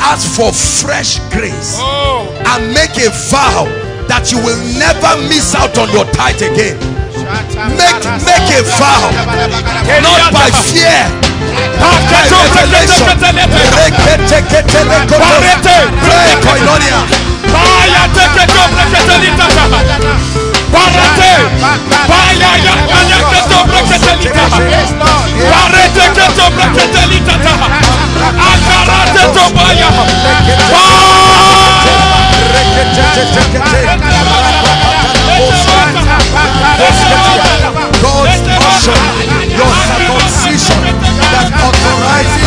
Ask for fresh grace and make a vow that you will never miss out on your tithe again. Make a vow, not by fear, not by revelation. Pray koinonia. God's option, your circumcision that authorizes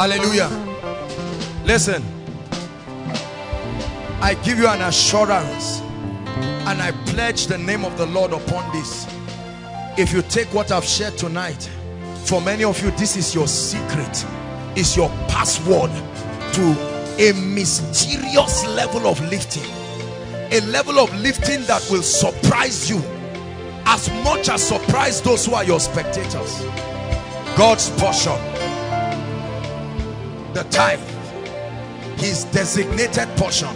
Hallelujah. Listen, I give you an assurance and I pledge the name of the Lord upon this. If you take what I've shared tonight, for many of you, this is your secret, it's your password to a mysterious level of lifting, a level of lifting that will surprise you as much as surprise those who are your spectators. God's portion, the time, his designated portion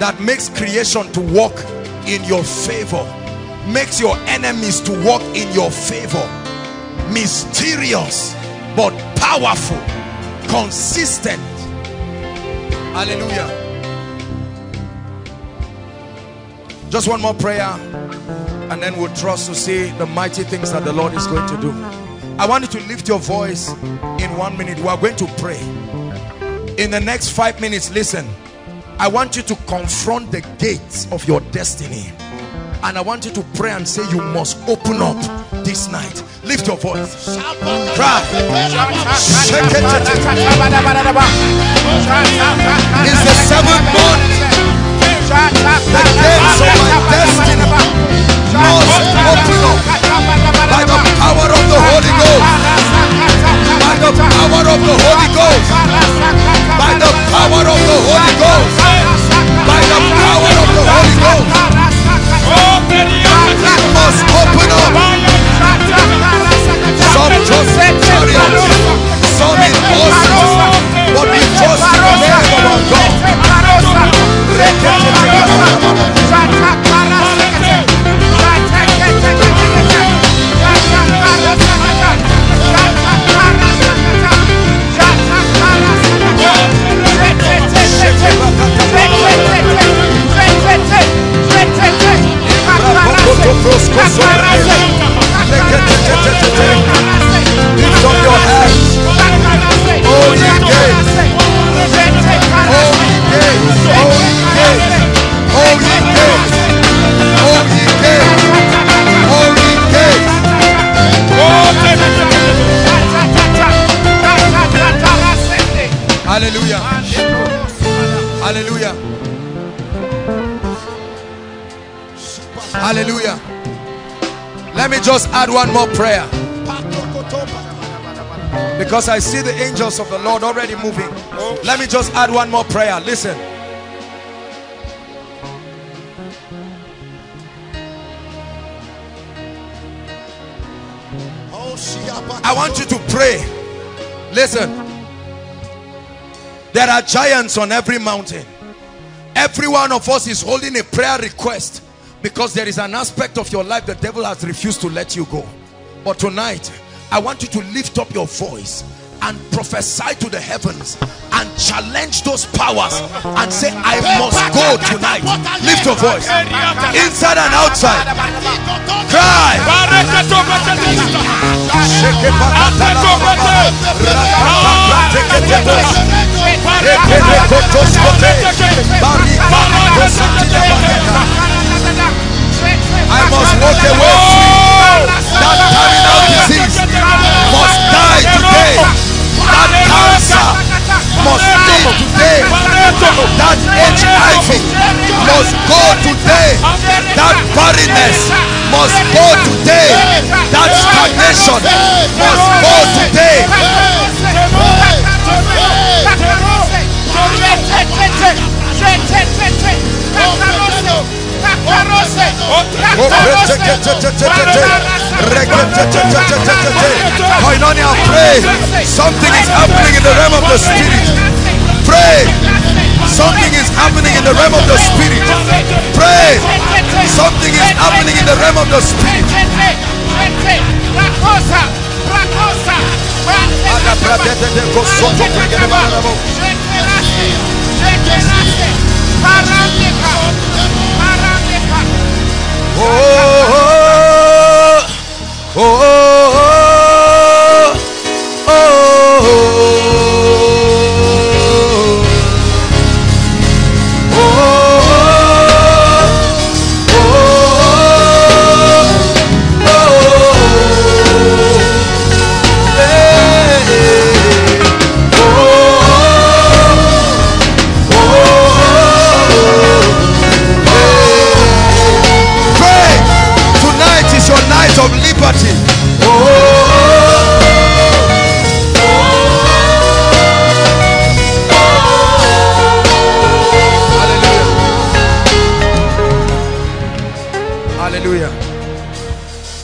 that makes creation to walk in your favor, makes your enemies to walk in your favor. Mysterious but powerful, consistent. Hallelujah. Just one more prayer and then we'll trust to see the mighty things that the Lord is going to do. I want you to lift your voice in 1 minute. We are going to pray. In the next 5 minutes, listen, I want you to confront the gates of your destiny. And I want you to pray and say, you must open up this night. Lift your voice. Cry. It's the 7th month. The gates of my destiny must open up by the power of the Holy Ghost. By the power of the Holy Ghost. By the power of the Holy Ghost. By the power of the Holy Ghost. It must open up. Some just chariots, some in horses, but we trust in the name of our God. Lift up your hands. Oh, ye gates. Oh, ye gates. Oh, ye gates. Oh, ye gates. Oh, ye gates. Oh, ye gates. Hallelujah. Hallelujah. Hallelujah. Let me just add one more prayer, because I see the angels of the Lord already moving. Let me just add one more prayer. Listen, I want you to pray. Listen, there are giants on every mountain. Every one of us is holding a prayer request because there is an aspect of your life the devil has refused to let you go. But tonight, I want you to lift up your voice and prophesy to the heavens and challenge those powers and say, I must go tonight. Lift your voice inside and outside. Cry. I must walk away. That terminal disease must die today. That cancer must live today. That HIV must go today. That barrenness must go today. That stagnation must go today. Pray. Something is happening in the realm of the spirit. Pray. Something is happening in the realm of the spirit. Pray. Something is happening in the realm of the spirit.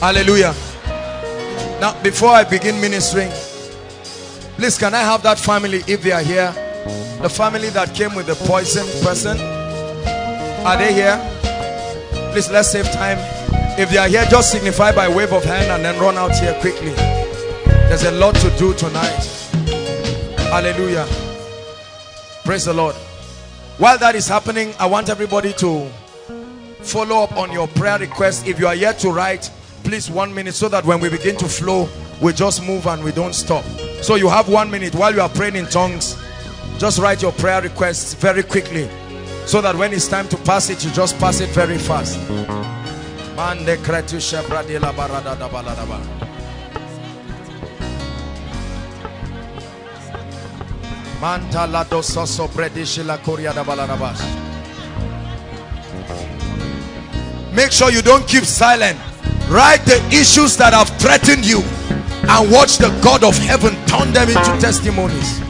Hallelujah. Now, before I begin ministering, please can I have that family, if they are here? The family that came with the poisoned person, are they here? Please, let's save time. If they are here, just signify by wave of hand and then run out here quickly. There's a lot to do tonight. Hallelujah. Praise the Lord. While that is happening, I want everybody to follow up on your prayer request. If you are here to write, please 1 minute, so that when we begin to flow, we just move and we don't stop. So you have 1 minute while you are praying in tongues. Just write your prayer requests very quickly, so that when it's time to pass it, you just pass it very fast. Make sure you don't keep silent. Write the issues that have threatened you and watch the God of heaven turn them into testimonies.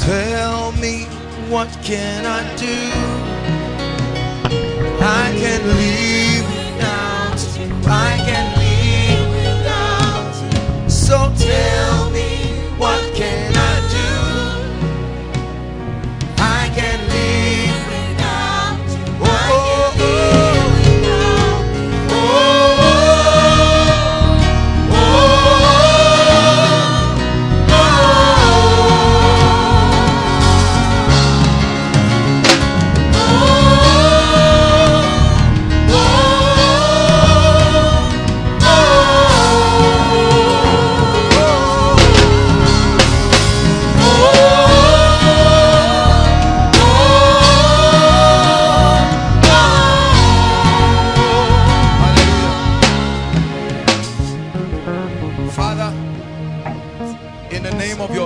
Tell me, what can I do? I can live without you. I can live without you. So tell me, what can I do? I can live without you. I can live without you.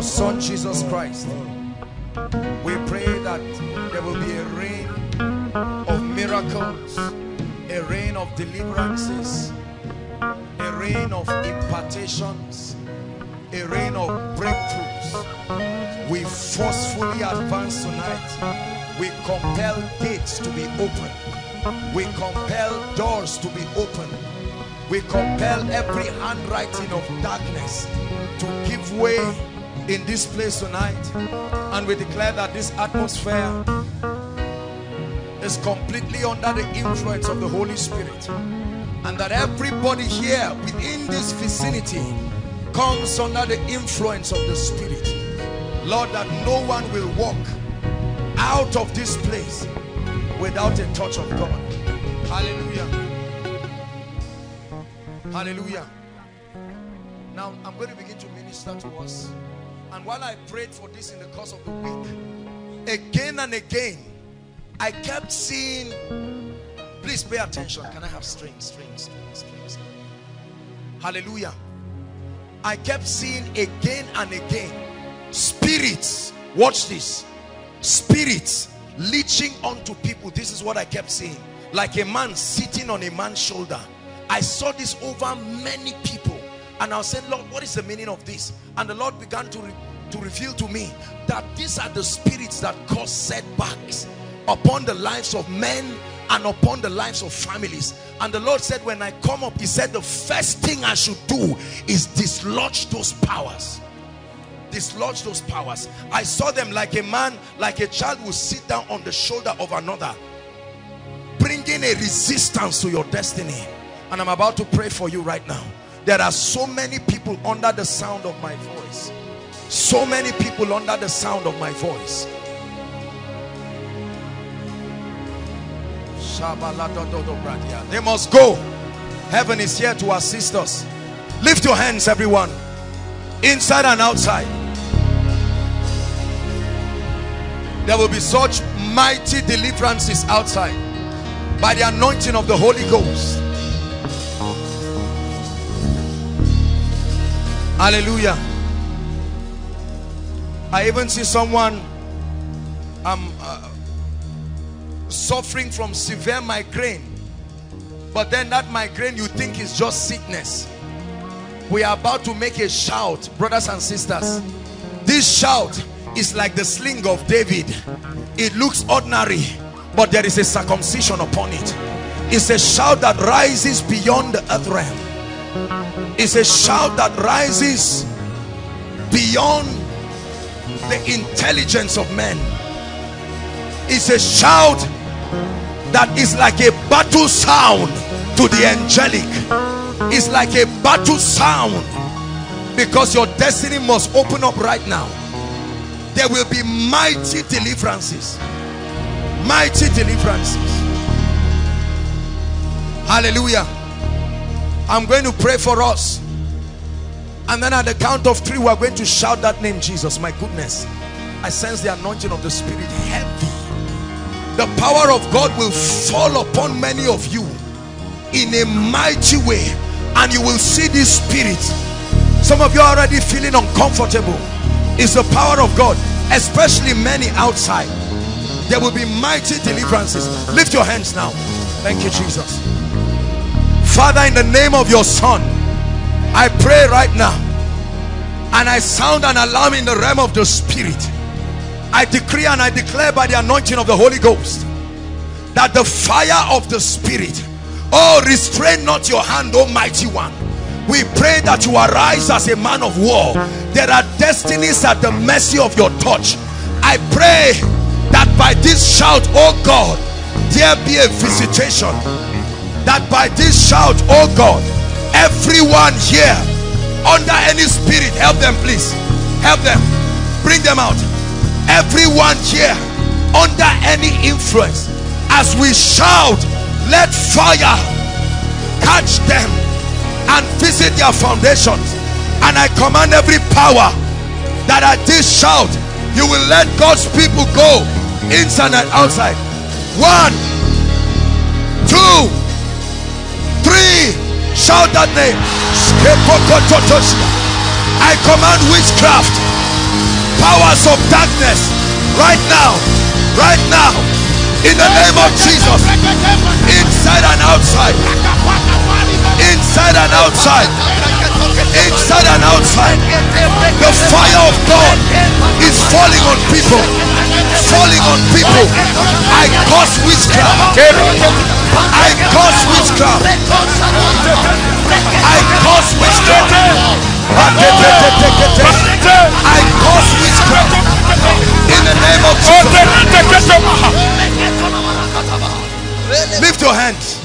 Son Jesus Christ, we pray that there will be a rain of miracles, a reign of deliverances, a reign of impartations, a reign of breakthroughs. We forcefully advance tonight. We compel gates to be open. We compel doors to be open. We compel every handwriting of darkness to give way in this place tonight. And we declare that this atmosphere is completely under the influence of the Holy Spirit. And that everybody here within this vicinity comes under the influence of the Spirit. Lord, that no one will walk out of this place without a touch of God. Hallelujah. Hallelujah. Now I'm going to begin to minister to us. And while I prayed for this in the course of the week, again and again, I kept seeing, please pay attention. Can I have strings? Hallelujah. I kept seeing again and again, spirits, watch this, spirits leeching onto people. This is what I kept seeing. Like a man sitting on a man's shoulder. I saw this over many people, and I said, Lord, what is the meaning of this? And the Lord began to reveal to me that these are the spirits that cause setbacks upon the lives of men and upon the lives of families. And the Lord said, when I come up, he said, the first thing I should do is dislodge those powers. Dislodge those powers. I saw them like a man, like a child who sit down on the shoulder of another, bringing a resistance to your destiny. And I'm about to pray for you right now. There are so many people under the sound of my voice. So many people under the sound of my voice. They must go. Heaven is here to assist us. Lift your hands, everyone. Inside and outside. There will be such mighty deliverances outside. By the anointing of the Holy Ghost. Hallelujah. I even see someone suffering from severe migraine. But then that migraine you think is just sickness. We are about to make a shout, brothers and sisters. This shout is like the sling of David. It looks ordinary, but there is a circumcision upon it. It's a shout that rises beyond the earth realm. It's a shout that rises beyond the intelligence of men. It's a shout that is like a battle sound to the angelic. It's like a battle sound, because your destiny must open up right now. There will be mighty deliverances. Mighty deliverances. Hallelujah. I'm going to pray for us, and then at the count of three we're going to shout that name, Jesus. My goodness, I sense the anointing of the Spirit heavy. The power of God will fall upon many of you in a mighty way, and you will see this spirit. Some of you are already feeling uncomfortable. It's the power of God, especially many outside. There will be mighty deliverances. Lift your hands now. Thank you, Jesus. Father, in the name of your Son, I pray right now, and I sound an alarm in the realm of the Spirit. I decree and I declare by the anointing of the Holy Ghost that the fire of the Spirit, oh, restrain not your hand, O mighty one. We pray that you arise as a man of war. There are destinies at the mercy of your touch. I pray that by this shout, oh God, there be a visitation. That by this shout, oh God, everyone here under any spirit, help them, please. Help them. Bring them out. Everyone here under any influence, as we shout, let fire catch them and visit their foundations. And I command every power that at this shout, you will let God's people go inside and outside. 1, 2, 3, shout that name. I command witchcraft, powers of darkness, right now, in the name of Jesus, inside and outside, inside and outside, inside and outside. The fire of God is falling on people, falling on people. I curse witchcraft, I curse witchcraft, I curse witchcraft, I curse witchcraft in the name of Jesus. Lift your hands.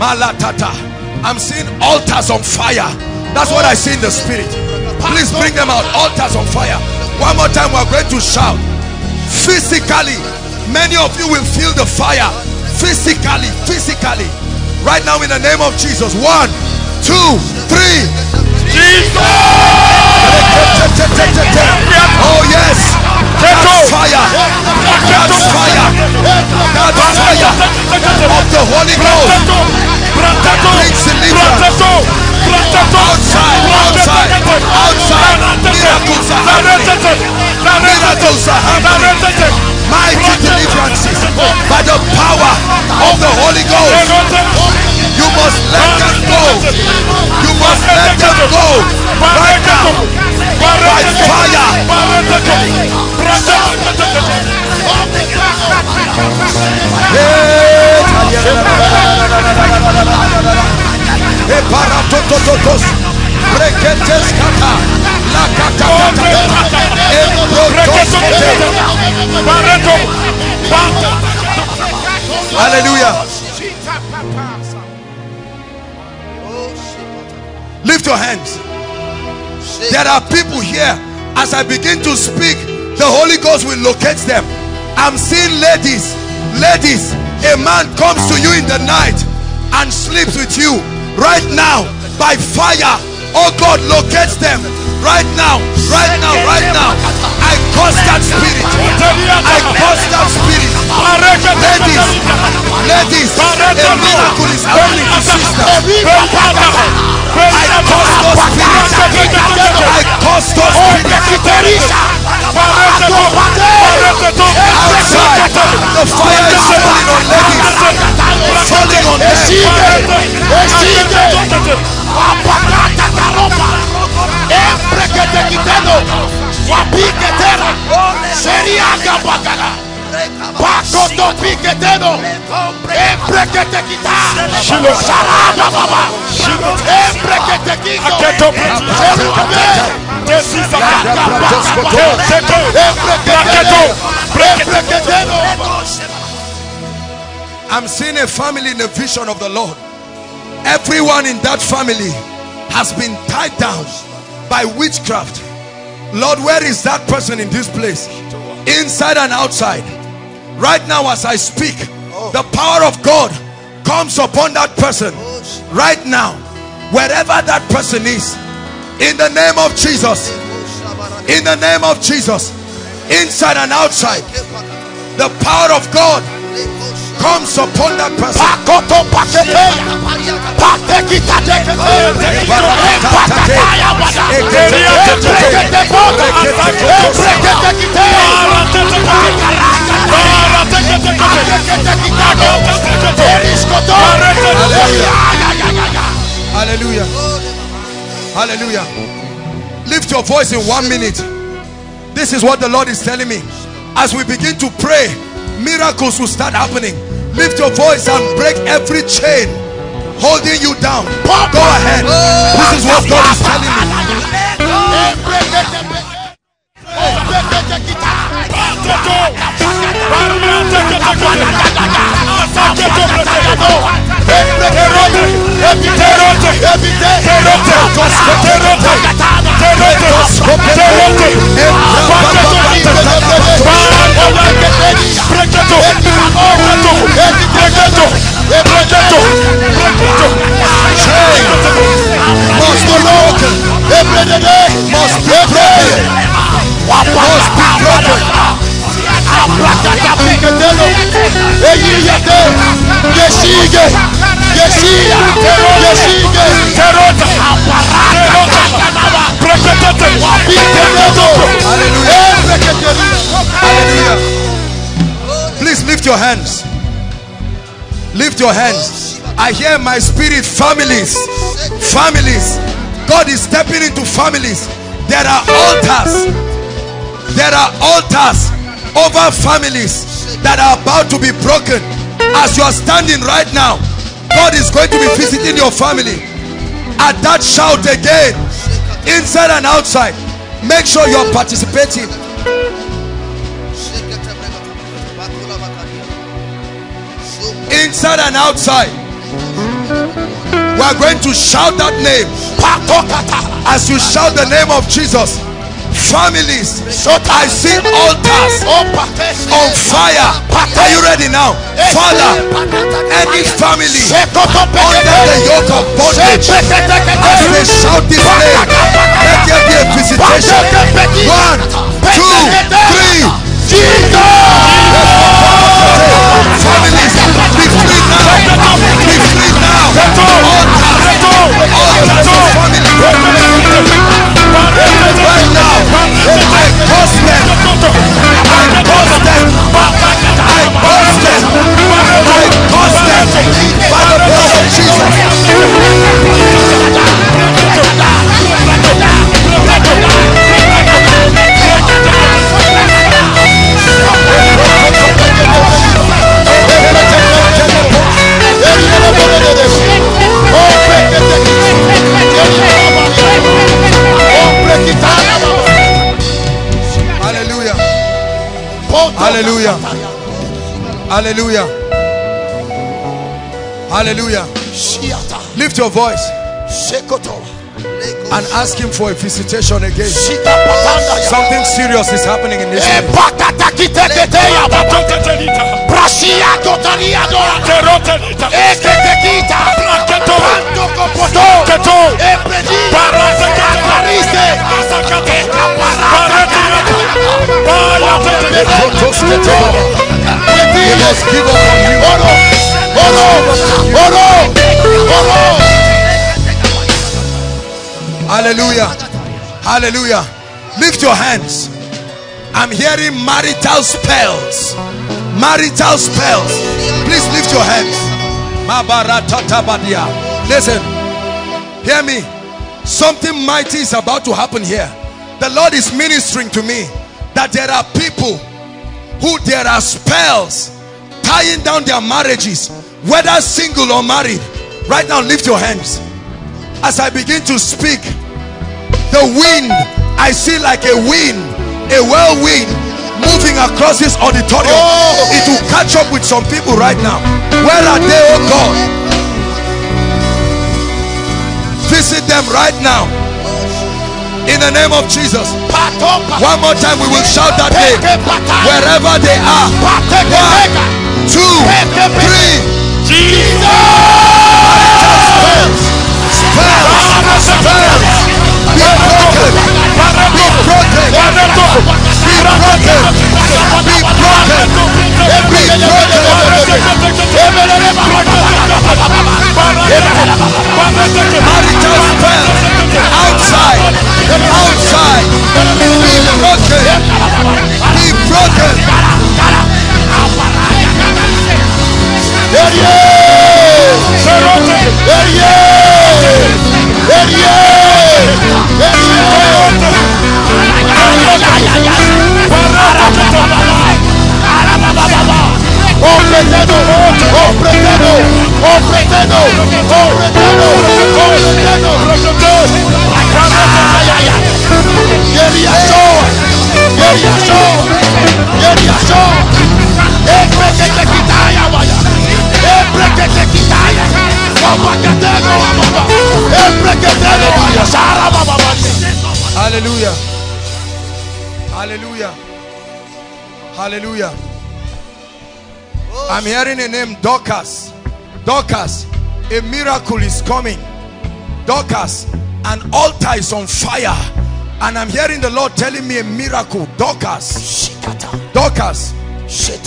Malatata. I'm seeing altars on fire. That's what I see in the spirit. Please bring them out. Altars on fire. One more time, we're going to shout. Physically, many of you will feel the fire. Physically, physically. Right now, in the name of Jesus. 1, 2, 3. Jesus! Oh, yes. That's fire. That's fire. That's fire of the Holy Ghost. That brings deliverance. Outside, outside, outside. Miracles are happening. Miracles are happening. Mighty deliverances by the power of the Holy Ghost. You must let them go. You must let them go right now by fire. Eparatototos, breketes kata, la kata kata, eprotoskete. Hallelujah. Lift your hands. There are people here, as I begin to speak, the Holy Ghost will locate them. I'm seeing ladies, ladies, a man comes to you in the night and sleeps with you. Right now, by fire, oh God, locates them. Right now, right now, right now. I curse that spirit. I curse that spirit. Ladies, ladies, a miracle is happening to sisters. I curse those spirits. I curse those spirits. Outside, the fire is falling on ladies. Falling on them. I'm seeing a family in the vision of the Lord. Everyone in that family has been tied down by witchcraft. Lord, where is that person in this place? Inside and outside. Right now as I speak, the power of God comes upon that person. Right now, wherever that person is, in the name of Jesus, in the name of Jesus, inside and outside, the power of God comes upon that person. Hallelujah. Hallelujah. Hallelujah. Lift your voice in 1 minute. This is what the Lord is telling me. As we begin to pray, miracles will start happening. Lift your voice and break every chain holding you down. Go ahead. This is what God is telling me. Hallelujah. Please lift Lift your hands. Lift your hands. I hear my spirit, families. Families. God is stepping into families. There are altars. There are altars over families that are about to be broken. As you are standing right now, God is going to be visiting your family. At that shout again, inside and outside, make sure you are participating. Inside and outside, we are going to shout that name. As you shout the name of Jesus, families, I see altars on fire. Are you ready now? Father, any family under the yoke of bondage, as they shout this name, let there be a visitation. 1, 2, 3. Jesus! Families, be free now. Be free now. Altars, families. Right now, I curse them. I curse them. I curse them. I curse them by the blood of Jesus. Hallelujah. Hallelujah. Hallelujah. Hallelujah. Lift your voice and ask him for a visitation again. Something serious is happening in this place. Hallelujah. Hallelujah. Lift your hands. I'm hearing marital spells. Marital spells. Please lift your hands. Listen. Hear me. Something mighty is about to happen here. The Lord is ministering to me that there are people who there are spells tying down their marriages, whether single or married. Right now, lift your hands. As I begin to speak, the wind, I see like a wind, a whirlwind moving across this auditorium. Oh. It will catch up with some people right now. Where are they, oh God? Visit them right now. In the name of Jesus. One more time we will shout that name. Wherever they are. 1, 2, 3. Jesus! Hallelujah. Hallelujah. Hallelujah. I'm hearing a name, Dorcas. Dorcas, a miracle is coming. Dorcas, an altar is on fire. And I'm hearing the Lord telling me a miracle. Dorcas. Dorcas.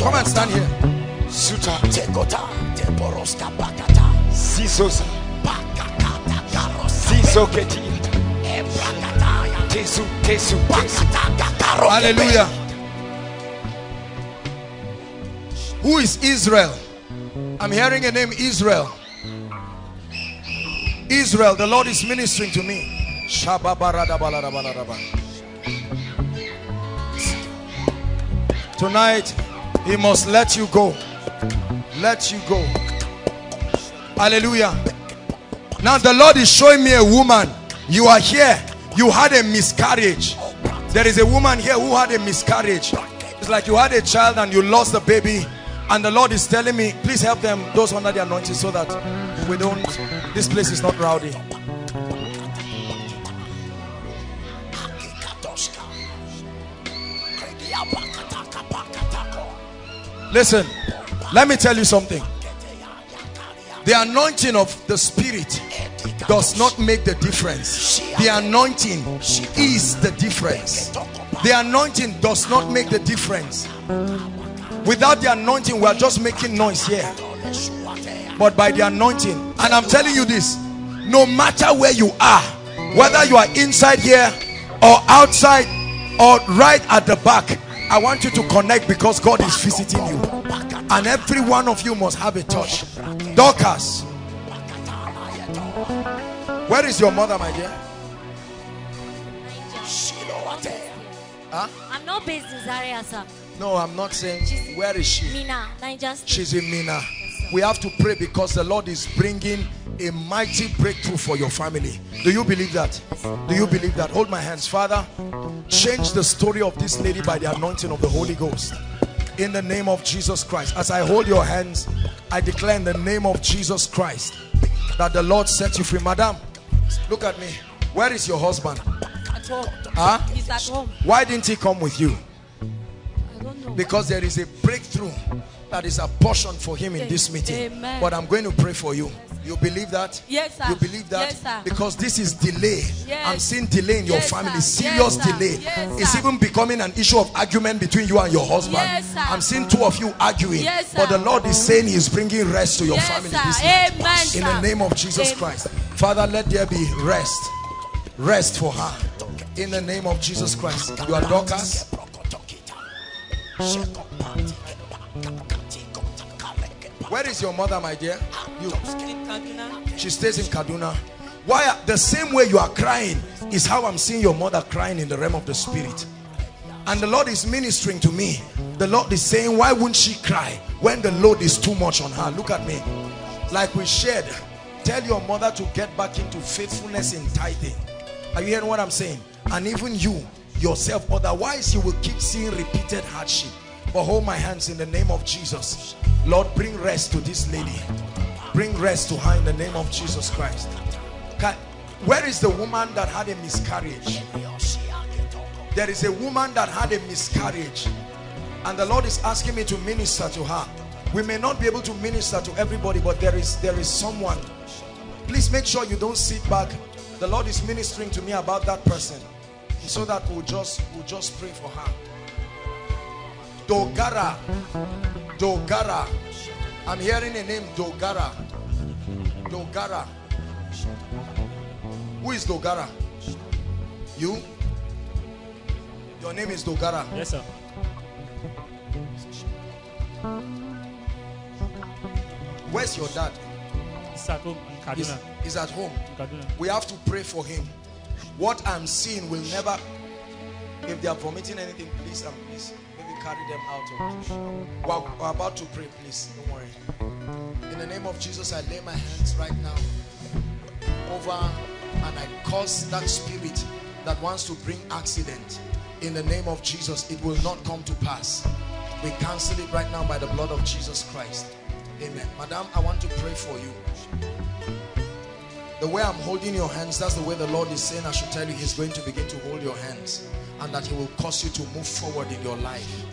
Come and stand here. Hallelujah. Who is Israel? I'm hearing a name, Israel. Israel, the Lord is ministering to me. Tonight, he must let you go. Let you go. Hallelujah. Now the Lord is showing me a woman. You are here. You had a miscarriage. There is a woman here who had a miscarriage. It's like you had a child and you lost the baby. And the Lord is telling me, please help them, those under the anointing, so that we don't, this place is not rowdy. Listen, let me tell you something. The anointing of the Spirit does not make the difference. The anointing is the difference. The anointing does not make the difference. Without the anointing, we are just making noise here. But by the anointing, and I'm telling you this, no matter where you are, whether you are inside here or outside or right at the back, I want you to connect, because God is visiting you. And every one of you must have a touch. Dorcas, where is your mother, my dear? Huh? I'm not based in Zaria, sir. No, I'm not saying. She's, where is she? Mina, Niger State. She's in Mina. Yes, we have to pray, because the Lord is bringing a mighty breakthrough for your family. Do you believe that? Do you believe that? Hold my hands. Father, change the story of this lady by the anointing of the Holy Ghost. In the name of Jesus Christ. As I hold your hands, I declare in the name of Jesus Christ that the Lord sets you free. Madam, look at me. Where is your husband? At home. Huh? He's at home. Why didn't he come with you? Because there is a breakthrough that is apportioned for him in this meeting. Amen. But I'm going to pray for you. You believe that? Yes, sir. You believe that? Yes, sir. Because this is delay. Yes. I'm seeing delay in your family. Sir. Serious delay. Yes, it's even becoming an issue of argument between you and your husband. Yes, I'm seeing two of you arguing. Yes, but the Lord is saying he is bringing rest to your family this night. In the name of Jesus Christ. Father, let there be rest. Rest for her. In the name of Jesus Christ. You are Dorcas. Where is your mother, my dear? You. She stays in Kaduna. Why? The same way you are crying is how I'm seeing your mother crying in the realm of the Spirit. And the Lord is ministering to me. The Lord is saying, why wouldn't she cry when the load is too much on her? Look at me. Like we shared, tell your mother to get back into faithfulness in tithing. Are you hearing what I'm saying? And even you yourself, otherwise you will keep seeing repeated hardship. But hold my hands in the name of Jesus. Lord, bring rest to this lady. Bring rest to her in the name of Jesus Christ. Where is the woman that had a miscarriage? There is a woman that had a miscarriage, and the Lord is asking me to minister to her. We may not be able to minister to everybody, but there is someone. Please make sure you don't sit back. The Lord is ministering to me about that person, so that we'll just pray for her. Dogara. Dogara. I'm hearing a name, Dogara. Dogara. Who is Dogara? You? Your name is Dogara? Yes, sir. Where's your dad? He's at home in Kaduna. He's at home. We have to pray for him. What I'm seeing will never, if they are vomiting anything, please and please, maybe carry them out. We're about to pray, please, don't worry. In the name of Jesus, I lay my hands right now over and I curse that spirit that wants to bring accident. In the name of Jesus, it will not come to pass. We cancel it right now by the blood of Jesus Christ. Amen. Madam, I want to pray for you. The way I'm holding your hands, that's the way the Lord is saying I should tell you he's going to begin to hold your hands, and that he will cause you to move forward in your life.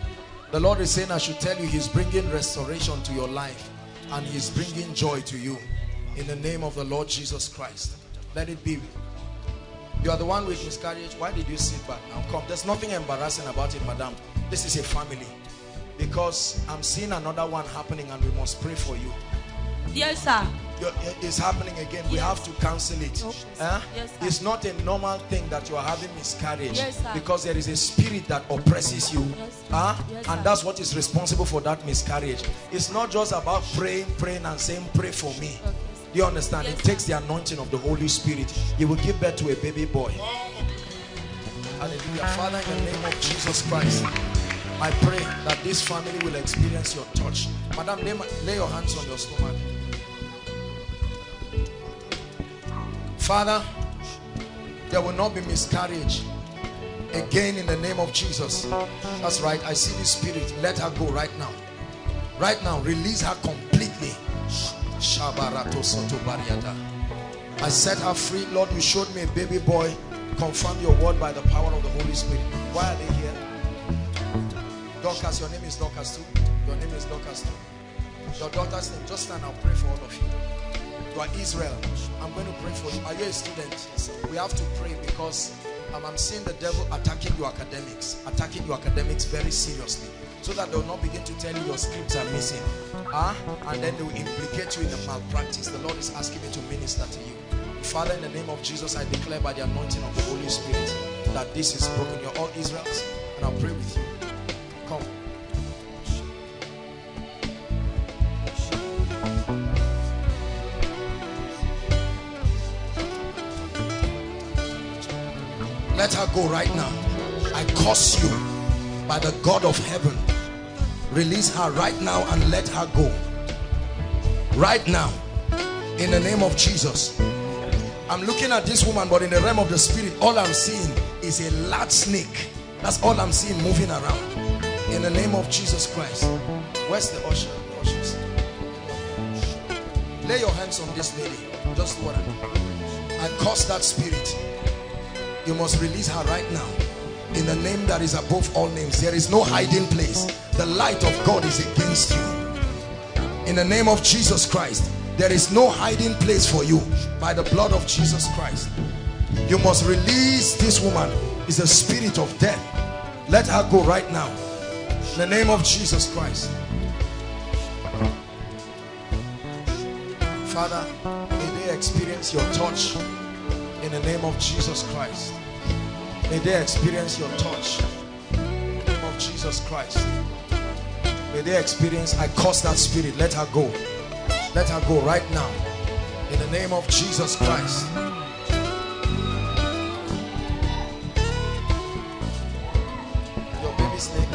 The Lord is saying I should tell you he's bringing restoration to your life, and he's bringing joy to you. In the name of the Lord Jesus Christ, let it be. You are the one with miscarriage. Why did you sit back? Now come, there's nothing embarrassing about it, madam. This is a family, because I'm seeing another one happening, and we must pray for you. Yes, sir. It's happening again. Yes. We have to cancel it. Okay. Yes, it's not a normal thing that you are having miscarriage, yes, because there is a spirit that oppresses you, yes, yes, and that's what is responsible for that miscarriage. It's not just about praying and saying pray for me. Okay. Do you understand? Yes, it takes the anointing of the Holy Spirit. You will give birth to a baby boy. Hallelujah. Father, in the name of Jesus Christ, I pray that this family will experience your touch. Madam, lay your hands on your stomach. Father, there will not be miscarriage again in the name of Jesus. That's right. I see the spirit. Let her go right now. Right now, release her completely. I set her free. Lord, you showed me a baby boy. Confirm your word by the power of the Holy Spirit. Why are they here? Dorcas, your name is Dorcas too. Your name is Dorcas too. Your daughter's name. Just stand and pray for all of you. You are Israel. I'm going to pray for you. Are you a student? We have to pray because I'm seeing the devil attacking your academics very seriously. So that they will not begin to tell you your scripts are missing. And then they will implicate you in a malpractice. The Lord is asking me to minister to you. Father, in the name of Jesus, I declare by the anointing of the Holy Spirit that this is broken. You're all Israels, and I'll pray with you. Come. Let her go right now. I curse you by the God of heaven. Release her right now and let her go. Right now, in the name of Jesus. I'm looking at this woman, but in the realm of the spirit, all I'm seeing is a large snake. That's all I'm seeing moving around. In the name of Jesus Christ. Where's the usher? Lay your hands on this lady. Just what I curse that spirit. You must release her right now. In the name that is above all names. There is no hiding place. The light of God is against you. In the name of Jesus Christ. There is no hiding place for you by the blood of Jesus Christ. You must release this woman. It's a spirit of death. Let her go right now. In the name of Jesus Christ. Father, may they experience your touch. In the name of Jesus Christ. May they experience your touch. In the name of Jesus Christ. May they experience, I curse that spirit. Let her go. Let her go right now. In the name of Jesus Christ. Your baby snake.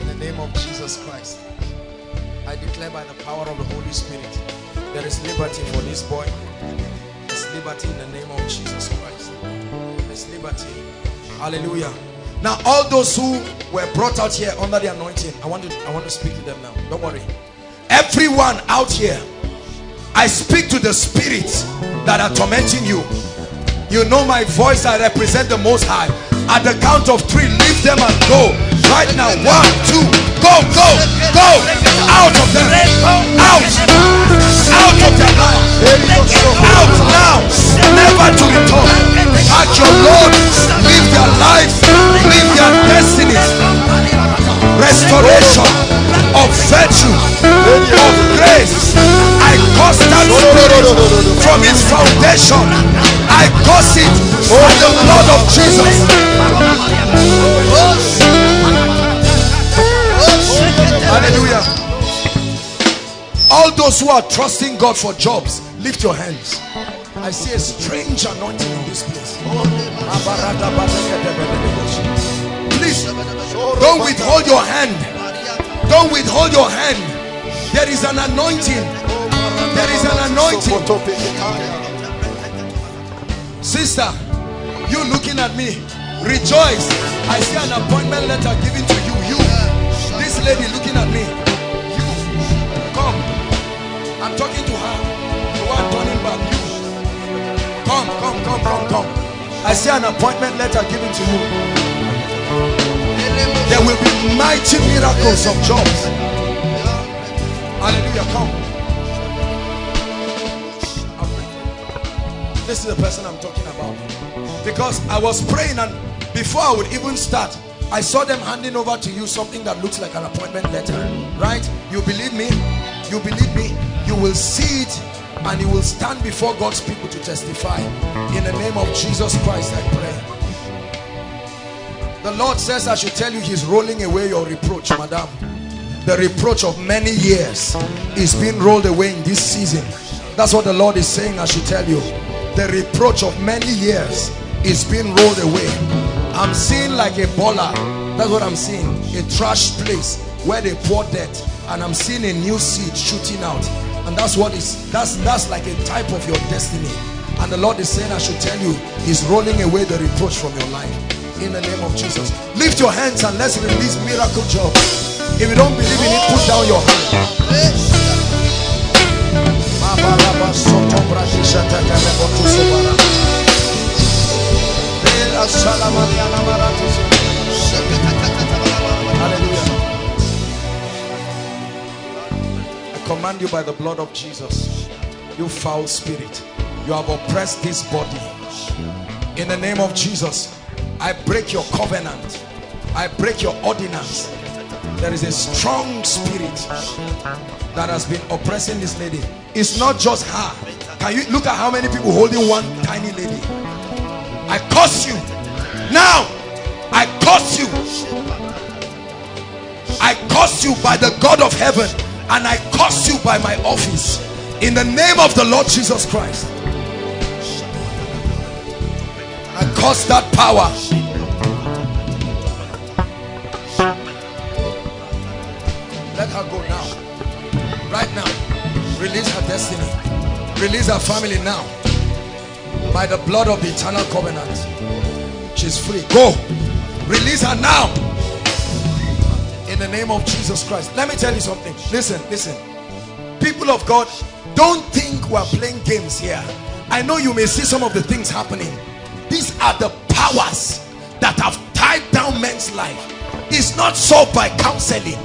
In the name of Jesus Christ. I declare by the power of the Holy Spirit, there is liberty for this boy. There's liberty in the name of Jesus Christ. There's liberty. Hallelujah. Now, all those who were brought out here under the anointing, I want to speak to them now. Don't worry. Everyone out here, I speak to the spirits that are tormenting you. You know my voice. I represent the Most High. At the count of three, leave them and go. Right now, 1, 2, go, go, go. Out of them. Out. Out of them now. Out now. Never to return. At your Lord, live their lives. Live their destinies. Restoration of virtue, of grace. I curse that spirit from its foundation. I curse it by the blood of Jesus. Hallelujah. All those who are trusting God for jobs, lift your hands. I see a strange anointing in this place. Please, don't withhold your hand. Don't withhold your hand. There is an anointing. There is an anointing. Sister, you looking at me. Rejoice. I see an appointment letter given to you. This lady looking at me. You. Come. I'm talking to her. You are turning back. Come, come, come, come, come. I see an appointment letter given to you. There will be mighty miracles of jobs. Hallelujah, come. This is the person I'm talking about. Because I was praying and before I would even start, I saw them handing over to you something that looks like an appointment letter. Right? You believe me? If you believe me, you will see it and you will stand before God's people to testify. In the name of Jesus Christ, I pray. The Lord says, I should tell you, He's rolling away your reproach, madam. The reproach of many years is being rolled away in this season. That's what the Lord is saying, I should tell you. The reproach of many years is being rolled away. I'm seeing like a baller. That's what I'm seeing. A trash place where they pour dirt. And I'm seeing a new seed shooting out. And that's what is, that's like a type of your destiny. And the Lord is saying, I should tell you, He's rolling away the reproach from your life. In the name of Jesus. Lift your hands and let's release miracle job. If you don't believe in it, put down your hand. I command you by the blood of Jesus, you foul spirit, you have oppressed this body. In the name of Jesus, I break your covenant, I break your ordinance. There is a strong spirit that has been oppressing this lady. It's not just her. Can you look at how many people holding one tiny lady? I curse you now. I curse you. I curse you by the God of heaven, and I curse you by my office, in the name of the Lord Jesus Christ. I curse that power. Let her go now. Right now. Release her destiny. Release her family now. By the blood of the eternal covenant. She's free. Go. Release her now. In the name of Jesus Christ. Let me tell you something. Listen, listen. People of God, don't think we're playing games here. I know you may see some of the things happening. These are the powers that have tied down men's life. It's not solved by counseling.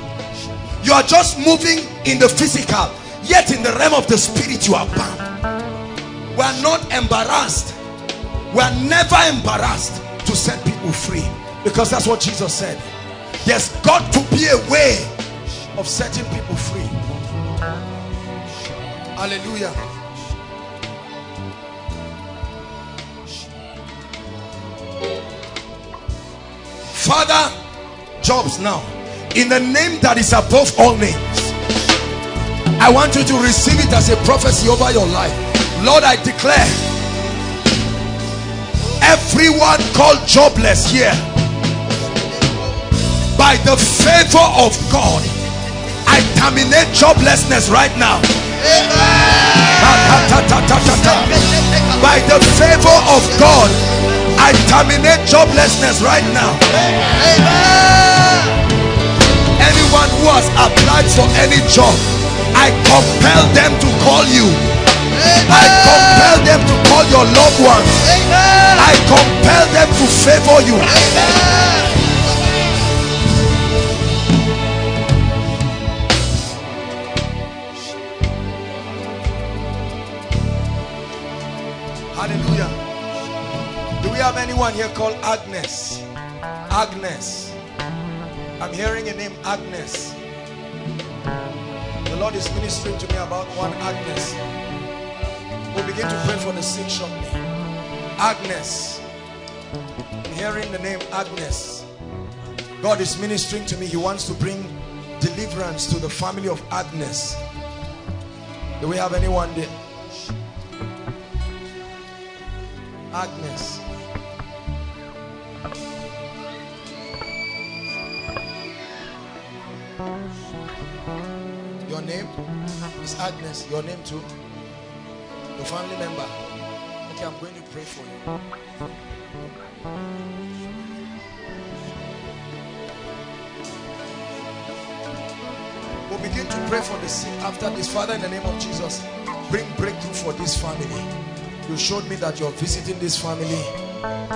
You are just moving in the physical, yet in the realm of the spirit you are bound. We are not embarrassed. We are never embarrassed to set people free, because that's what Jesus said. There's got to be a way of setting people free. Hallelujah. Father, jobs now. In the name that is above all names, I want you to receive it as a prophecy over your life. Lord, I declare everyone called jobless here, by the favor of God, I terminate joblessness right now. By the favor of God, I terminate joblessness right now. Anyone who has applied for any job, I compel them to call you. I compel them to call your loved ones. I compel them to favor you. Hallelujah. Do we have anyone here called Agnes? Agnes. I'm hearing a name, Agnes. The Lord is ministering to me about one Agnes. We'll begin to pray for the sick shortly. Agnes. I'm hearing the name Agnes. God is ministering to me. He wants to bring deliverance to the family of Agnes. Do we have anyone there? Agnes. Your name is Agnes. Your name too. Your family member. Okay, I'm going to pray for you. We'll begin to pray for the sick after this. Father, in the name of Jesus, bring breakthrough for this family. You showed me that you're visiting this family.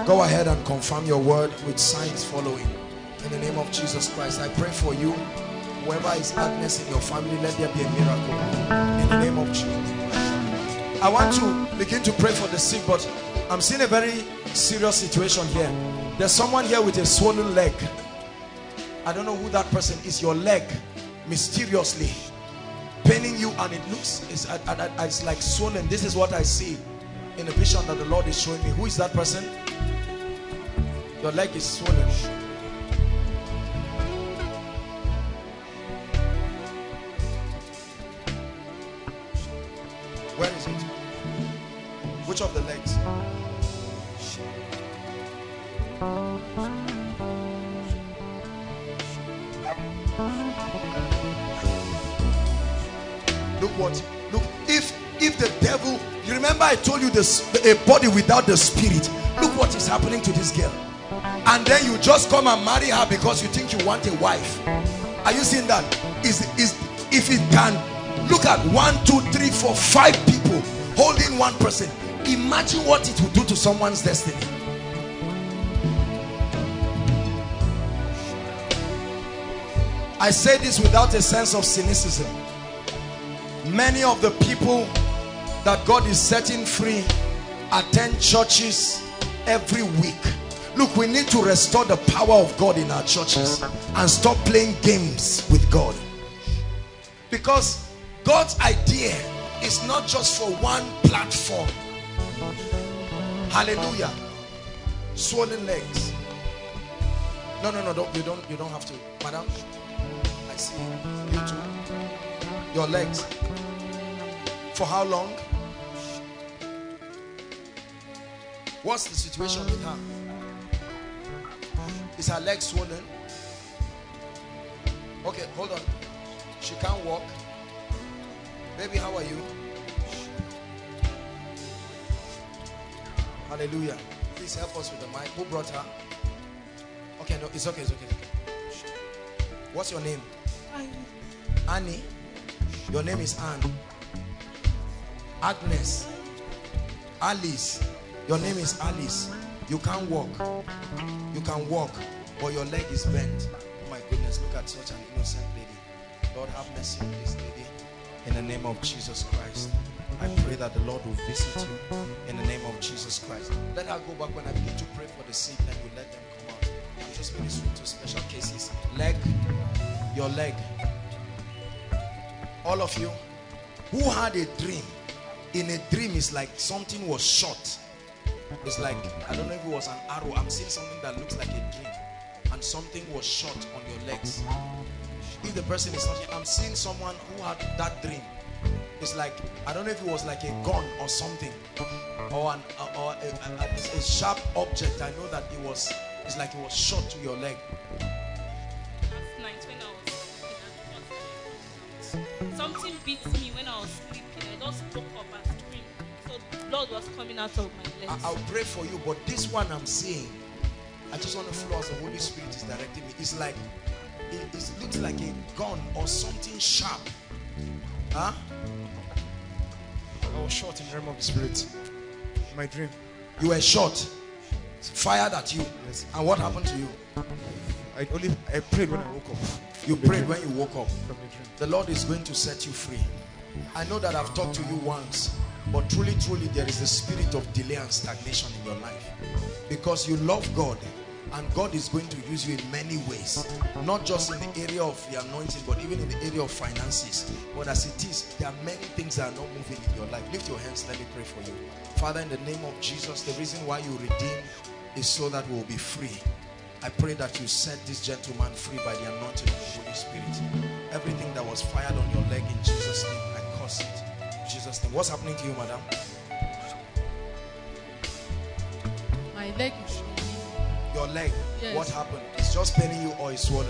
Go ahead and confirm your word with signs following. In the name of Jesus Christ, I pray for you. Whoever is Agnes in your family, let there be a miracle. In the name of Jesus. I want to begin to pray for the sick, but I'm seeing a very serious situation here. There's someone here with a swollen leg. I don't know who that person is. Your leg mysteriously paining you, and it looks, it's like swollen. This is what I see in a vision that the Lord is showing me. Who is that person? Your leg is swollen. Where is it? Which of the legs? Look what, look, if the devil, you remember I told you this, a body without the spirit, look what is happening to this girl. And then you just come and marry her because you think you want a wife. Are you seeing that? If it can, look at 1, 2, 3, 4, 5 people holding one person. Imagine what it will do to someone's destiny. I say this without a sense of cynicism. Many of the people that God is setting free attend churches every week. Look, we need to restore the power of God in our churches and stop playing games with God. Because God's idea is not just for one platform. Hallelujah. Swollen legs. No, you don't have to. Madam, I see you too. Your legs. For how long? What's the situation with her? Is her leg swollen? Okay, hold on. She can't walk. Baby, how are you? Hallelujah. Please help us with the mic. Who brought her? Okay, no, it's okay, it's okay. What's your name? Annie. Annie? Your name is Anne. Agnes. Alice. Your name is Alice. You can't walk. You can walk, but your leg is bent. Oh my goodness, look at such an innocent lady. Lord, have mercy on this lady. In the name of Jesus Christ. I pray that the Lord will visit you. In the name of Jesus Christ. Let her go back. When I begin to pray for the sick, then you let them come out. I'm just ministering to special cases. Leg, your leg. All of you who had a dream, in a dream it's like something was shot. It's like, I don't know if it was an arrow. I'm seeing something that looks like a dream, and something was shot on your legs. If the person is not here, I'm seeing someone who had that dream. It's like, I don't know if it was like a gun or something, or a sharp object. I know that it was, it's like it was shot to your leg. Something beat me when I was sleeping. I just woke up and screamed. So blood was coming out of my legs. I'll pray for you, but this one I'm seeing, I just want to follow as the Holy Spirit is directing me. It's like, it looks like a gun or something sharp. Huh? I was shot in the realm of the spirit. In my dream. You were shot. Fired at you. Yes. And what happened to you? I prayed when I woke up. You prayed when you woke up. The Lord is going to set you free. I know that I've talked to you once, but truly, there is a spirit of delay and stagnation in your life. Because you love God, and God is going to use you in many ways. Not just in the area of the anointing, but even in the area of finances. But as it is, there are many things that are not moving in your life. Lift your hands, let me pray for you. Father, in the name of Jesus, the reason why you redeem is so that we will be free. I pray that you set this gentleman free by the anointing of the Holy Spirit. Everything that was fired on your leg, in Jesus' name, I curse it. In Jesus' name. What's happening to you, madam? My leg is swollen. Your leg? Yes. What happened? It's just paining you, or it's swollen?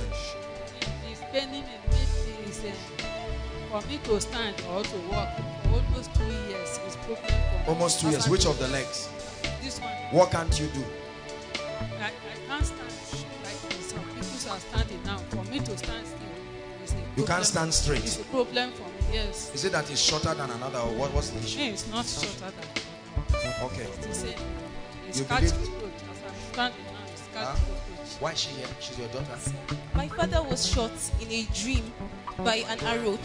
It's paining and making me say, for me to stand or to walk, almost 2 years is problem for me. Almost 2 years. Which of the legs? This one. What can't you do? I can't stand like this. Some people are standing now. For me to stand still, you can't stand straight. It's a problem for me. Yes. Is it that it's shorter than another, or what? What's the issue? It's not shorter than another. Okay. It's catching clothes. As I'm standing now, it's catching clothes. Why is she here? She's your daughter. My father was shot in a dream by an arrow.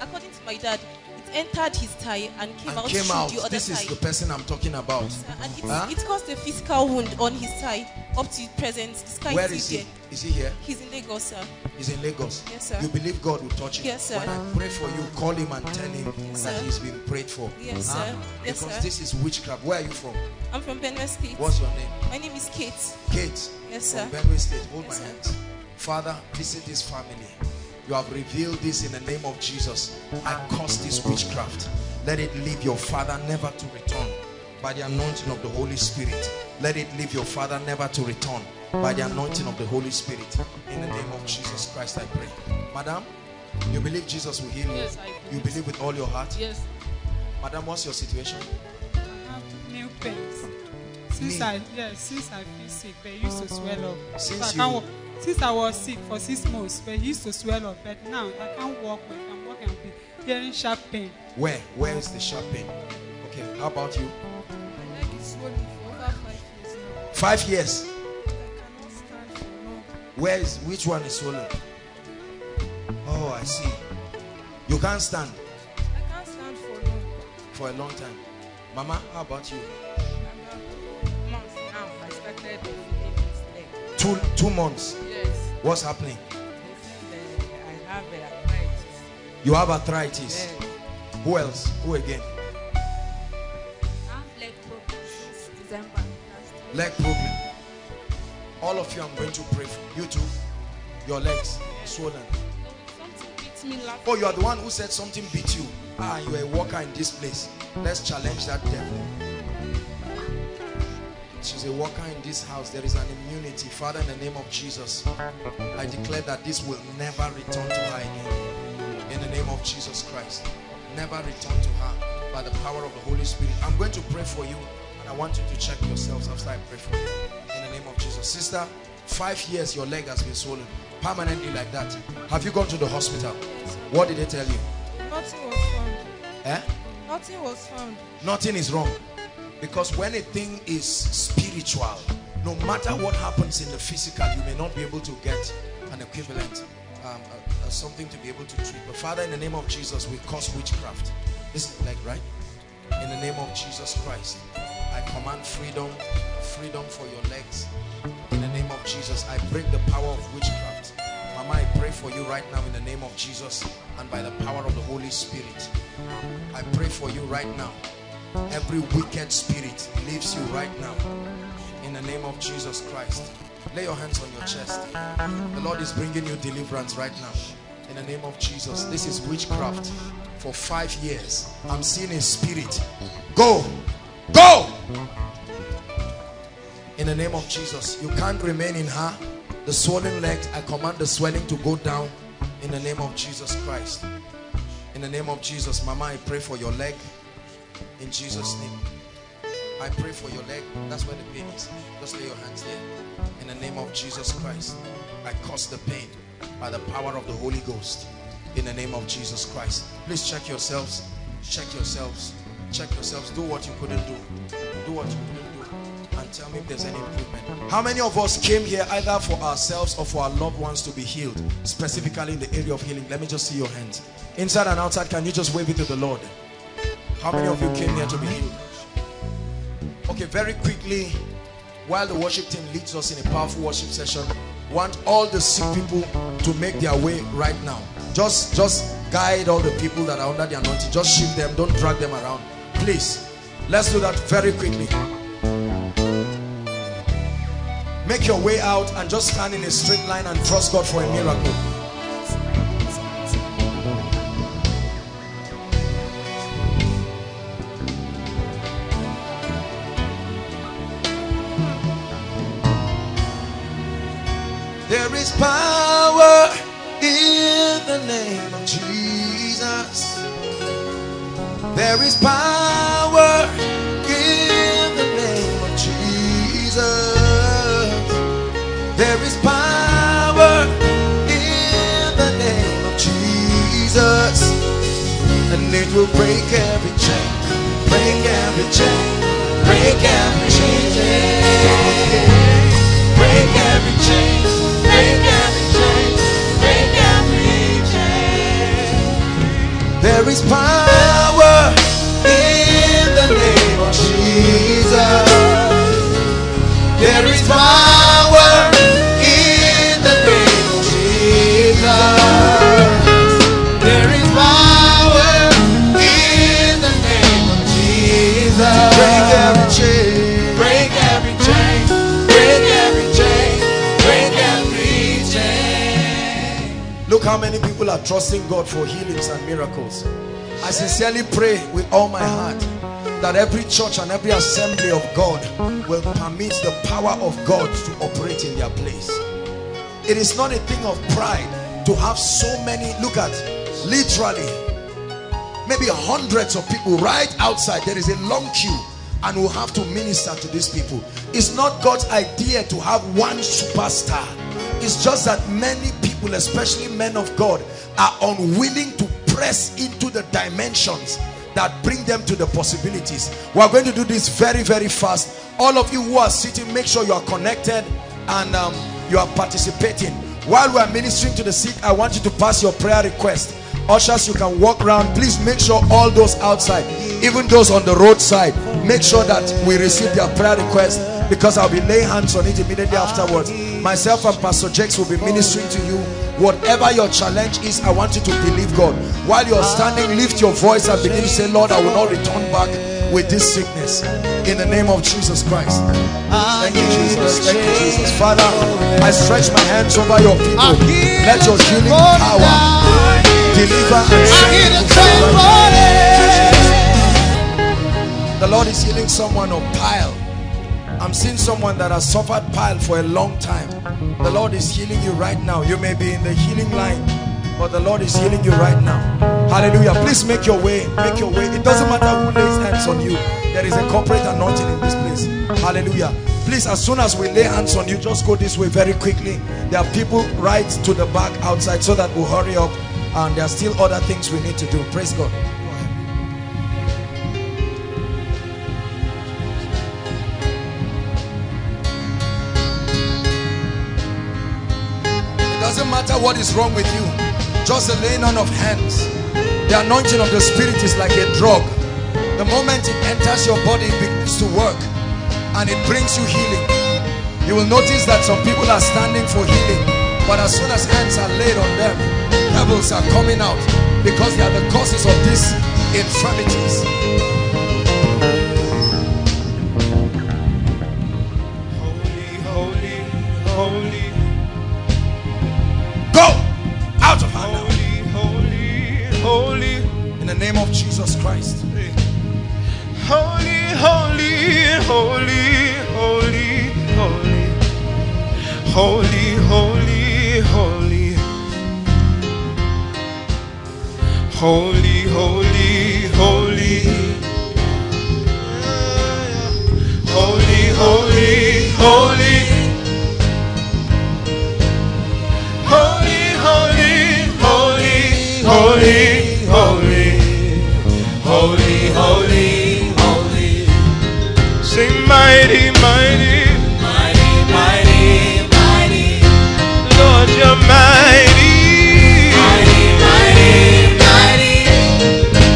According to my dad, it entered his tie and came out. The other this tie. Is the person I'm talking about. Yes, and it caused a physical wound on his side up to present. This guy where is he? Is he here? He's in Lagos, sir. He's in Lagos. Yes, sir. You believe God will touch him? Yes, sir. When I pray for you, call him and tell him that he's been prayed for. Yes, sir. Yes, because sir. This is witchcraft. Where are you from? I'm from Benue State. What's your name? My name is Kate. Kate. Yes, sir. From Benue State. Hold my hand. Father, visit this family. You have revealed this in the name of Jesus. I curse this witchcraft. Let it leave your father never to return. By the anointing of the Holy Spirit. Let it leave your father never to return. By the anointing of the Holy Spirit. In the name of Jesus Christ I pray. Madam, you believe Jesus will heal you? Yes, I do. You believe with all your heart? Yes. Madam, what's your situation? I have new pains. Since I've been sick, they used to swell up. Since I was sick for 6 months, but he used to swell up. But now I can't walk. I can walk and be hearing sharp pain. Where is the sharp pain? Okay, how about you? My leg is swollen for over 5 years now. 5 years? I cannot stand for long. Which one is swollen? Oh, I see. You can't stand? I can't stand for long. For a long time. Mama, how about you? I'm 2 months now. I started Two months. Yes. What's happening? I have arthritis. You have arthritis. Yes. Who else? Who again? I have leg problems since December. Leg problem. All of you, I'm going to pray for you too. Your legs swollen. Something beat me last week. You are the one who said something beat you. Ah, you are a worker in this place. Let's challenge that devil. She's a worker in this house. There is an immunity. Father, in the name of Jesus, I declare that this will never return to her again. In the name of Jesus Christ, never return to her by the power of the Holy Spirit. I'm going to pray for you, and I want you to check yourselves after I pray for you. In the name of Jesus. Sister, 5 years your leg has been swollen. Permanently like that. Have you gone to the hospital? What did they tell you? Nothing was found. Eh? Nothing was found. Nothing is wrong. Because when a thing is spiritual, no matter what happens in the physical, you may not be able to get an equivalent, something to be able to treat. But Father, in the name of Jesus, we curse witchcraft. This is like, right? In the name of Jesus Christ, I command freedom, freedom for your legs. In the name of Jesus, I break the power of witchcraft. Mama, I pray for you right now in the name of Jesus and by the power of the Holy Spirit. I pray for you right now. Every wicked spirit leaves you right now in the name of Jesus Christ. Lay your hands on your chest. The Lord is bringing you deliverance right now in the name of Jesus. This is witchcraft for 5 years. I'm seeing a spirit. Go in the name of Jesus. You can't remain in her. The swollen legs, I command the swelling to go down in the name of Jesus Christ. In the name of Jesus, Mama, I pray for your leg. In Jesus' name, I pray for your leg. That's where the pain is. Just lay your hands there. In the name of Jesus Christ, I curse the pain by the power of the Holy Ghost. In the name of Jesus Christ, please check yourselves. Check yourselves. Check yourselves. Do what you couldn't do. Do what you couldn't do, and tell me if there's any improvement. How many of us came here either for ourselves or for our loved ones to be healed, specifically in the area of healing? Let me just see your hands, inside and outside. Can you just wave it to the Lord? How many of you came here to be healed? Okay, very quickly, while the worship team leads us in a powerful worship session, want all the sick people to make their way right now. Just guide all the people that are under the anointing. Just shift them. Don't drag them around. Please, let's do that very quickly. Make your way out and just stand in a straight line and trust God for a miracle. There is power in the name of Jesus. There is power in the name of Jesus. There is power in the name of Jesus. And it will break every chain, break every chain, break every chain, break every chain. Break every chain, break every chain. There is power. how many people are trusting God for healings and miracles. I sincerely pray with all my heart that every church and every assembly of God will permit the power of God to operate in their place. It is not a thing of pride to have so many, look at, literally, maybe hundreds of people right outside. There is a long queue and we'll have to minister to these people. It's not God's idea to have one superstar. It's just that many people, especially men of God, are unwilling to press into the dimensions that bring them to the possibilities. We are going to do this very, very fast. All of you who are sitting, make sure you are connected and you are participating. While we are ministering to the sick, I want you to pass your prayer request. Ushers, you can walk around. Please make sure all those outside, even those on the roadside, make sure that we receive their prayer request, because I'll be laying hands on it immediately afterwards. Myself and Pastor Jakes will be ministering to you. Whatever your challenge is, I want you to believe God. While you're standing, lift your voice and begin to say, Lord, I will not return back with this sickness. In the name of Jesus Christ. Thank you, Jesus. Thank you, Jesus. Father, I stretch my hands over your people. Let your healing power deliver and save. The Lord is healing someone of pile. I'm seeing someone that has suffered pile for a long time. The Lord is healing you right now. You may be in the healing line, but the Lord is healing you right now. Hallelujah. Please make your way. Make your way. It doesn't matter who lays hands on you. There is a corporate anointing in this place. Hallelujah. Please, as soon as we lay hands on you, just go this way very quickly. There are people right to the back outside, so that we'll hurry up. And there are still other things we need to do. Praise God. Doesn't matter what is wrong with you, just a laying on of hands. The anointing of the Spirit is like a drug. The moment it enters your body, it begins to work and it brings you healing. You will notice that some people are standing for healing, but as soon as hands are laid on them, devils are coming out, because they are the causes of these infirmities. Holy, holy, holy. Out of hand. Holy, holy, holy. In the name of Jesus Christ. Holy, holy, holy, holy, holy, holy, holy, holy, holy, holy, holy, holy, holy, holy. Holy, holy, holy, holy, holy. Sing mighty, mighty, mighty, mighty, mighty. Lord, you're mighty, mighty, mighty, mighty.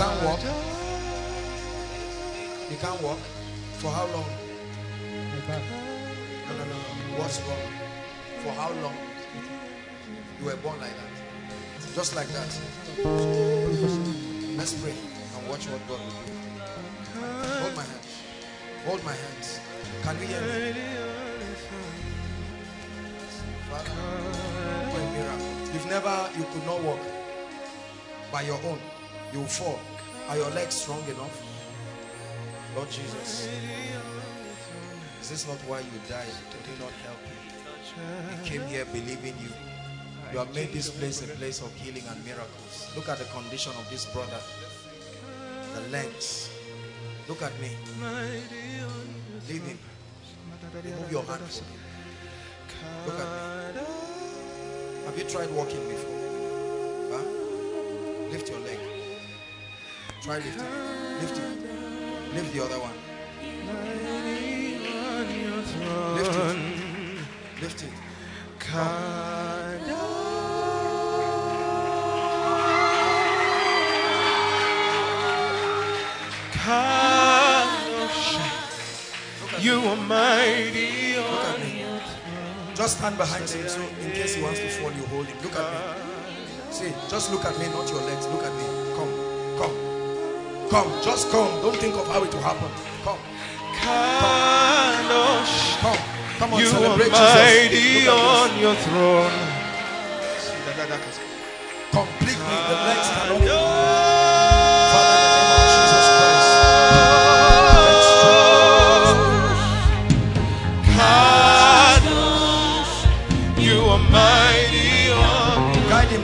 can't walk? You can't walk? For how long? No. What's wrong? For how long? You were born like that. Just like that. Let's pray and watch what God will do. Hold my hand. Hold my hands. Can you hear me? Father, for a miracle. You could not walk by your own. You fall. Are your legs strong enough? Lord Jesus, is this not why you died? Did he not help you? You came here believing you. You have made this place a place of healing and miracles. Look at the condition of this brother. The legs. Look at me. Leave him. Remove your hand from him. Look at me. Have you tried walking before? Huh? Lift your leg. Try lifting. Lift it. Lift the other one. Lift it. Lift it. Come. You are mighty. Look at me. Just stand behind him so in case he wants to fall, you hold him. Look at me. See, just look at me, not your legs. Look at me. Come, come, come. Just come. Don't think of how it will happen. Come, come, come. Come on, celebrate Jesus. You are mighty on your throne. Completely, the legs are not.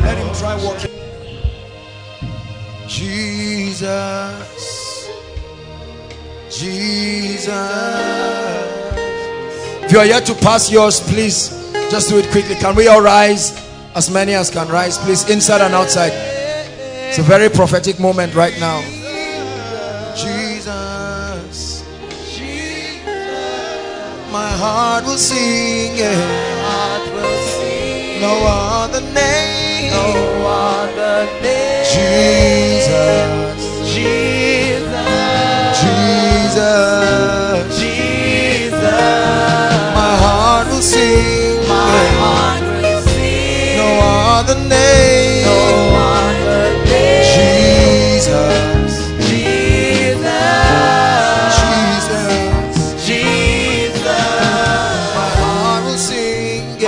Let him try walking. Jesus, Jesus. If you are yet to pass yours, please just do it quickly. Can we all rise? As many as can rise, please, inside and outside. It's a very prophetic moment right now. Jesus, Jesus. My heart will sing. No other name. No other name. Jesus, Jesus, Jesus, Jesus. My heart will sing. My heart will sing. No other name. No other name. Jesus, Jesus, Jesus, Jesus. My heart will sing. My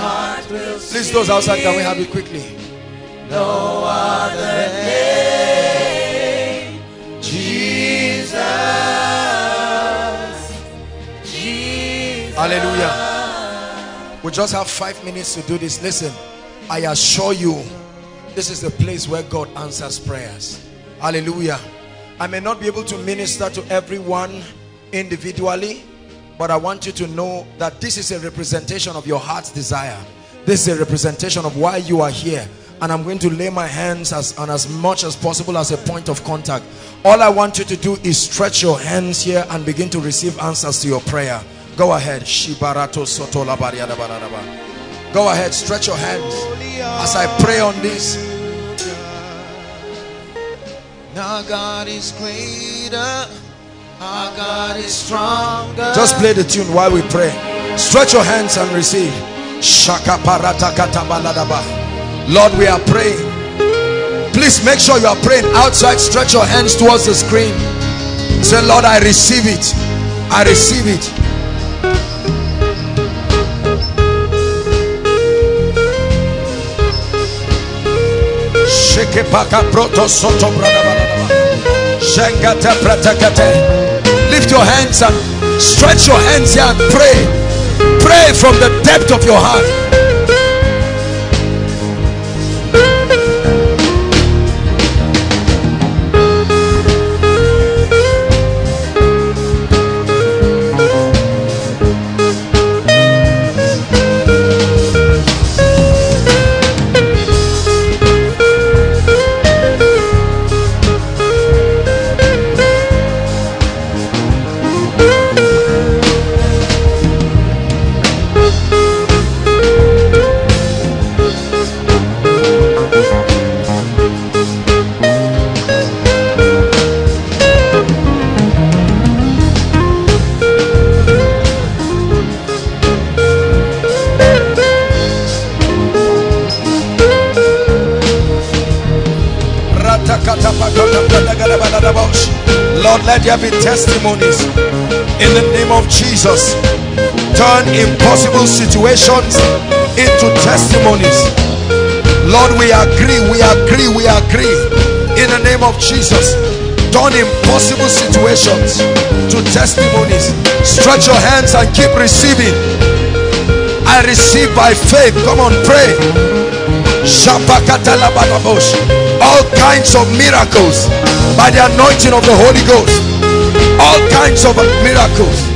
heart will sing. Please, those outside, can we have it quickly? No other name, Jesus, Jesus. Hallelujah. We just have 5 minutes to do this. Listen, I assure you, this is the place where God answers prayers. Hallelujah. I may not be able to minister to everyone individually, but I want you to know that this is a representation of your heart's desire. This is a representation of why you are here. And I'm going to lay my hands as much as possible as a point of contact. All I want you to do is stretch your hands here and begin to receive answers to your prayer. Go ahead. Go ahead. Stretch your hands as I pray on this. Our God is greater. Our God is stronger. Just play the tune while we pray. Stretch your hands and receive. Lord, we are praying. Please make sure you are praying outside. Stretch your hands towards the screen. Say, Lord, I receive it. I receive it. Lift your hands and stretch your hands and pray. Pray from the depth of your heart. Lord, let there be testimonies in the name of Jesus. Turn impossible situations into testimonies. Lord, we agree in the name of Jesus. Turn impossible situations to testimonies. Stretch your hands and keep receiving. I receive by faith. Come on, pray. All kinds of miracles by the anointing of the Holy Ghost. All kinds of miracles.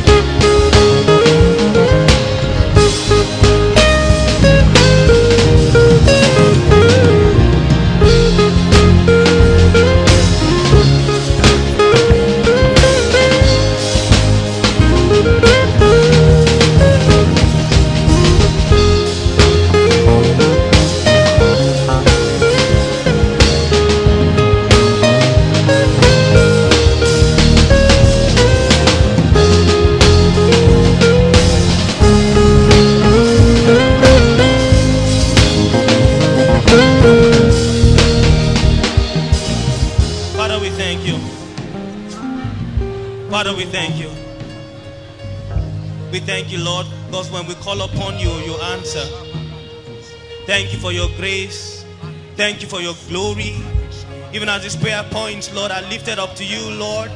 Lord, because when we call upon you, you answer. Thank you for your grace. Thank you for your glory. Even as these prayer points, Lord, are lifted up to you, Lord,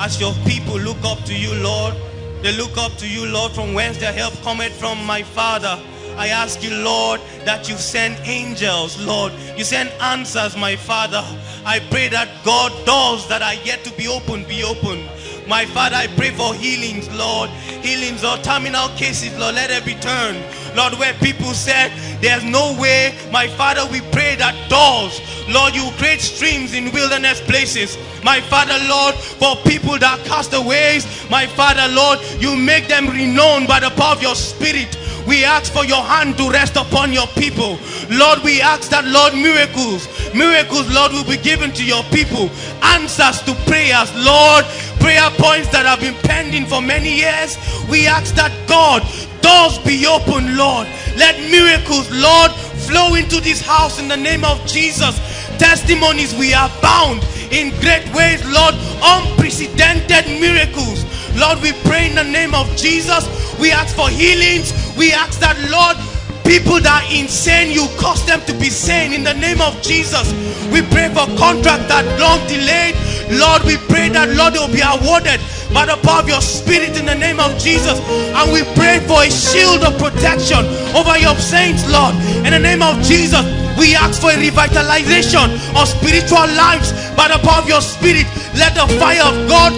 as your people look up to you, Lord, they look up to you, Lord, from whence their help cometh from, my Father. I ask you, Lord, that you send angels, Lord. You send answers, my Father. I pray that God, doors that are yet to be opened, be opened. My Father, I pray for healings, Lord. Healings or terminal cases, Lord, let it be turned. Lord, where people said, there's no way, my Father, we pray that doors, Lord, you create streams in wilderness places. My Father, Lord, for people that are castaways, my Father, Lord, you make them renowned by the power of your Spirit. We ask for your hand to rest upon your people. Lord, we ask that, Lord, miracles, Lord, will be given to your people. Answers to prayers, Lord, prayer points that have been pending for many years. We ask that, God, doors be open, Lord. Let miracles, Lord, flow into this house in the name of Jesus. Testimonies, we are bound in great ways, Lord, unprecedented miracles. Lord, we pray in the name of Jesus. We ask for healings. We ask that, Lord, people that are insane, you cause them to be sane in the name of Jesus. We pray for contracts that long delayed. Lord, we pray that, Lord, they will be awarded by the power of your Spirit in the name of Jesus. And we pray for a shield of protection over your saints, Lord, in the name of Jesus. We ask for a revitalization of spiritual lives by the power of your Spirit. Let the fire of God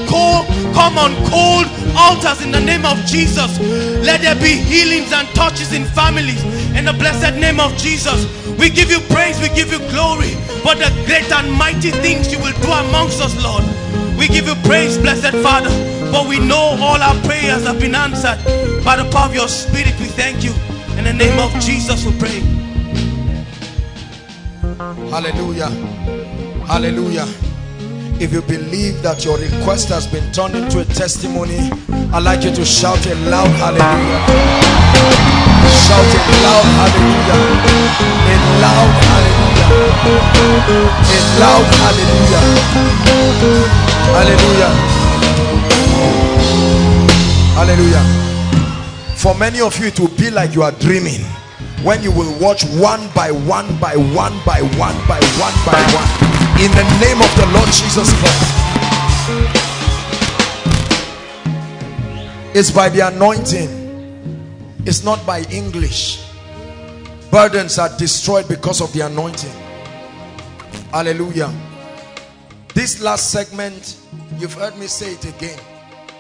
come on cold altars in the name of Jesus. Let there be healings and touches in families in the blessed name of Jesus. We give you praise, we give you glory for the great and mighty things you will do amongst us, Lord. We give you praise, blessed Father, for we know all our prayers have been answered by the power of your Spirit. We thank you. In the name of Jesus we pray. Hallelujah. Hallelujah. If you believe that your request has been turned into a testimony, I'd like you to shout a loud hallelujah. Shout a loud hallelujah. A loud hallelujah. A loud hallelujah. Hallelujah. Hallelujah. For many of you, it will be like you are dreaming. When you will watch one by one in the name of the Lord Jesus Christ. It's by the anointing. It's not by English. Burdens are destroyed because of the anointing. Hallelujah. This last segment, you've heard me say it again.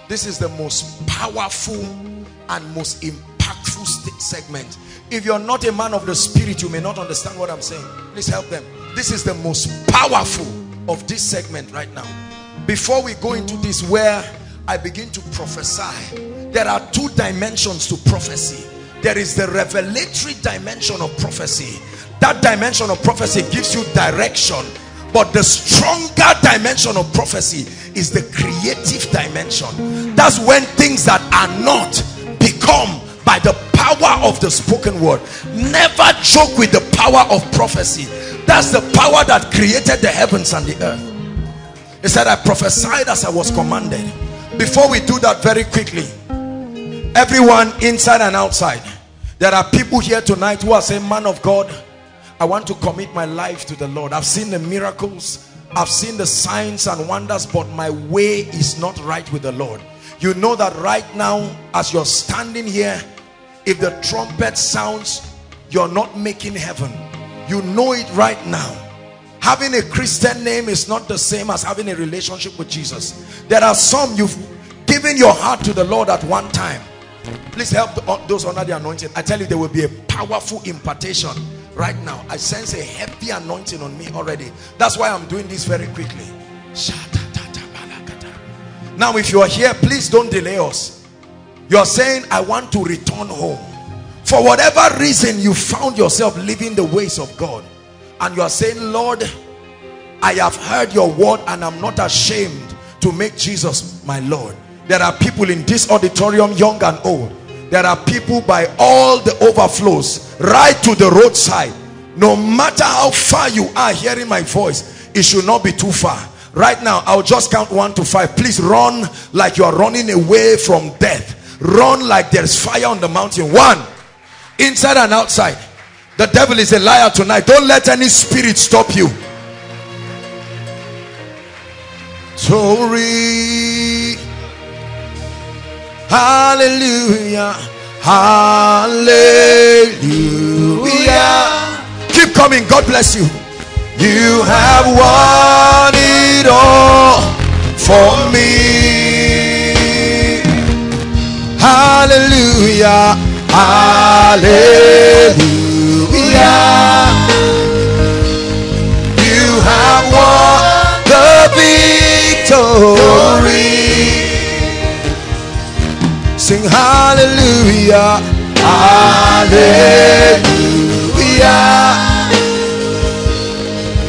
This is the most powerful and most impactful segment. If you're not a man of the Spirit, you may not understand what I'm saying. Please help them. This is the most powerful of this segment right now. Before we go into this, where I begin to prophesy, there are two dimensions to prophecy. There is the revelatory dimension of prophecy. That dimension of prophecy gives you direction. But the stronger dimension of prophecy is the creative dimension. That's when things that are not become, by the power power of the spoken word. Never joke with the power of prophecy. That's the power that created the heavens and the earth. He said, I prophesied as I was commanded. Before we do that, very quickly, everyone inside and outside, there are people here tonight who are saying, man of God, I want to commit my life to the Lord. I've seen the miracles, I've seen the signs and wonders, but my way is not right with the Lord. You know that right now, as you're standing here, if the trumpet sounds, you're not making heaven. You know it right now. Having a Christian name is not the same as having a relationship with Jesus. There are some, you've given your heart to the Lord at one time. Please help those under the anointing. I tell you, there will be a powerful impartation. Right now, I sense a heavy anointing on me already. That's why I'm doing this very quickly. Now, if you are here, please don't delay us. You are saying, I want to return home. For whatever reason, you found yourself living the ways of God. And you are saying, Lord, I have heard your word and I'm not ashamed to make Jesus my Lord. There are people in this auditorium, young and old. There are people by all the overflows, right to the roadside. No matter how far you are hearing my voice, it should not be too far. Right now, I'll just count 1 to 5. Please run like you are running away from death. Run like there's fire on the mountain. 1, inside and outside. The devil is a liar tonight. Don't let any spirit stop you. Sorry. Hallelujah, hallelujah. Keep coming. God bless you. You have won it all for me. Hallelujah, hallelujah. You have won the victory. Sing hallelujah, hallelujah.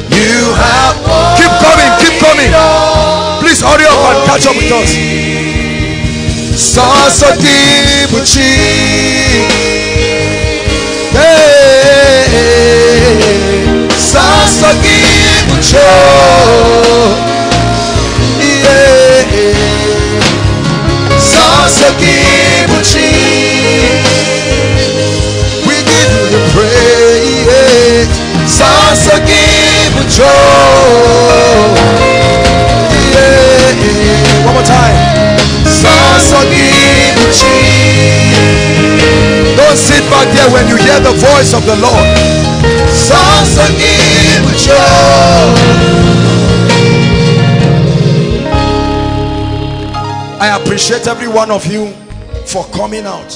You have won. Keep coming, keep coming. Please hurry up and catch up with us. We give you the praise. Sasa give you joy. One more time. Sasa give you joy. Don't sit back there when you hear the voice of the Lord. Sasa give you joy. I appreciate every one of you for coming out.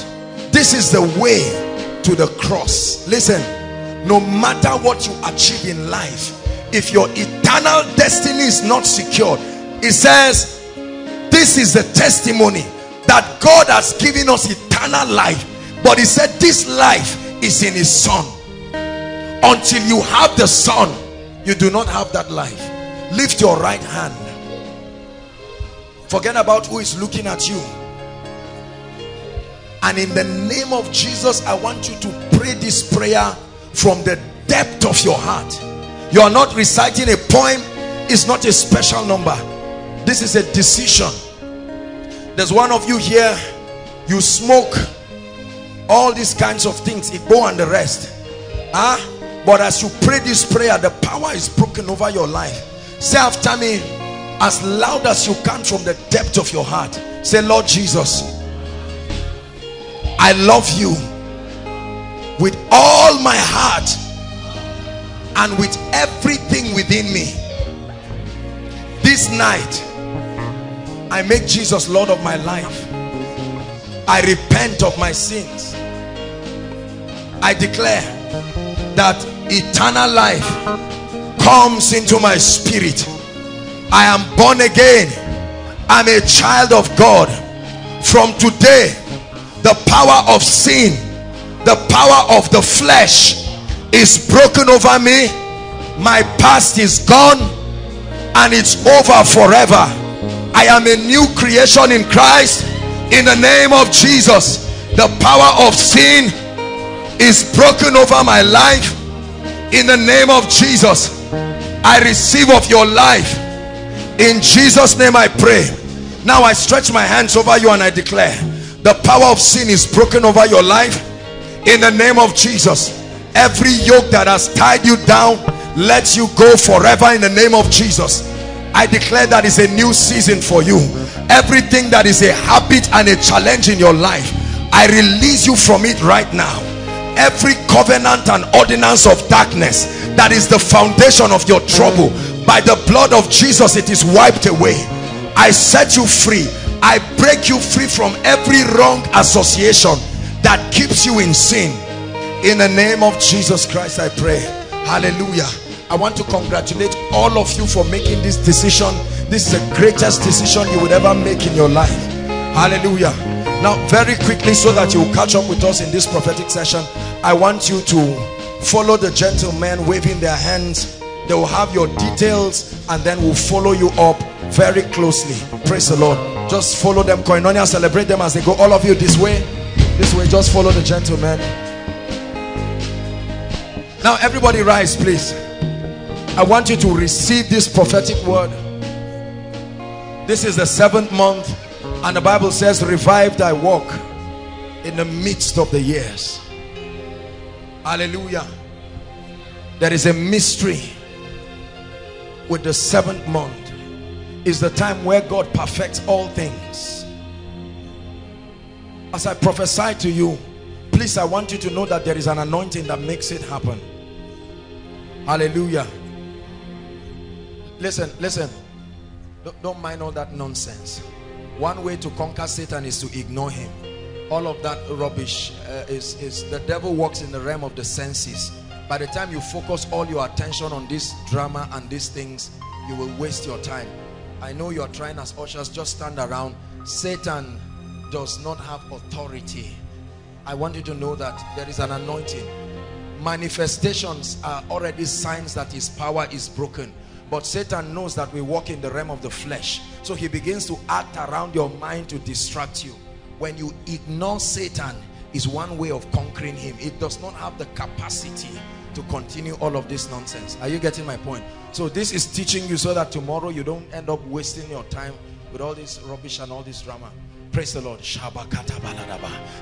This is the way to the cross. Listen, no matter what you achieve in life, if your eternal destiny is not secured, it says, this is the testimony that God has given us eternal life. But he said this life is in his son. Until you have the son, you do not have that life. Lift your right hand. Forget about who is looking at you. And in the name of Jesus, I want you to pray this prayer from the depth of your heart. You are not reciting a poem. It's not a special number. This is a decision. There's one of you here, you smoke all these kinds of things, Igbo and the rest. But as you pray this prayer, the power is broken over your life. Say after me, as loud as you can from the depth of your heart. Say, Lord Jesus, I love you with all my heart and with everything within me. This night, I make Jesus Lord of my life. I repent of my sins. I declare that eternal life comes into my spirit. I am born again. I'm a child of God. From today, the power of sin, the power of the flesh is broken over me. My past is gone and it's over forever. I am a new creation in Christ. In the name of Jesus, the power of sin, is broken over my life. In the name of Jesus, I receive of your life. In Jesus' name I pray. Now I stretch my hands over you and I declare the power of sin is broken over your life. In the name of Jesus, every yoke that has tied you down, let you go forever in the name of Jesus. I declare that is a new season for you. Everything that is a habit and a challenge in your life, I release you from it right now. Every covenant and ordinance of darkness that is the foundation of your trouble, by the blood of Jesus it is wiped away. I set you free. I break you free from every wrong association that keeps you in sin. In the name of Jesus Christ I pray. Hallelujah. I want to congratulate all of you for making this decision. This is the greatest decision you would ever make in your life. Hallelujah. Now very quickly, so that you will catch up with us in this prophetic session, I want you to follow the gentlemen waving their hands. They will have your details and then we'll follow you up very closely. Praise the Lord. Just follow them. Koinonia, celebrate them as they go. All of you this way. This way. Just follow the gentlemen. Now everybody rise, please. I want you to receive this prophetic word. This is the 7th month, and the Bible says, revive thy walk in the midst of the years. Hallelujah. There is a mystery with the 7th month. It's the time where God perfects all things. As I prophesy to you, please, I want you to know that there is an anointing that makes it happen. Hallelujah. Listen, listen. Don't mind all that nonsense. One way to conquer Satan is to ignore him. All of that rubbish is the devil works in the realm of the senses. By the time you focus all your attention on this drama and these things, you will waste your time. I know you are trying as ushers, just stand around. Satan does not have authority. I want you to know that there is an anointing. Manifestations are already signs that his power is broken. But Satan knows that we walk in the realm of the flesh. So he begins to act around your mind to distract you. When you ignore Satan, is one way of conquering him. It does not have the capacity to continue all of this nonsense. Are you getting my point? So this is teaching you so that tomorrow you don't end up wasting your time with all this rubbish and all this drama. Praise the Lord.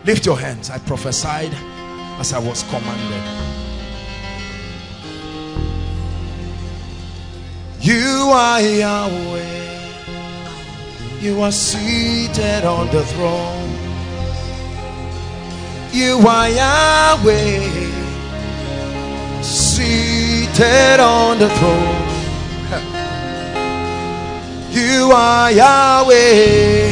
Lift your hands. I prophesied as I was commanded. You are Yahweh. You are seated on the throne. You are Yahweh, seated on the throne. You are Yahweh.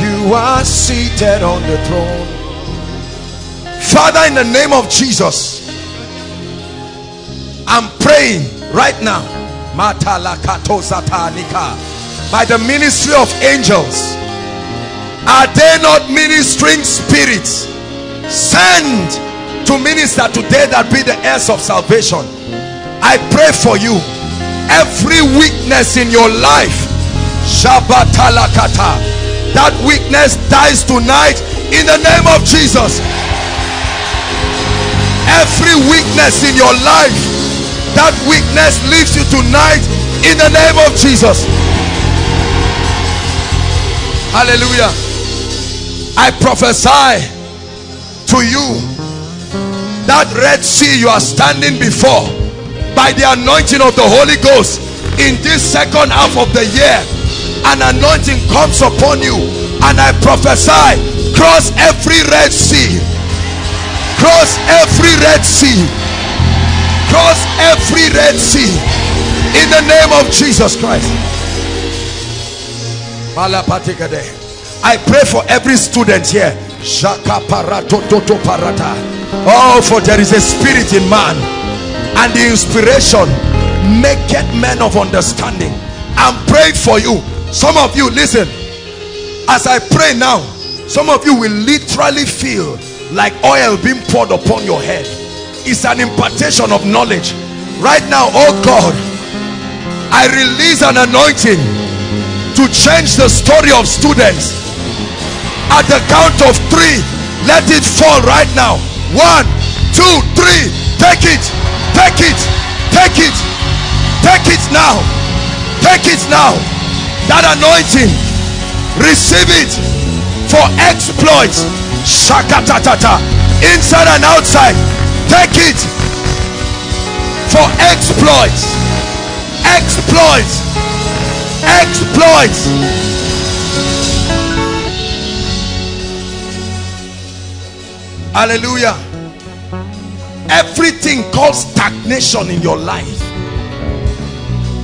You are seated on the throne. Father, in the name of Jesus, I'm praying right now, by the ministry of angels, are they not ministering spirits send to minister today that be the heirs of salvation? I pray for you, every weakness in your life, that weakness dies tonight in the name of Jesus. Every weakness in your life, that weakness leaves you tonight in the name of Jesus. Hallelujah. I prophesy to you that Red Sea you are standing before, by the anointing of the Holy Ghost in this second half of the year, an anointing comes upon you, and I prophesy, cross every Red Sea. Cross every Red Sea. Cross every Red Sea in the name of Jesus Christ. I pray for every student here. Oh, for there is a spirit in man, and the inspiration maketh men of understanding. I'm praying for you. Some of you, listen, as I pray now, some of you will literally feel like oil being poured upon your head. It's an impartation of knowledge right now. Oh God, I release an anointing to change the story of students. At the count of 3, let it fall right now. 1 2, 3, take it, take it, take it, take it now, take it now. That anointing, receive it for exploits. Shakatatata, inside and outside, take it for exploits, exploits, exploits. Hallelujah. Everything called stagnation in your life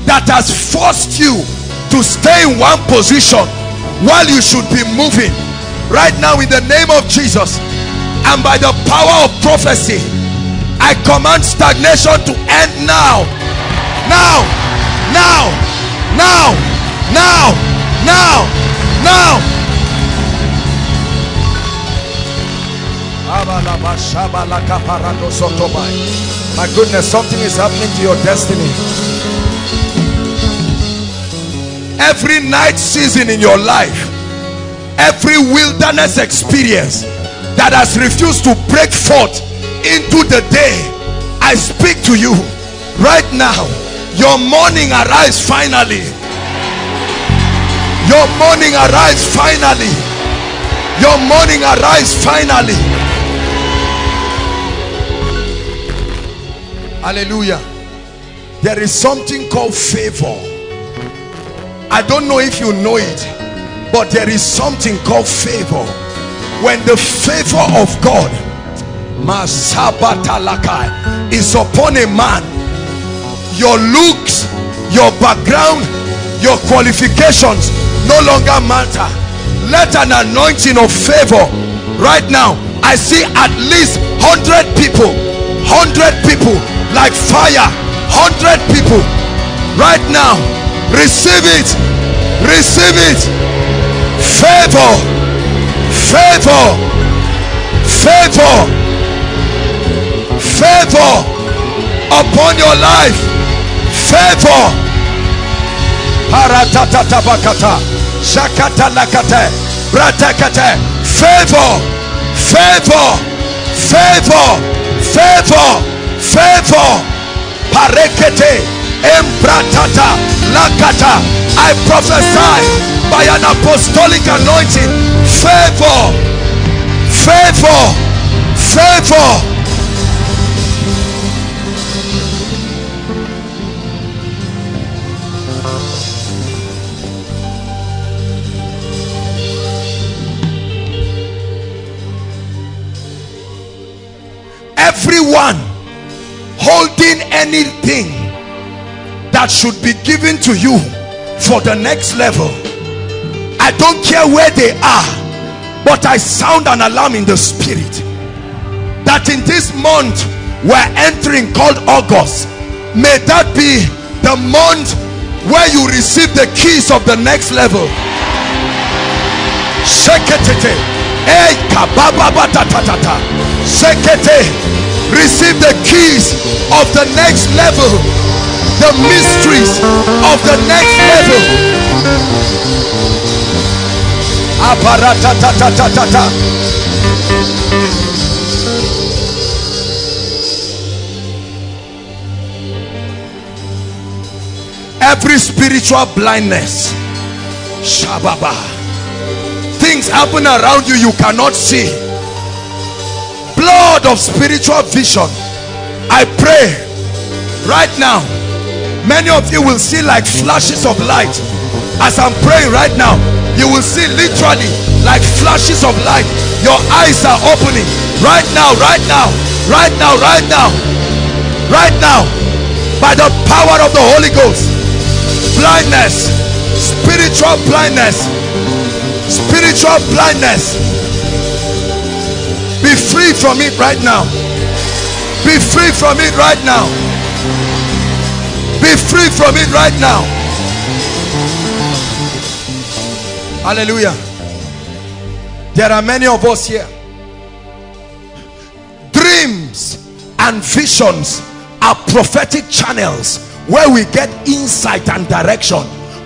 that has forced you to stay in one position while you should be moving, right now in the name of Jesus and by the power of prophecy, I command stagnation to end now. Now, now, now, now, now, now. My goodness, something is happening to your destiny. Every night season in your life, every wilderness experience that has refused to break forth into the day, I speak to you right now. Your morning arise finally. Your morning arise finally. Your morning arise finally. Hallelujah. There is something called favor. I don't know if you know it, but there is something called favor. When the favor of God is upon a man, your looks, your background, your qualifications no longer matter. Let an anointing of favor right now. I see at least 100 people, 100 people, like fire, 100 people right now. Receive it, receive it. Favor, favor, favor, favor upon your life. Favor. Favor, favor, favor, favor, favor. Parekete embratata lakata. I prophesy by an apostolic anointing. Favor, favor, favor. Everyone holding anything that should be given to you for the next level, I don't care where they are, but I sound an alarm in the spirit that in this month we're entering called August, may that be the month where you receive the keys of the next level. Receive the keys of the next level, the mysteries of the next level. Every spiritual blindness, shababa, things happen around you you cannot see. Blood of spiritual vision, I pray right now, many of you will see like flashes of light. As I'm praying right now, you will see literally like flashes of light. Your eyes are opening right now, right now, right now, right now, right now, by the power of the Holy Ghost. Blindness, spiritual blindness, spiritual blindness. Be free from it right now. Be free from it right now. Be free from it right now. Hallelujah. There are many of us here. Dreams and visions are prophetic channels where we get insight and direction.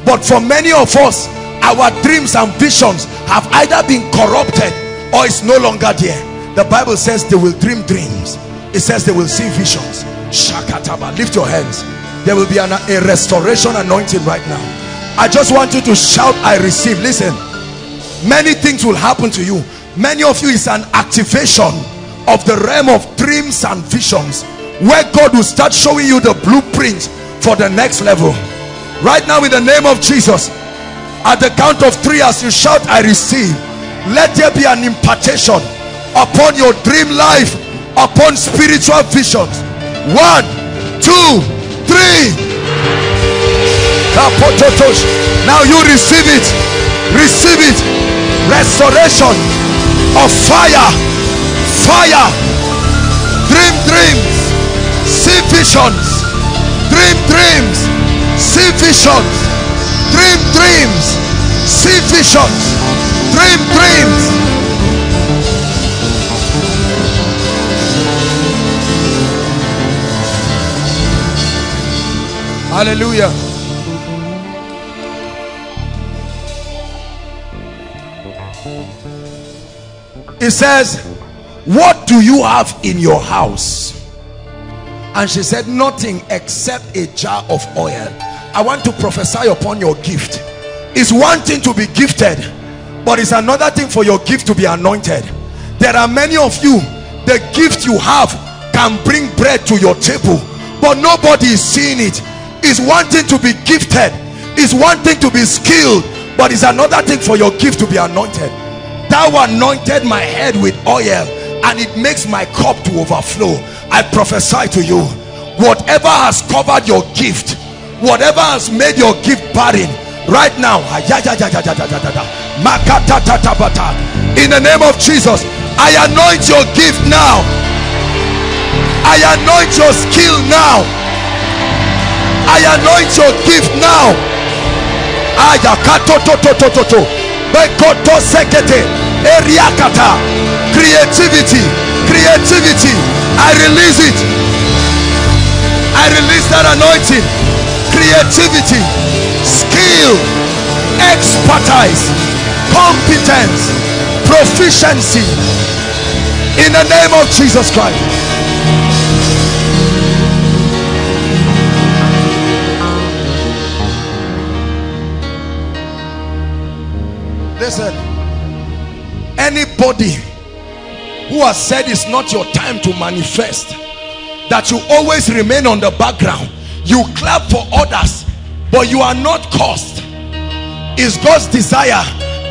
But for many of us, our dreams and visions have either been corrupted or it's no longer there. The Bible says they will dream dreams. It says they will see visions. Shakataba, lift your hands. There will be a restoration anointing right now. I just want you to shout, I receive. Listen, many things will happen to you. Many of you, is an activation of the realm of dreams and visions, where God will start showing you the blueprint for the next level. Right now, in the name of Jesus, at the count of three, as you shout, I receive, let there be an impartation upon your dream life, upon spiritual visions. 1, 2, 3. Now you receive it. Receive it. Restoration of fire. Fire. Dream dreams. See visions. Dream dreams. See visions. Dream dreams. See visions. Dream dreams. Hallelujah. It says, what do you have in your house? And she said, nothing except a jar of oil. I want to prophesy upon your gift. It's one thing to be gifted, but it's another thing for your gift to be anointed. There are many of you, the gift you have can bring bread to your table, but nobody is seeing it. It's one thing to be gifted, it's one thing to be skilled, but it's another thing for your gift to be anointed. Thou anointed my head with oil, and it makes my cup to overflow. I prophesy to you, whatever has covered your gift, whatever has made your gift barren, right now, in the name of Jesus, I anoint your gift now. I anoint your skill now. I anoint your gift now. Creativity, creativity. I release it. I release that anointing. Creativity, skill, expertise, competence, proficiency. In the name of Jesus Christ. Listen, anybody who has said it's not your time to manifest, that you always remain on the background, you clap for others, but you are not cursed. It's God's desire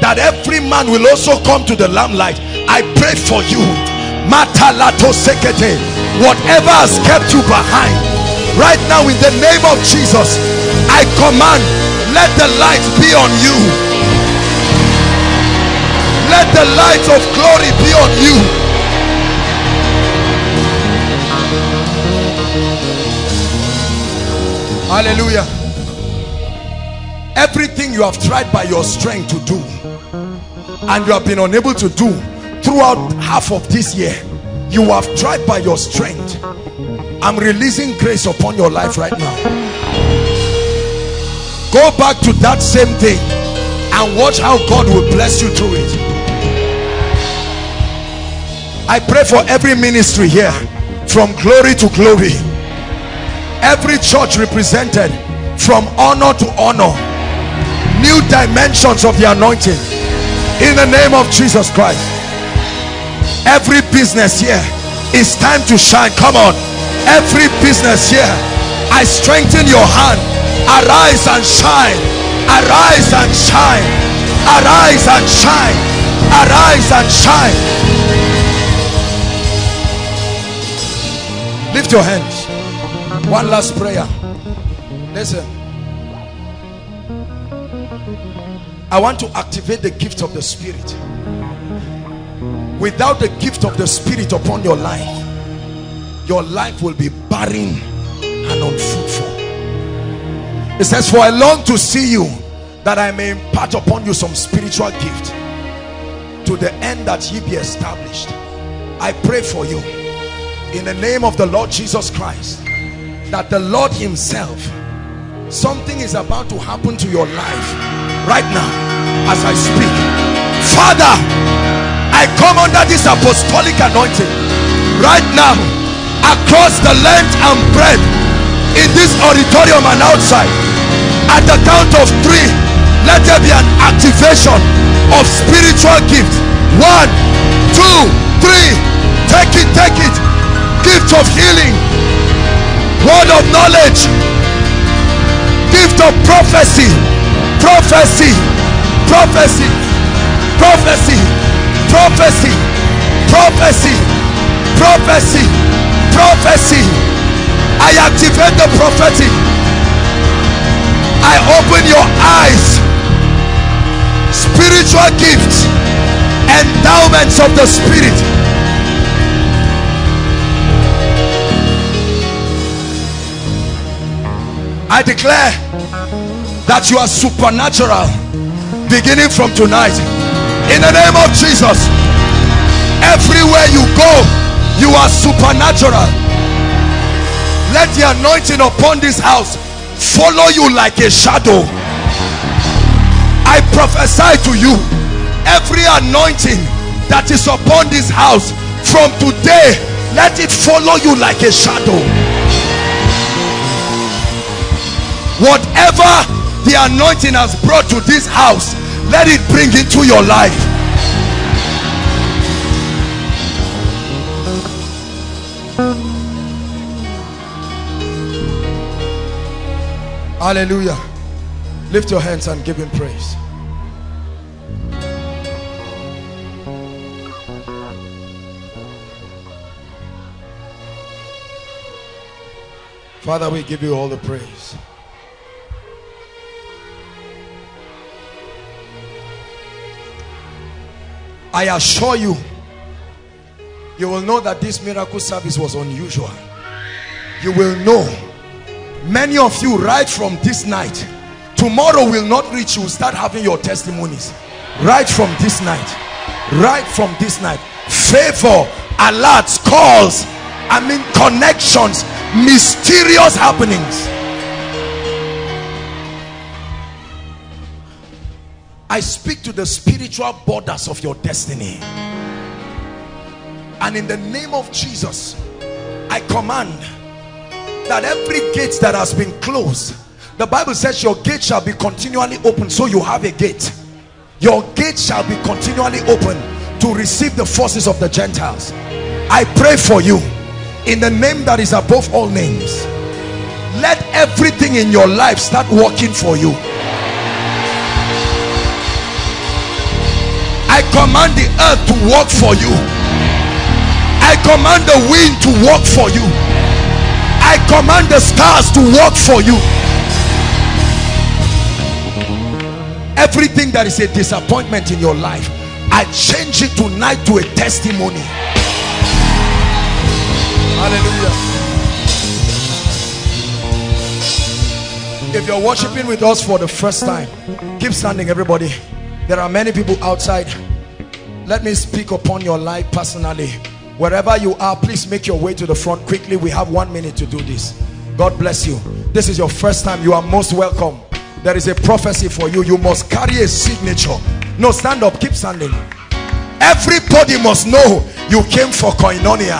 that every man will also come to the limelight. I pray for you. Whatever has kept you behind, right now in the name of Jesus, I command, let the light be on you. Let the light of glory be on you. Hallelujah. Everything you have tried by your strength to do, and you have been unable to do throughout half of this year, you have tried by your strength. I'm releasing grace upon your life right now. Go back to that same thing and watch how God will bless you through it. I pray for every ministry here, from glory to glory, every church represented, from honor to honor, new dimensions of the anointing, in the name of Jesus Christ. Every business here, it's time to shine. Come on, every business here, I strengthen your hand. Arise and shine, arise and shine, arise and shine, arise and shine. Lift your hands. One last prayer. Listen, I want to activate the gift of the Spirit. Without the gift of the Spirit upon your life will be barren and unfruitful. It says, for I long to see you, that I may impart upon you some spiritual gift, to the end that ye be established. I pray for you, in the name of the Lord Jesus Christ, that the Lord himself, something is about to happen to your life right now as I speak. Father, I come under this apostolic anointing right now. across the length and breadth in this auditorium and outside. At the count of three, let there be an activation of spiritual gifts. 1, 2, 3. Take it, take it. Gift of healing, word of knowledge, gift of prophecy, prophecy, prophecy, prophecy, prophecy, prophecy, prophecy, prophecy. I activate the prophetic. I open your eyes. Spiritual gifts, endowments of the Spirit. I declare that you are supernatural beginning from tonight, in the name of Jesus. Everywhere you go, you are supernatural. Let the anointing upon this house follow you like a shadow. I prophesy to you, every anointing that is upon this house from today, let it follow you like a shadow. Whatever the anointing has brought to this house, let it bring into your life. Hallelujah. Lift your hands and give him praise. Father, we give you all the praise. I assure you, you will know that this miracle service was unusual. You will know. Many of you, right from this night, tomorrow will not reach you, start having your testimonies. Right from this night. Right from this night. Favor, alerts, calls, connections, mysterious happenings. I speak to the spiritual borders of your destiny, and in the name of Jesus, I command that every gate that has been closed, the Bible says your gate shall be continually open. So you have a gate. Your gate shall be continually open to receive the forces of the Gentiles. I pray for you in the name that is above all names. Let everything in your life start working for you. I command the earth to work for you. I command the wind to work for you. I command the stars to work for you. Everything that is a disappointment in your life, I change it tonight to a testimony. Hallelujah. If you're worshiping with us for the first time, keep standing, everybody. There are many people outside. Let me speak upon your life personally. Wherever you are, please make your way to the front quickly. We have 1 minute to do this. God bless you. This is your first time. You are most welcome. There is a prophecy for you. You must carry a signature. No, stand up. Keep standing. Everybody must know you came for koinonia.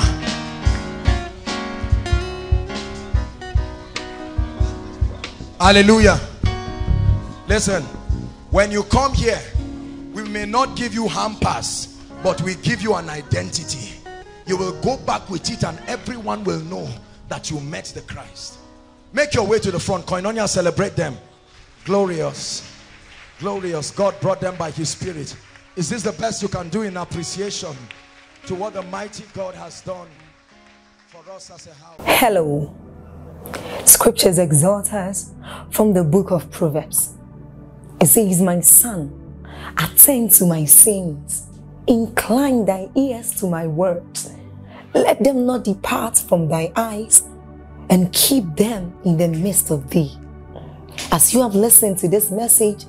Hallelujah. Listen, when you come here, we may not give you hampers, but we give you an identity. You will go back with it and everyone will know that you met the Christ. Make your way to the front. Koinonia, celebrate them. Glorious. Glorious. God brought them by his Spirit. Is this the best you can do in appreciation to what the mighty God has done for us as a house? Hello. Scriptures exhort us from the book of Proverbs. It says, my son, attend to my sins, incline thy ears to my words, let them not depart from thy eyes, and keep them in the midst of thee. As you have listened to this message,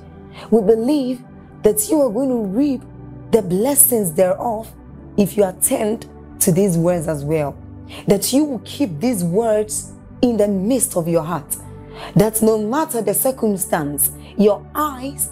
we believe that you are going to reap the blessings thereof if you attend to these words as well, that you will keep these words in the midst of your heart, that no matter the circumstance, your eyes